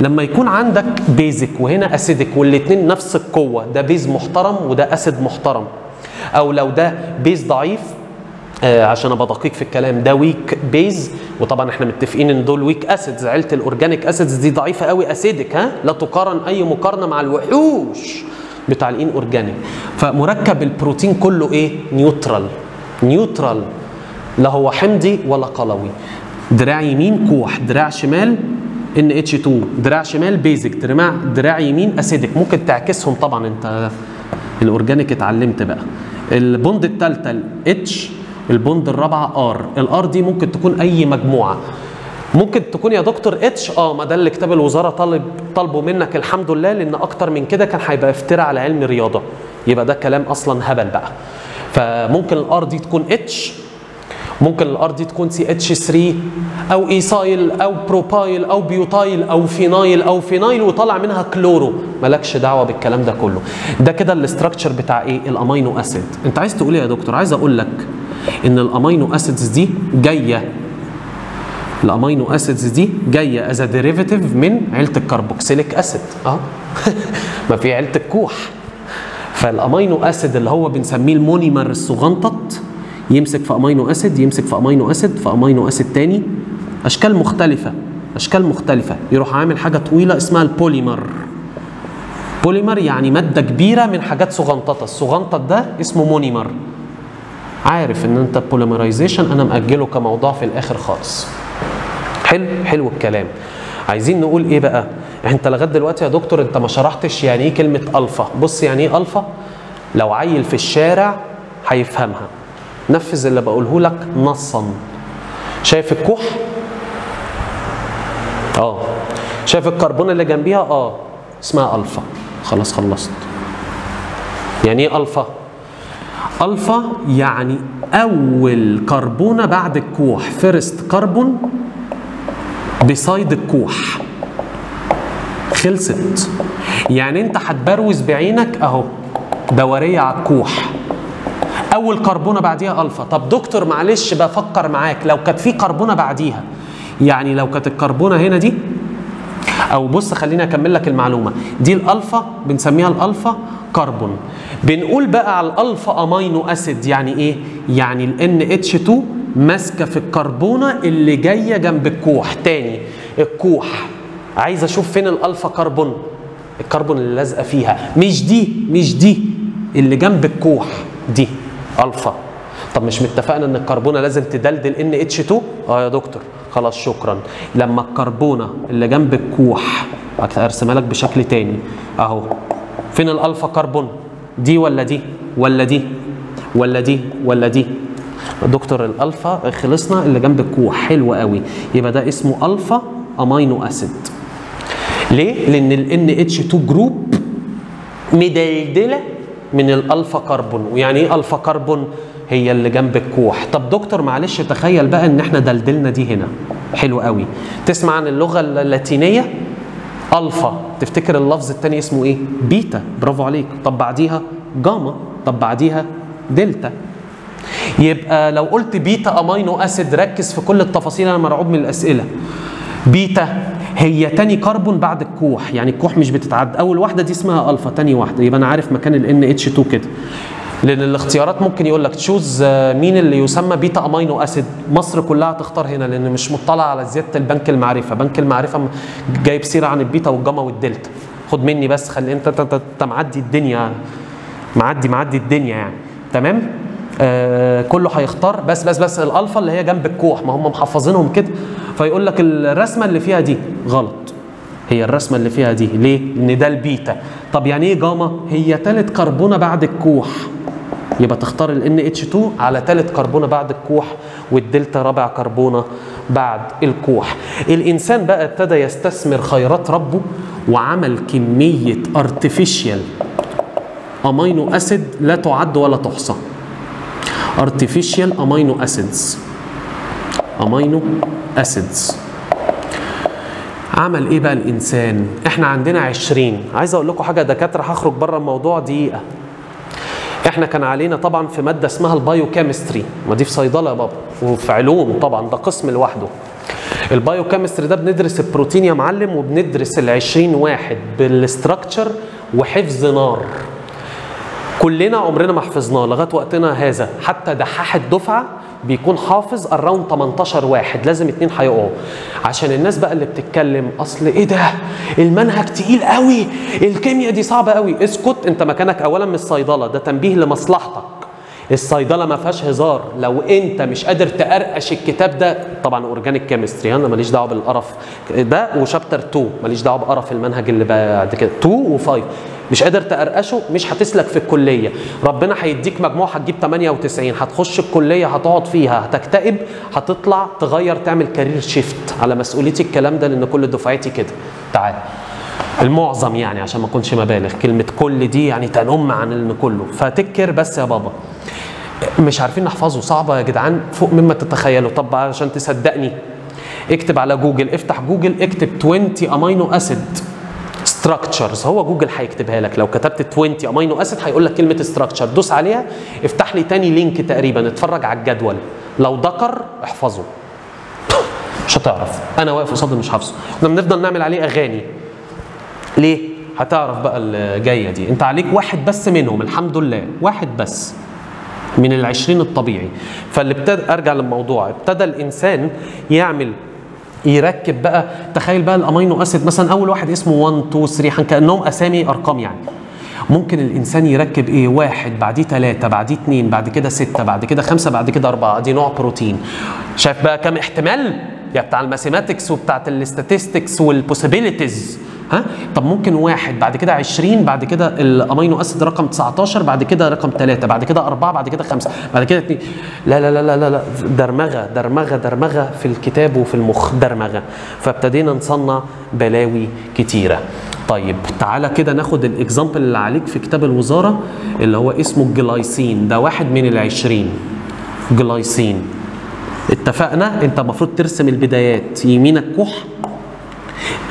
لما يكون عندك بيزك وهنا اسيدك والاثنين نفس القوه، ده بيز محترم وده اسيد محترم. او لو ده بيز ضعيف، عشان ابقى دقيق في الكلام، ده ويك بيز، وطبعا احنا متفقين ان دول ويك اسيدز. عيله الاورجانيك اسيدز دي ضعيفه قوي اسيدك، ها لا تقارن اي مقارنه مع الوحوش بتاع الان اورجانيك. فمركب البروتين كله ايه؟ نيوترال. نيوترال لا هو حمضي ولا قلوي. دراع يمين كوح، دراع شمال NH2، دراع شمال بيزك، دراع يمين اسيدك. ممكن تعكسهم طبعا، انت الاورجانيك اتعلمت بقى. البوند الثالثه الاتش، البوند الرابعه ار. الار دي ممكن تكون اي مجموعه، ممكن تكون يا دكتور اتش. ما ده اللي كتاب الوزاره طالبه منك، الحمد لله، لان اكتر من كده كان هيبقى افتراء على علم رياضه، يبقى ده كلام اصلا هبل بقى. فممكن الار دي تكون اتش، ممكن الار دي تكون CH3 او ايسايل او بروبايل او بيوتايل او فينايل وطالع منها كلورو. مالكش دعوه بالكلام ده كله. ده كده الاستراكشر بتاع ايه؟ الامينو اسيد. انت عايز تقول ايه يا دكتور؟ عايز اقول لك ان الامينو اسيدز دي جايه، از ديريفيتيف من عيله الكربوكسيليك اسيد. ما في عيله الكوح. فالامينو اسيد اللي هو بنسميه المونيمر الصغنطط يمسك في امينو اسيد، في امينو اسيد تاني، اشكال مختلفه، يروح عامل حاجه طويله اسمها البوليمر. بوليمر يعني ماده كبيره من حاجات صغنططه، الصغنطط ده اسمه مونيمر. عارف ان انت البوليمرايزيشن انا ماجله كموضوع في الاخر خالص. حلو، حلو الكلام. عايزين نقول ايه بقى؟ انت لغايه دلوقتي يا دكتور انت ما شرحتش يعني ايه كلمه الفا. بص يعني ايه الفا؟ لو عيل في الشارع هيفهمها. نفذ اللي بقوله لك نصا. شايف الكوح؟ شايف الكربون اللي جنبيها؟ اسمها الفا. خلاص خلصت. يعني ايه الفا؟ الفا يعني اول كربونه بعد الكوح، فيرست كربون بسايد الكوح. خلصت. يعني انت هتبروز بعينك اهو دوريه على الكوح، اول كربونه بعديها الفا. طب دكتور معلش بفكر معاك، لو كانت في كربونه بعديها، يعني لو كانت الكربونه هنا دي، او بص خليني اكمل لك المعلومه دي. الالفا بنسميها الالفا كربون. بنقول بقى على الالفا امينو اسيد، يعني ايه؟ يعني ال NH2 ماسكه في الكربونه اللي جايه جنب الكوح. تاني الكوح عايز اشوف فين الالفا كربون، الكربون اللي لازقه فيها، مش دي اللي جنب الكوح، دي الفا. طب مش متفقنا ان الكربونه لازم تدلدل NH2؟ اه يا دكتور خلاص شكرا. لما الكربونه اللي جنب الكوح، ارسمها لك بشكل تاني اهو، فين الالفا كربون؟ دي ولا دي ولا دي ولا دي ولا دي؟ دكتور الالفا خلصنا اللي جنب الكوح، حلو قوي، يبقى ده اسمه الفا امينو اسيد. ليه؟ لان ال NH2 جروب مدلدله من الالفا كربون. ويعني ايه الفا كربون؟ هي اللي جنب الكوح. طب دكتور معلش تخيل بقى ان احنا دلدلنا دي هنا، حلو قوي. تسمع عن اللغه اللاتينيه الفا، تفتكر اللفظ الثاني اسمه ايه؟ بيتا، برافو عليك. طب بعديها جاما، طب بعديها دلتا. يبقى لو قلت بيتا امينو اسيد، ركز في كل التفاصيل، انا مرعوب من الاسئله. بيتا هي تاني كربون بعد الكوح، يعني الكوح مش بتتعدى، اول واحده دي اسمها الفا، تاني واحده، يبقى انا عارف مكان ال NH2 كده. لان الاختيارات ممكن يقول لك تشوز مين اللي يسمى بيتا امينو اسيد، مصر كلها هتختار هنا لان مش مطلع على زياده البنك المعرفه، بنك المعرفه جايب سيره عن البيتا والجاما والدلتا. خد مني بس، خلي انت معدي الدنيا يعني. معدي الدنيا يعني، تمام؟ كله هيختار بس الالفا اللي هي جنب الكوح، ما هم محفظينهم كده. فيقول لك الرسمه اللي فيها دي غلط، هي الرسمه اللي فيها دي ليه؟ ان ده البيتا. طب يعني ايه جاما؟ هي ثالث كربونه بعد الكوح، يبقى تختار ال NH2 على ثالث كربونه بعد الكوح، والدلتا رابع كربونه بعد الكوح. الانسان بقى ابتدى يستثمر خيرات ربه وعمل كميه ارتفيشال امينو اسيد لا تعد ولا تحصى. ارتفيشال امينو اسيدز، امينو اسيدز. عمل ايه بقى الانسان؟ احنا عندنا 20، عايز اقول لكم حاجه دكاتره، هخرج بره الموضوع دقيقه. احنا كان علينا طبعا في ماده اسمها البايوكيمستري، ما دي في صيدله يا بابا وفي علوم طبعا، ده قسم لوحده. البايوكيمستري ده بندرس البروتين يا معلم، وبندرس ال 20 واحد بالاستراكشر وحفظ نار. كلنا عمرنا ما حفظناه لغايه وقتنا هذا، حتى دحاح الدفعه بيكون حافظ الراوند 18 واحد، لازم اتنين هيقعوا. عشان الناس بقى اللي بتتكلم اصل ايه ده؟ المنهج تقيل قوي، الكيمياء دي صعبه قوي. اسكت، انت مكانك اولا من الصيدله، ده تنبيه لمصلحتك. الصيدله ما فيهاش هزار، لو انت مش قادر تقرقش الكتاب ده، طبعا اورجانيك كيمستري انا ماليش دعوه بالقرف ده، وشابتر 2 ماليش دعوه بقرف المنهج اللي بعد كده 2 و5، مش قادر تقرقشه مش هتسلك في الكليه. ربنا هيديك مجموع هتجيب 98، هتخش الكليه هتقعد فيها هتكتئب، هتطلع تغير تعمل كارير شيفت. على مسؤوليتي الكلام ده لان كل دفعتي كده، تعال المعظم يعني عشان ما اكونش مبالغ، كلمه كل دي يعني تنم عن ان كله، فتكر بس يا بابا مش عارفين نحفظه، صعبه يا جدعان فوق مما تتخيلوا. طب عشان تصدقني اكتب على جوجل، افتح جوجل اكتب 20 امينو اسيد ستراكشرز، هو جوجل هيكتبها لك. لو كتبت 20 امينو اسيد هيقول لك كلمه ستراكشر، دوس عليها، افتح لي تاني لينك تقريبا، اتفرج على الجدول، لو ذكر احفظه، مش هتعرف. انا واقف قصادي مش حافظه، احنا بنفضل نعمل عليه اغاني. ليه؟ هتعرف بقى الجايه دي. انت عليك واحد بس منهم، الحمد لله واحد بس من ال20 الطبيعي. فاللي ابتدى، ارجع للموضوع، ابتدى الانسان يعمل يركب بقى، تخيل بقى الامينو اسيد مثلا اول واحد اسمه 1 2 3، كانهم اسامي ارقام يعني. ممكن الانسان يركب ايه؟ واحد بعديه 3 بعديه 2 بعد كده 6 بعد كده 5 بعد كده 4، دي نوع بروتين. شايف بقى كم احتمال؟ يا بتاع الماثيماتكس وبتاعه الاستاتستكس والبوسيبيليتيز. ها؟ طب ممكن واحد بعد كده 20 بعد كده الامينو اسيد رقم 19 بعد كده رقم 3 بعد كده 4 بعد كده 5 بعد كده 2. لا لا لا لا لا، درمغه درمغه درمغه في الكتاب وفي المخ درمغه، فابتدينا نصنع بلاوي كتيره. طيب تعالى كده ناخد الاكزامبل اللي عليك في كتاب الوزاره اللي هو اسمه الجلايسين، ده واحد من ال20 جلايسين. اتفقنا انت المفروض ترسم البدايات، يمينك كح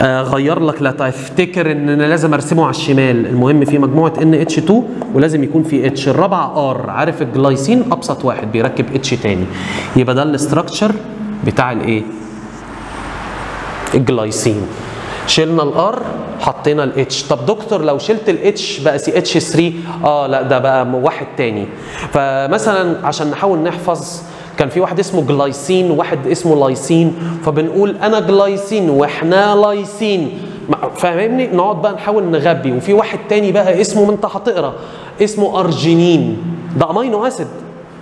غير لك لا تفتكر ان انا لازم ارسمه على الشمال. المهم في مجموعه NH2 ولازم يكون في H. الرابعه R، عارف الجلايسين ابسط واحد بيركب H تاني، يبقى ده الاستراكشر بتاع الايه؟ الجلايسين. شلنا الار حطينا الاتش. طب دكتور لو شلت الاتش بقى سي اتش 3، لا ده بقى واحد تاني. فمثلا عشان نحاول نحفظ كان في واحد اسمه جلايسين وواحد اسمه لايسين، فبنقول انا جلايسين واحنا لايسين، فاهمني؟ نقعد بقى نحاول نغبي. وفي واحد تاني بقى اسمه، ما انت هتقرا اسمه ارجينين، ده امينو اسيد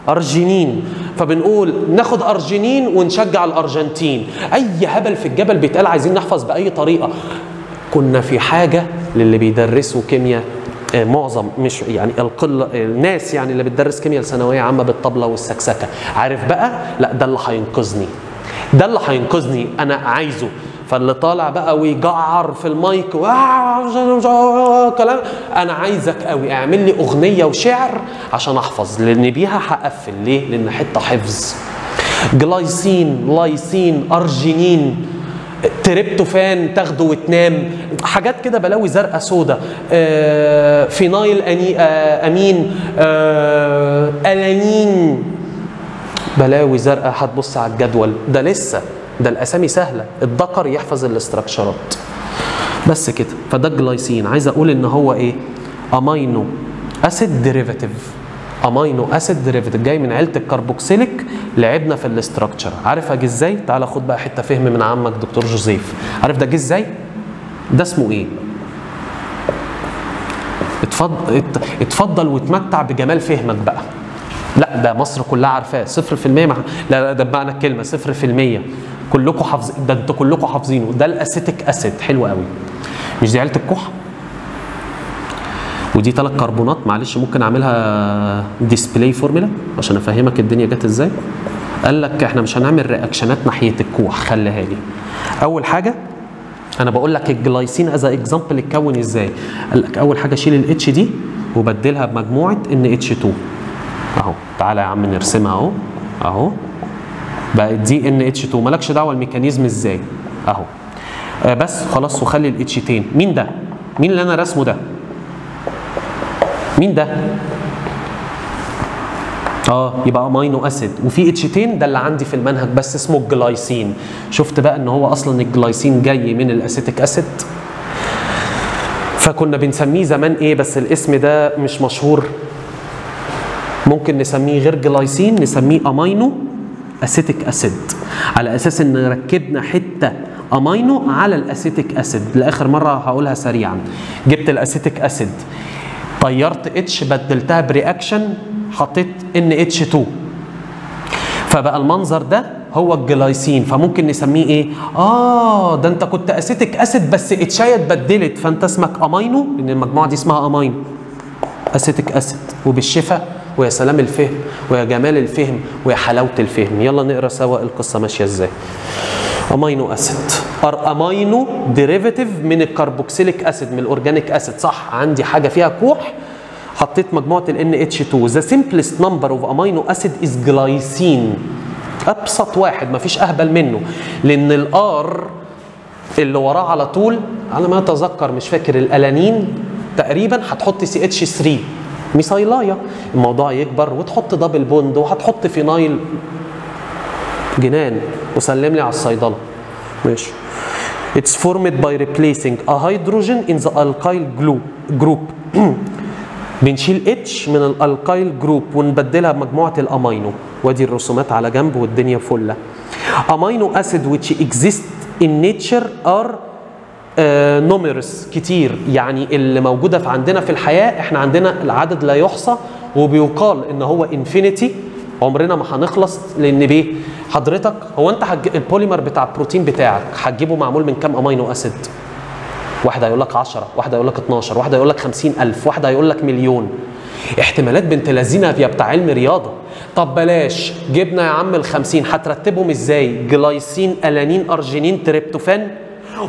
أرجينين، فبنقول ناخد أرجينين ونشجع الأرجنتين. أي هبل في الجبل بيتقال عايزين نحفظ بأي طريقة. كنا في حاجة للي بيدرسوا كيمياء، معظم مش يعني القلة، الناس يعني اللي بتدرس كيمياء الثانوية عامة بالطبلة والسكسكة، عارف بقى؟ لا ده اللي هينقذني، ده اللي هينقذني أنا عايزه. فاللي طالع بقى ويجعر في المايك كلام، انا عايزك قوي اعمل لي اغنيه وشعر عشان احفظ، لان بيها هقفل. ليه؟ لان حته حفظ. جلايسين، لايسين، ارجينين، تريبتوفان تاخده وتنام، حاجات كده بلاوي زرقاء سودا، فينايل امين، الانين، بلاوي زرقاء. هتبص على الجدول ده لسه، ده الاسامي سهله، الذكر يحفظ الاستراكشرات بس كده. فده الجلايسين، عايز اقول ان هو ايه؟ امينو اسيد ديريفاتيف، امينو اسيد ديريفاتيف، جاي من عيله الكربوكسيليك. لعبنا في الاستراكشر، عارف اجي ازاي؟ تعالى خد بقى حته فهم من عمك دكتور جوزيف، عارف ده جه ازاي؟ ده اسمه ايه؟ اتفضل واتمتع بجمال فهمك بقى. لا ده مصر كلها عارفاه 0%، لا دبقنا الكلمه 0%، كلكم حافظين ده، انتوا كلكم حافظينه. ده الاسيتيك اسيد، حلو قوي. مش دي عيله الكحة؟ ودي 3 كربونات، معلش ممكن اعملها ديسبلاي فورمولا عشان افهمك الدنيا جت ازاي. قال لك احنا مش هنعمل رياكشنات ناحيه الكوح، خليها لي. اول حاجه انا بقول لك الجلايسين از اكزامبل اتكون ازاي. قال لك اول حاجه شيل الاتش دي وبدلها بمجموعه NH2 اهو. تعالى يا عم نرسمها اهو، اهو بقت دي NH2، مالكش دعوه الميكانيزم ازاي اهو، بس خلاص. وخلي الاتش تين. مين ده؟ مين اللي انا رسمه ده؟ مين ده؟ يبقى امينو اسيد وفي اتش تين، ده اللي عندي في المنهج بس اسمه الجلايسين. شفت بقى ان هو اصلا الجلايسين جاي من الاسيتيك اسيد، فكنا بنسميه زمان ايه بس الاسم ده مش مشهور، ممكن نسميه غير جلايسين، نسميه امينو اسيتيك اسيد، على اساس ان ركبنا حته امينو على الاسيتيك اسيد. لاخر مره هقولها سريعا، جبت الاسيتيك اسيد طيرت اتش بدلتها برياكشن حطيت NH2، فبقى المنظر ده هو الجلايسين. فممكن نسميه ايه؟ ده انت كنت اسيتيك اسيد بس اتشايه اتبدلت، فانت اسمك امينو، لان المجموعه دي اسمها امينو اسيتيك اسيد. وبالشفاء، ويا سلام الفهم، ويا جمال الفهم، ويا حلاوة الفهم. يلا نقرا سوا القصة ماشية ازاي. امينو اسيد، امينو ديريفاتيف من الكربوكسيليك اسيد، من الاورجانيك اسيد، صح؟ عندي حاجة فيها كوح، حطيت مجموعة ال NH2. The simplest number of amino acid is glycine. أبسط واحد مفيش أهبل منه، لأن الآر اللي وراه على طول على ما أتذكر، مش فاكر، الألانين تقريبا، هتحط CH3 ميثايلايا، الموضوع يكبر وتحط دبل بوند وهتحط فينايل، جنان. وسلم لي على الصيدله، ماشي. It's formed by replacing a hydrogen in the alkyl group. بنشيل اتش من الالكايل جروب ونبدلها بمجموعه الامينو، وادي الرسومات على جنب والدنيا فله. امينو اسيد which exist in nature are نوميرس، كتير، يعني اللي موجوده في عندنا في الحياه، احنا عندنا العدد لا يحصى، وبيقال ان هو انفينيتي، عمرنا ما هنخلص. لان بيه حضرتك، هو انت البوليمر بتاع البروتين بتاعك هتجيبه معمول من كام امينو اسيد؟ واحد هيقول لك 10، واحد هيقول لك 12، واحد هيقول لك 50,000، واحد هيقول لك مليون. احتمالات بنت لذينه يا بتاع علم رياضه. طب بلاش، جبنا يا عم ال 50، هترتبهم ازاي؟ جلايسين، الانين، ارجينين، تريبتوفان،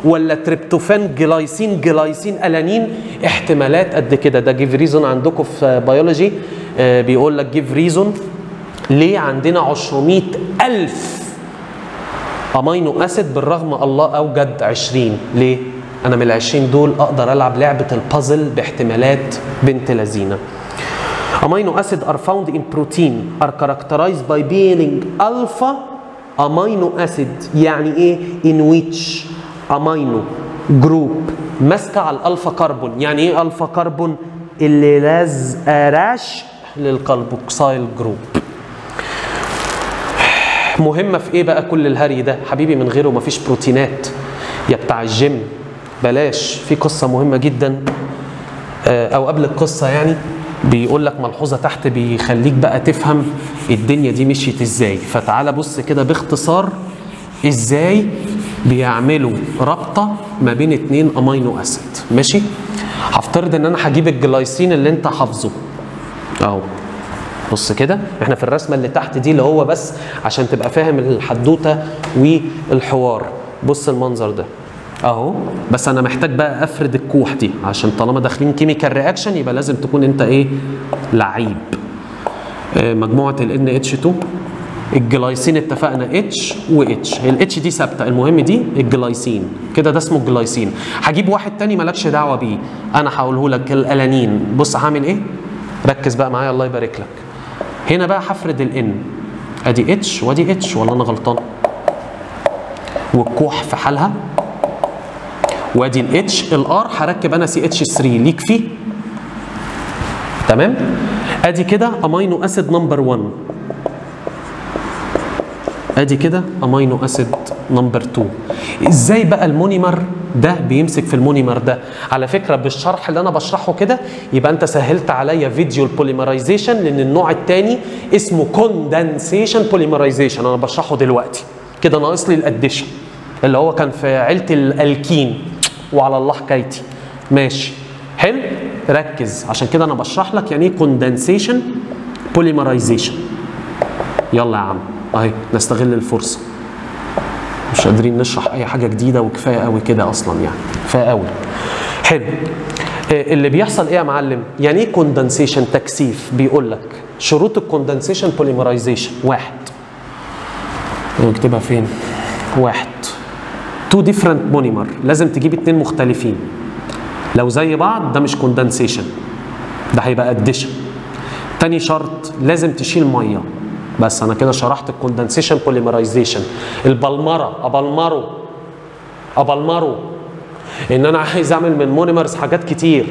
ولا تريبتوفان، جلايسين، جلايسين، الانين. احتمالات قد كده. ده جيف ريزون عندكم في بيولوجي، بيقول لك جيف ريزون ليه عندنا 200,000 امينو اسيد بالرغم الله اوجد 20. ليه؟ انا من ال 20 دول اقدر العب لعبه البازل باحتمالات بنت لذينه. امينو اسيد ار فاوند ان بروتين ار كاركترايزد باي بينج الفا امينو اسيد. يعني ايه؟ ان ويتش امينو جروب ماسكه على الالفا كربون. يعني ايه الفا كربون؟ اللي لازقه رشق للكربوكسيل جروب. مهمه في ايه بقى كل الهري ده؟ حبيبي من غيره مفيش بروتينات يا بتاع الجيم. بلاش. في قصه مهمه جدا او قبل القصه يعني بيقول لك ملحوظه تحت بيخليك بقى تفهم الدنيا دي مشيت ازاي. فتعالى بص كده باختصار ازاي بيعملوا رابطه ما بين اتنين امينو اسيد. ماشي؟ هفترض ان انا هجيب الجلايسين اللي انت حافظه اهو. بص كده، احنا في الرسمه اللي تحت دي اللي هو بس عشان تبقى فاهم الحدوته والحوار. بص المنظر ده اهو، بس انا محتاج بقى افرد الكوح دي عشان طالما داخلين كيميكال رياكشن يبقى لازم تكون انت ايه؟ لعيب. مجموعه ال NH2 الجلايسين اتفقنا اتش واتش، الاتش دي ثابته، المهم دي الجلايسين كده، ده اسمه الجلايسين. هجيب واحد تاني مالكش دعوه بيه، انا هقوله لك الالانين. بص هعمل ايه؟ ركز بقى معايا الله يبارك لك. هنا بقى هفرد الان، ادي اتش وادي اتش، ولا انا غلطان؟ والكوح في حالها، وادي الاتش. الار هركب انا سي اتش 3 ليك فيه، تمام؟ ادي كده امينو اسيد نمبر 1، ادي كده امينو اسيد نمبر 2. ازاي بقى المونيمر ده بيمسك في المونيمر ده؟ على فكره بالشرح اللي انا بشرحه كده يبقى انت سهلت عليا فيديو البوليمرايزيشن، لان النوع الثاني اسمه كوندنسيشن بوليمرايزيشن انا بشرحه دلوقتي. كده ناقص لي الاديشن اللي هو كان في عيله الالكين، وعلى الله حكايتي. ماشي حلو؟ ركز عشان كده انا بشرح لك يعني ايه كوندنسيشن بوليمرايزيشن. يلا يا عم اهي نستغل الفرصه، مش قادرين نشرح اي حاجه جديده وكفايه قوي كده اصلا، يعني كفايه قوي. حلو. اللي بيحصل ايه يا معلم؟ يعني ايه كوندنسيشن؟ تكثيف. بيقول لك شروط الكوندنسيشن بوليمرايزيشن، واحد، نكتبها فين؟ واحد، تو ديفرنت مونيمر، لازم تجيب اتنين مختلفين. لو زي بعض ده مش كوندنسيشن، ده هيبقى اديشن. تاني شرط لازم تشيل ميه. بس انا كده شرحت الكوندنسيشن بوليمرايزيشن. البلمره، ابلمره ان انا عايز اعمل من مونيمرز حاجات كتير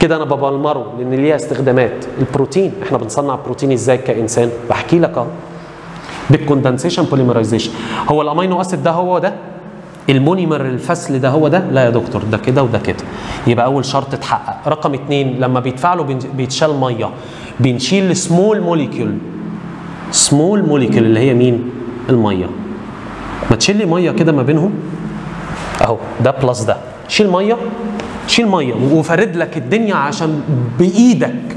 كده، انا ببلمره لان ليها استخدامات. البروتين احنا بنصنع بروتين ازاي كانسان؟ بحكي لك اهو بالكوندنسيشن بوليمرايزيشن. هو الامينو اسيد ده هو ده المونيمر الفصل ده هو ده؟ لا يا دكتور، ده كده وده كده. يبقى اول شرط اتحقق. رقم اتنين، لما بيتفاعلوا بيتشال ميه، بنشيل سمول موليكيول. سمول موليكيول اللي هي مين؟ الميه. ما تشيل لي ميه كده ما بينهم اهو، ده بلس ده، شيل ميه، شيل ميه وفرد لك الدنيا عشان بايدك.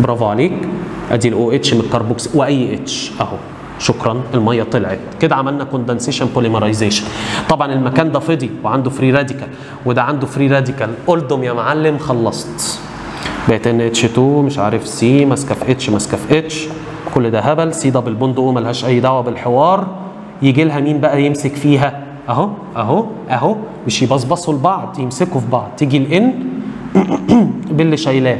برافو عليك. ادي الاو اتش من الكربوكس واي اتش اهو، شكرا، الميه طلعت. كده عملنا كوندنسيشن بوليمرايزيشن. طبعا المكان ده فضي وعنده فري راديكال، وده عنده فري راديكال، قلدهم يا معلم. خلصت بقت ان اتش 2 مش عارف سي ماسكه في اتش ماسكه في اتش، كل ده هبل. سي دبل بوند او ملهاش اي دعوه بالحوار. يجي لها مين بقى يمسك فيها؟ اهو اهو اهو، مش يبصبصوا لبعض، يمسكوا في بعض. تيجي الان باللي شايلاه،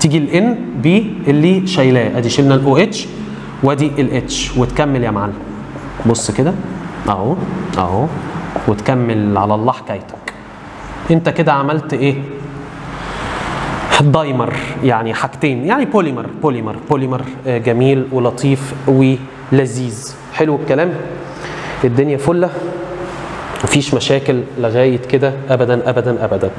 تيجي الان باللي شايلاه. ادي شلنا الاو اتش وادي الاتش، وتكمل يا معلم. بص كده اهو اهو، وتكمل على الله حكايتك. انت كده عملت ايه؟ دايمر، يعني حاجتين، يعني بوليمر. بوليمر بوليمر جميل ولطيف ولذيذ. حلو الكلام، الدنيا فله، مفيش مشاكل لغايه كده ابدا ابدا ابدا.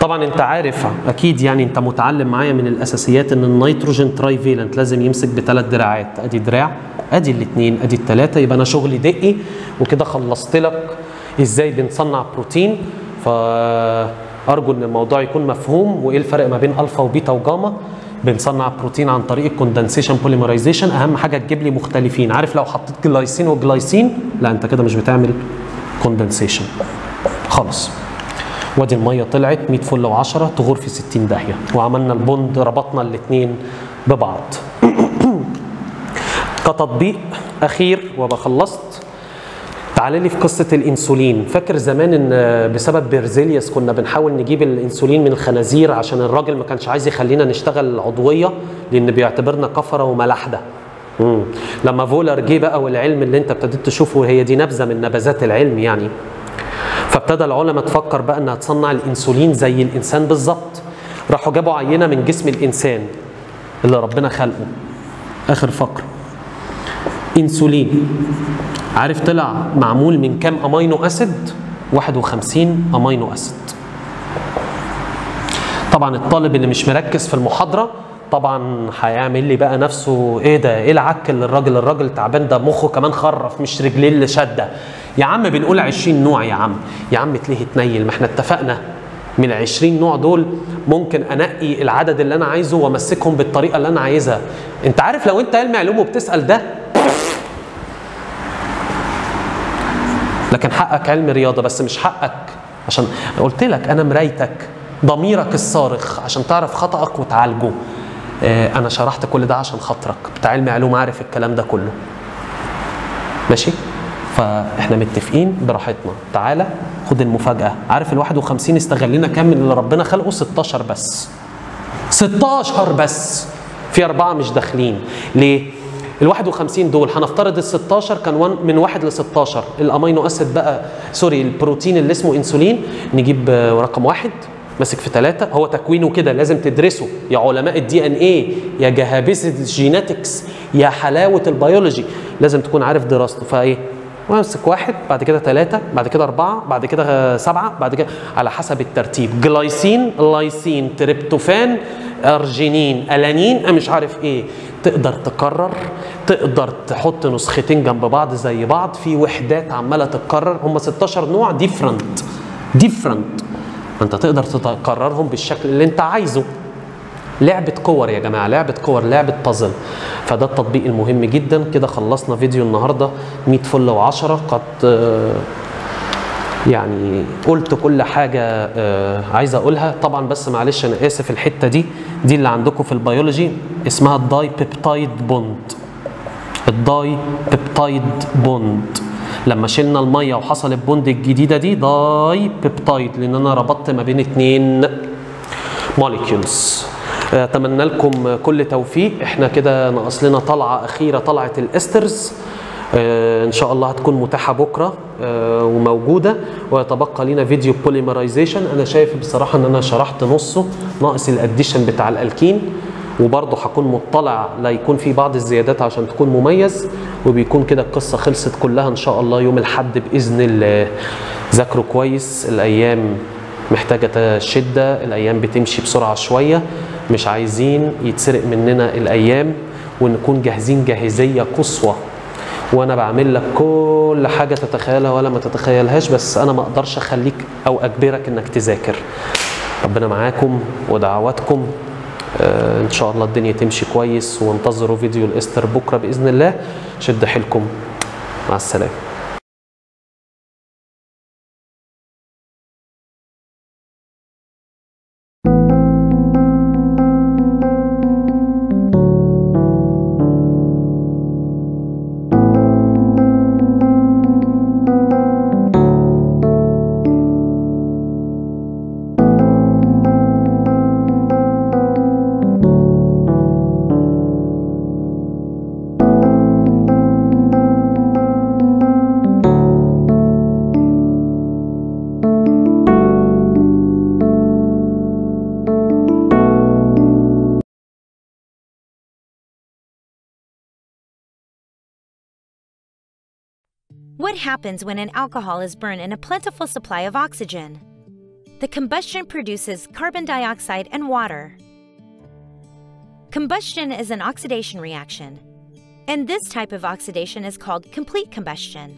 طبعا انت عارف اكيد، يعني انت متعلم معايا من الاساسيات ان النيتروجين تراي فيلنت لازم يمسك بثلاث دراعات، ادي دراع، ادي الاثنين، ادي الثلاثه. يبقى انا شغلي دقي وكده. خلصت لك ازاي بنصنع بروتين، ف أرجو إن الموضوع يكون مفهوم، وإيه الفرق ما بين ألفا وبيتا وجاما. بنصنع بروتين عن طريق الكوندنسيشن بوليمرايزيشن. أهم حاجة تجيب لي مختلفين. عارف لو حطيت جلايسين وجلايسين لا أنت كده مش بتعمل كوندنسيشن خالص. وادي المية طلعت 100 فل و10 تغور في 60 داهية، وعملنا البوند، ربطنا الاتنين ببعض. كتطبيق اخير وابقى خلصت. تعالى لي في قصه الانسولين. فاكر زمان ان بسبب بيرزيليوس كنا بنحاول نجيب الانسولين من الخنازير عشان الراجل ما كانش عايز يخلينا نشتغل عضويه لان بيعتبرنا كفره وملاحده. لما فولر جه بقى والعلم اللي انت ابتديت تشوفه، هي دي نبذه من نبذات العلم يعني، فابتدى العلماء تفكر بقى انها تصنع الانسولين زي الانسان بالظبط. راحوا جابوا عينه من جسم الانسان اللي ربنا خلقه، اخر فقره، انسولين. عارف طلع معمول من كام امينو اسيد؟ 51 امينو اسيد. طبعا الطالب اللي مش مركز في المحاضره طبعا هيعمل لي بقى نفسه ايه ده؟ ايه العك اللي الراجل تعبان ده، مخه كمان خرف مش رجليه اللي شاده. يا عم بنقول 20 نوع يا عم، يا عم تليه تنيل، ما احنا اتفقنا من ال 20 نوع دول ممكن انقي العدد اللي انا عايزه وامسكهم بالطريقه اللي انا عايزها. انت عارف لو انت علمي علوم وبتسال ده، لكن حقك علم رياضه بس مش حقك، عشان قلت لك انا مرايتك ضميرك الصارخ عشان تعرف خطأك وتعالجه. انا شرحت كل ده عشان خاطرك، بتاع علم علوم عارف الكلام ده كله. ماشي؟ فاحنا متفقين براحتنا. تعالى خد المفاجاه. عارف ال 51 استغلنا كام من اللي ربنا خلقه؟ 16 بس. 16 بس، في 4 مش داخلين. ليه؟ ال 51 دول هنفترض ال 16 كان من 1 ل 16 الامينو اسيد بقى، سوري، البروتين اللي اسمه انسولين، نجيب رقم 1 ماسك في 3. هو تكوينه كده لازم تدرسه يا علماء الدي ان ايه، يا جهابزه الجيناتكس، يا حلاوه البيولوجي، لازم تكون عارف دراسته. فايه؟ وامسك 1 بعد كده 3 بعد كده 4 بعد كده 7 بعد كده على حسب الترتيب، جلايسين، لايسين، تريبتوفان، ارجينين، الانين، مش عارف ايه. تقدر تكرر، تقدر تحط نسختين جنب بعض زي بعض في وحدات عماله تتكرر. هم 16 نوع ديفرنت، انت تقدر تكررهم بالشكل اللي انت عايزه. لعبه كور يا جماعه، لعبه كور، لعبه بازل. فده التطبيق المهم جدا. كده خلصنا فيديو النهارده 100 فل و10. قد يعني قلت كل حاجه عايز اقولها طبعا، بس معلش انا اسف. الحته دي اللي عندكم في البيولوجي اسمها الداي بيبتايد بوند. الداي بيبتايد بوند لما شلنا الميه وحصل البوند الجديده دي، داي بيبتايد، لان انا ربطت ما بين 2 موليكيولز. اتمنى لكم كل توفيق. احنا كده ناقص لنا طلعه اخيره، طلعه الاسترز، ان شاء الله هتكون متاحه بكره وموجوده. ويتبقى لنا فيديو بوليمرايزيشن. انا شايف بصراحه ان انا شرحت نصه، ناقص الاديشن بتاع الالكين، وبرضه هكون مطلع لا يكون في بعض الزيادات عشان تكون مميز. وبيكون كده القصه خلصت كلها ان شاء الله يوم الاحد باذن الله. ذاكروا كويس، الايام محتاجه شده، الايام بتمشي بسرعه شويه، مش عايزين يتسرق مننا الايام، ونكون جاهزين جاهزيه قصوى. وانا بعمل لك كل حاجه تتخيلها ولا ما تتخيلهاش، بس انا ما اقدرش اخليك او اجبرك انك تذاكر. ربنا معاكم ودعواتكم. ان شاء الله الدنيا تمشي كويس، وانتظروا فيديو الاستر بكره باذن الله. شد حيلكم، مع السلامه. What happens when an alcohol is burned in a plentiful supply of oxygen? The combustion produces carbon dioxide and water. Combustion is an oxidation reaction, and this type of oxidation is called complete combustion.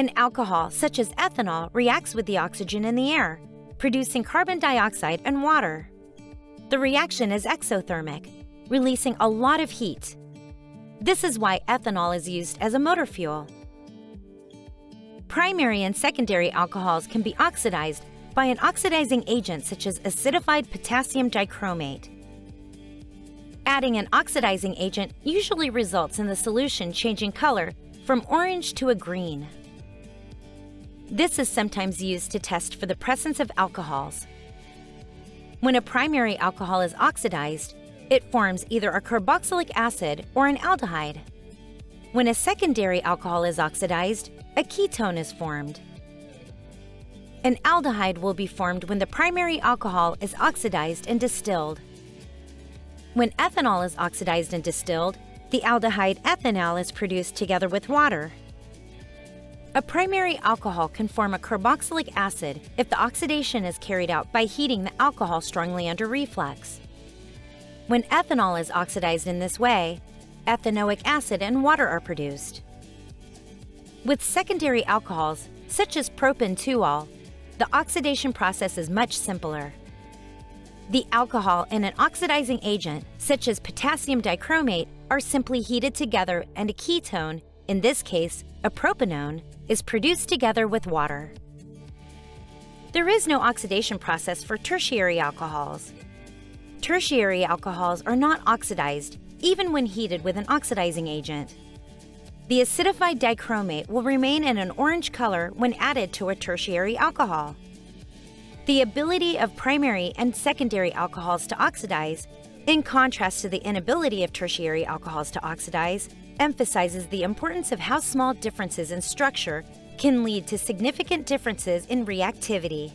An alcohol, such as ethanol, reacts with the oxygen in the air, producing carbon dioxide and water. The reaction is exothermic, releasing a lot of heat. This is why ethanol is used as a motor fuel. Primary and secondary alcohols can be oxidized by an oxidizing agent such as acidified potassium dichromate. Adding an oxidizing agent usually results in the solution changing color from orange to a green. This is sometimes used to test for the presence of alcohols. When a primary alcohol is oxidized, it forms either a carboxylic acid or an aldehyde. When a secondary alcohol is oxidized, a ketone is formed. An aldehyde will be formed when the primary alcohol is oxidized and distilled. When ethanol is oxidized and distilled, the aldehyde ethanol is produced together with water. A primary alcohol can form a carboxylic acid if the oxidation is carried out by heating the alcohol strongly under reflux. When ethanol is oxidized in this way, ethanoic acid and water are produced. With secondary alcohols, such as propan-2-ol, the oxidation process is much simpler. The alcohol and an oxidizing agent, such as potassium dichromate, are simply heated together and a ketone, in this case a propanone, is produced together with water. There is no oxidation process for tertiary alcohols. Tertiary alcohols are not oxidized, even when heated with an oxidizing agent. The acidified dichromate will remain in an orange color when added to a tertiary alcohol. The ability of primary and secondary alcohols to oxidize, in contrast to the inability of tertiary alcohols to oxidize, emphasizes the importance of how small differences in structure can lead to significant differences in reactivity.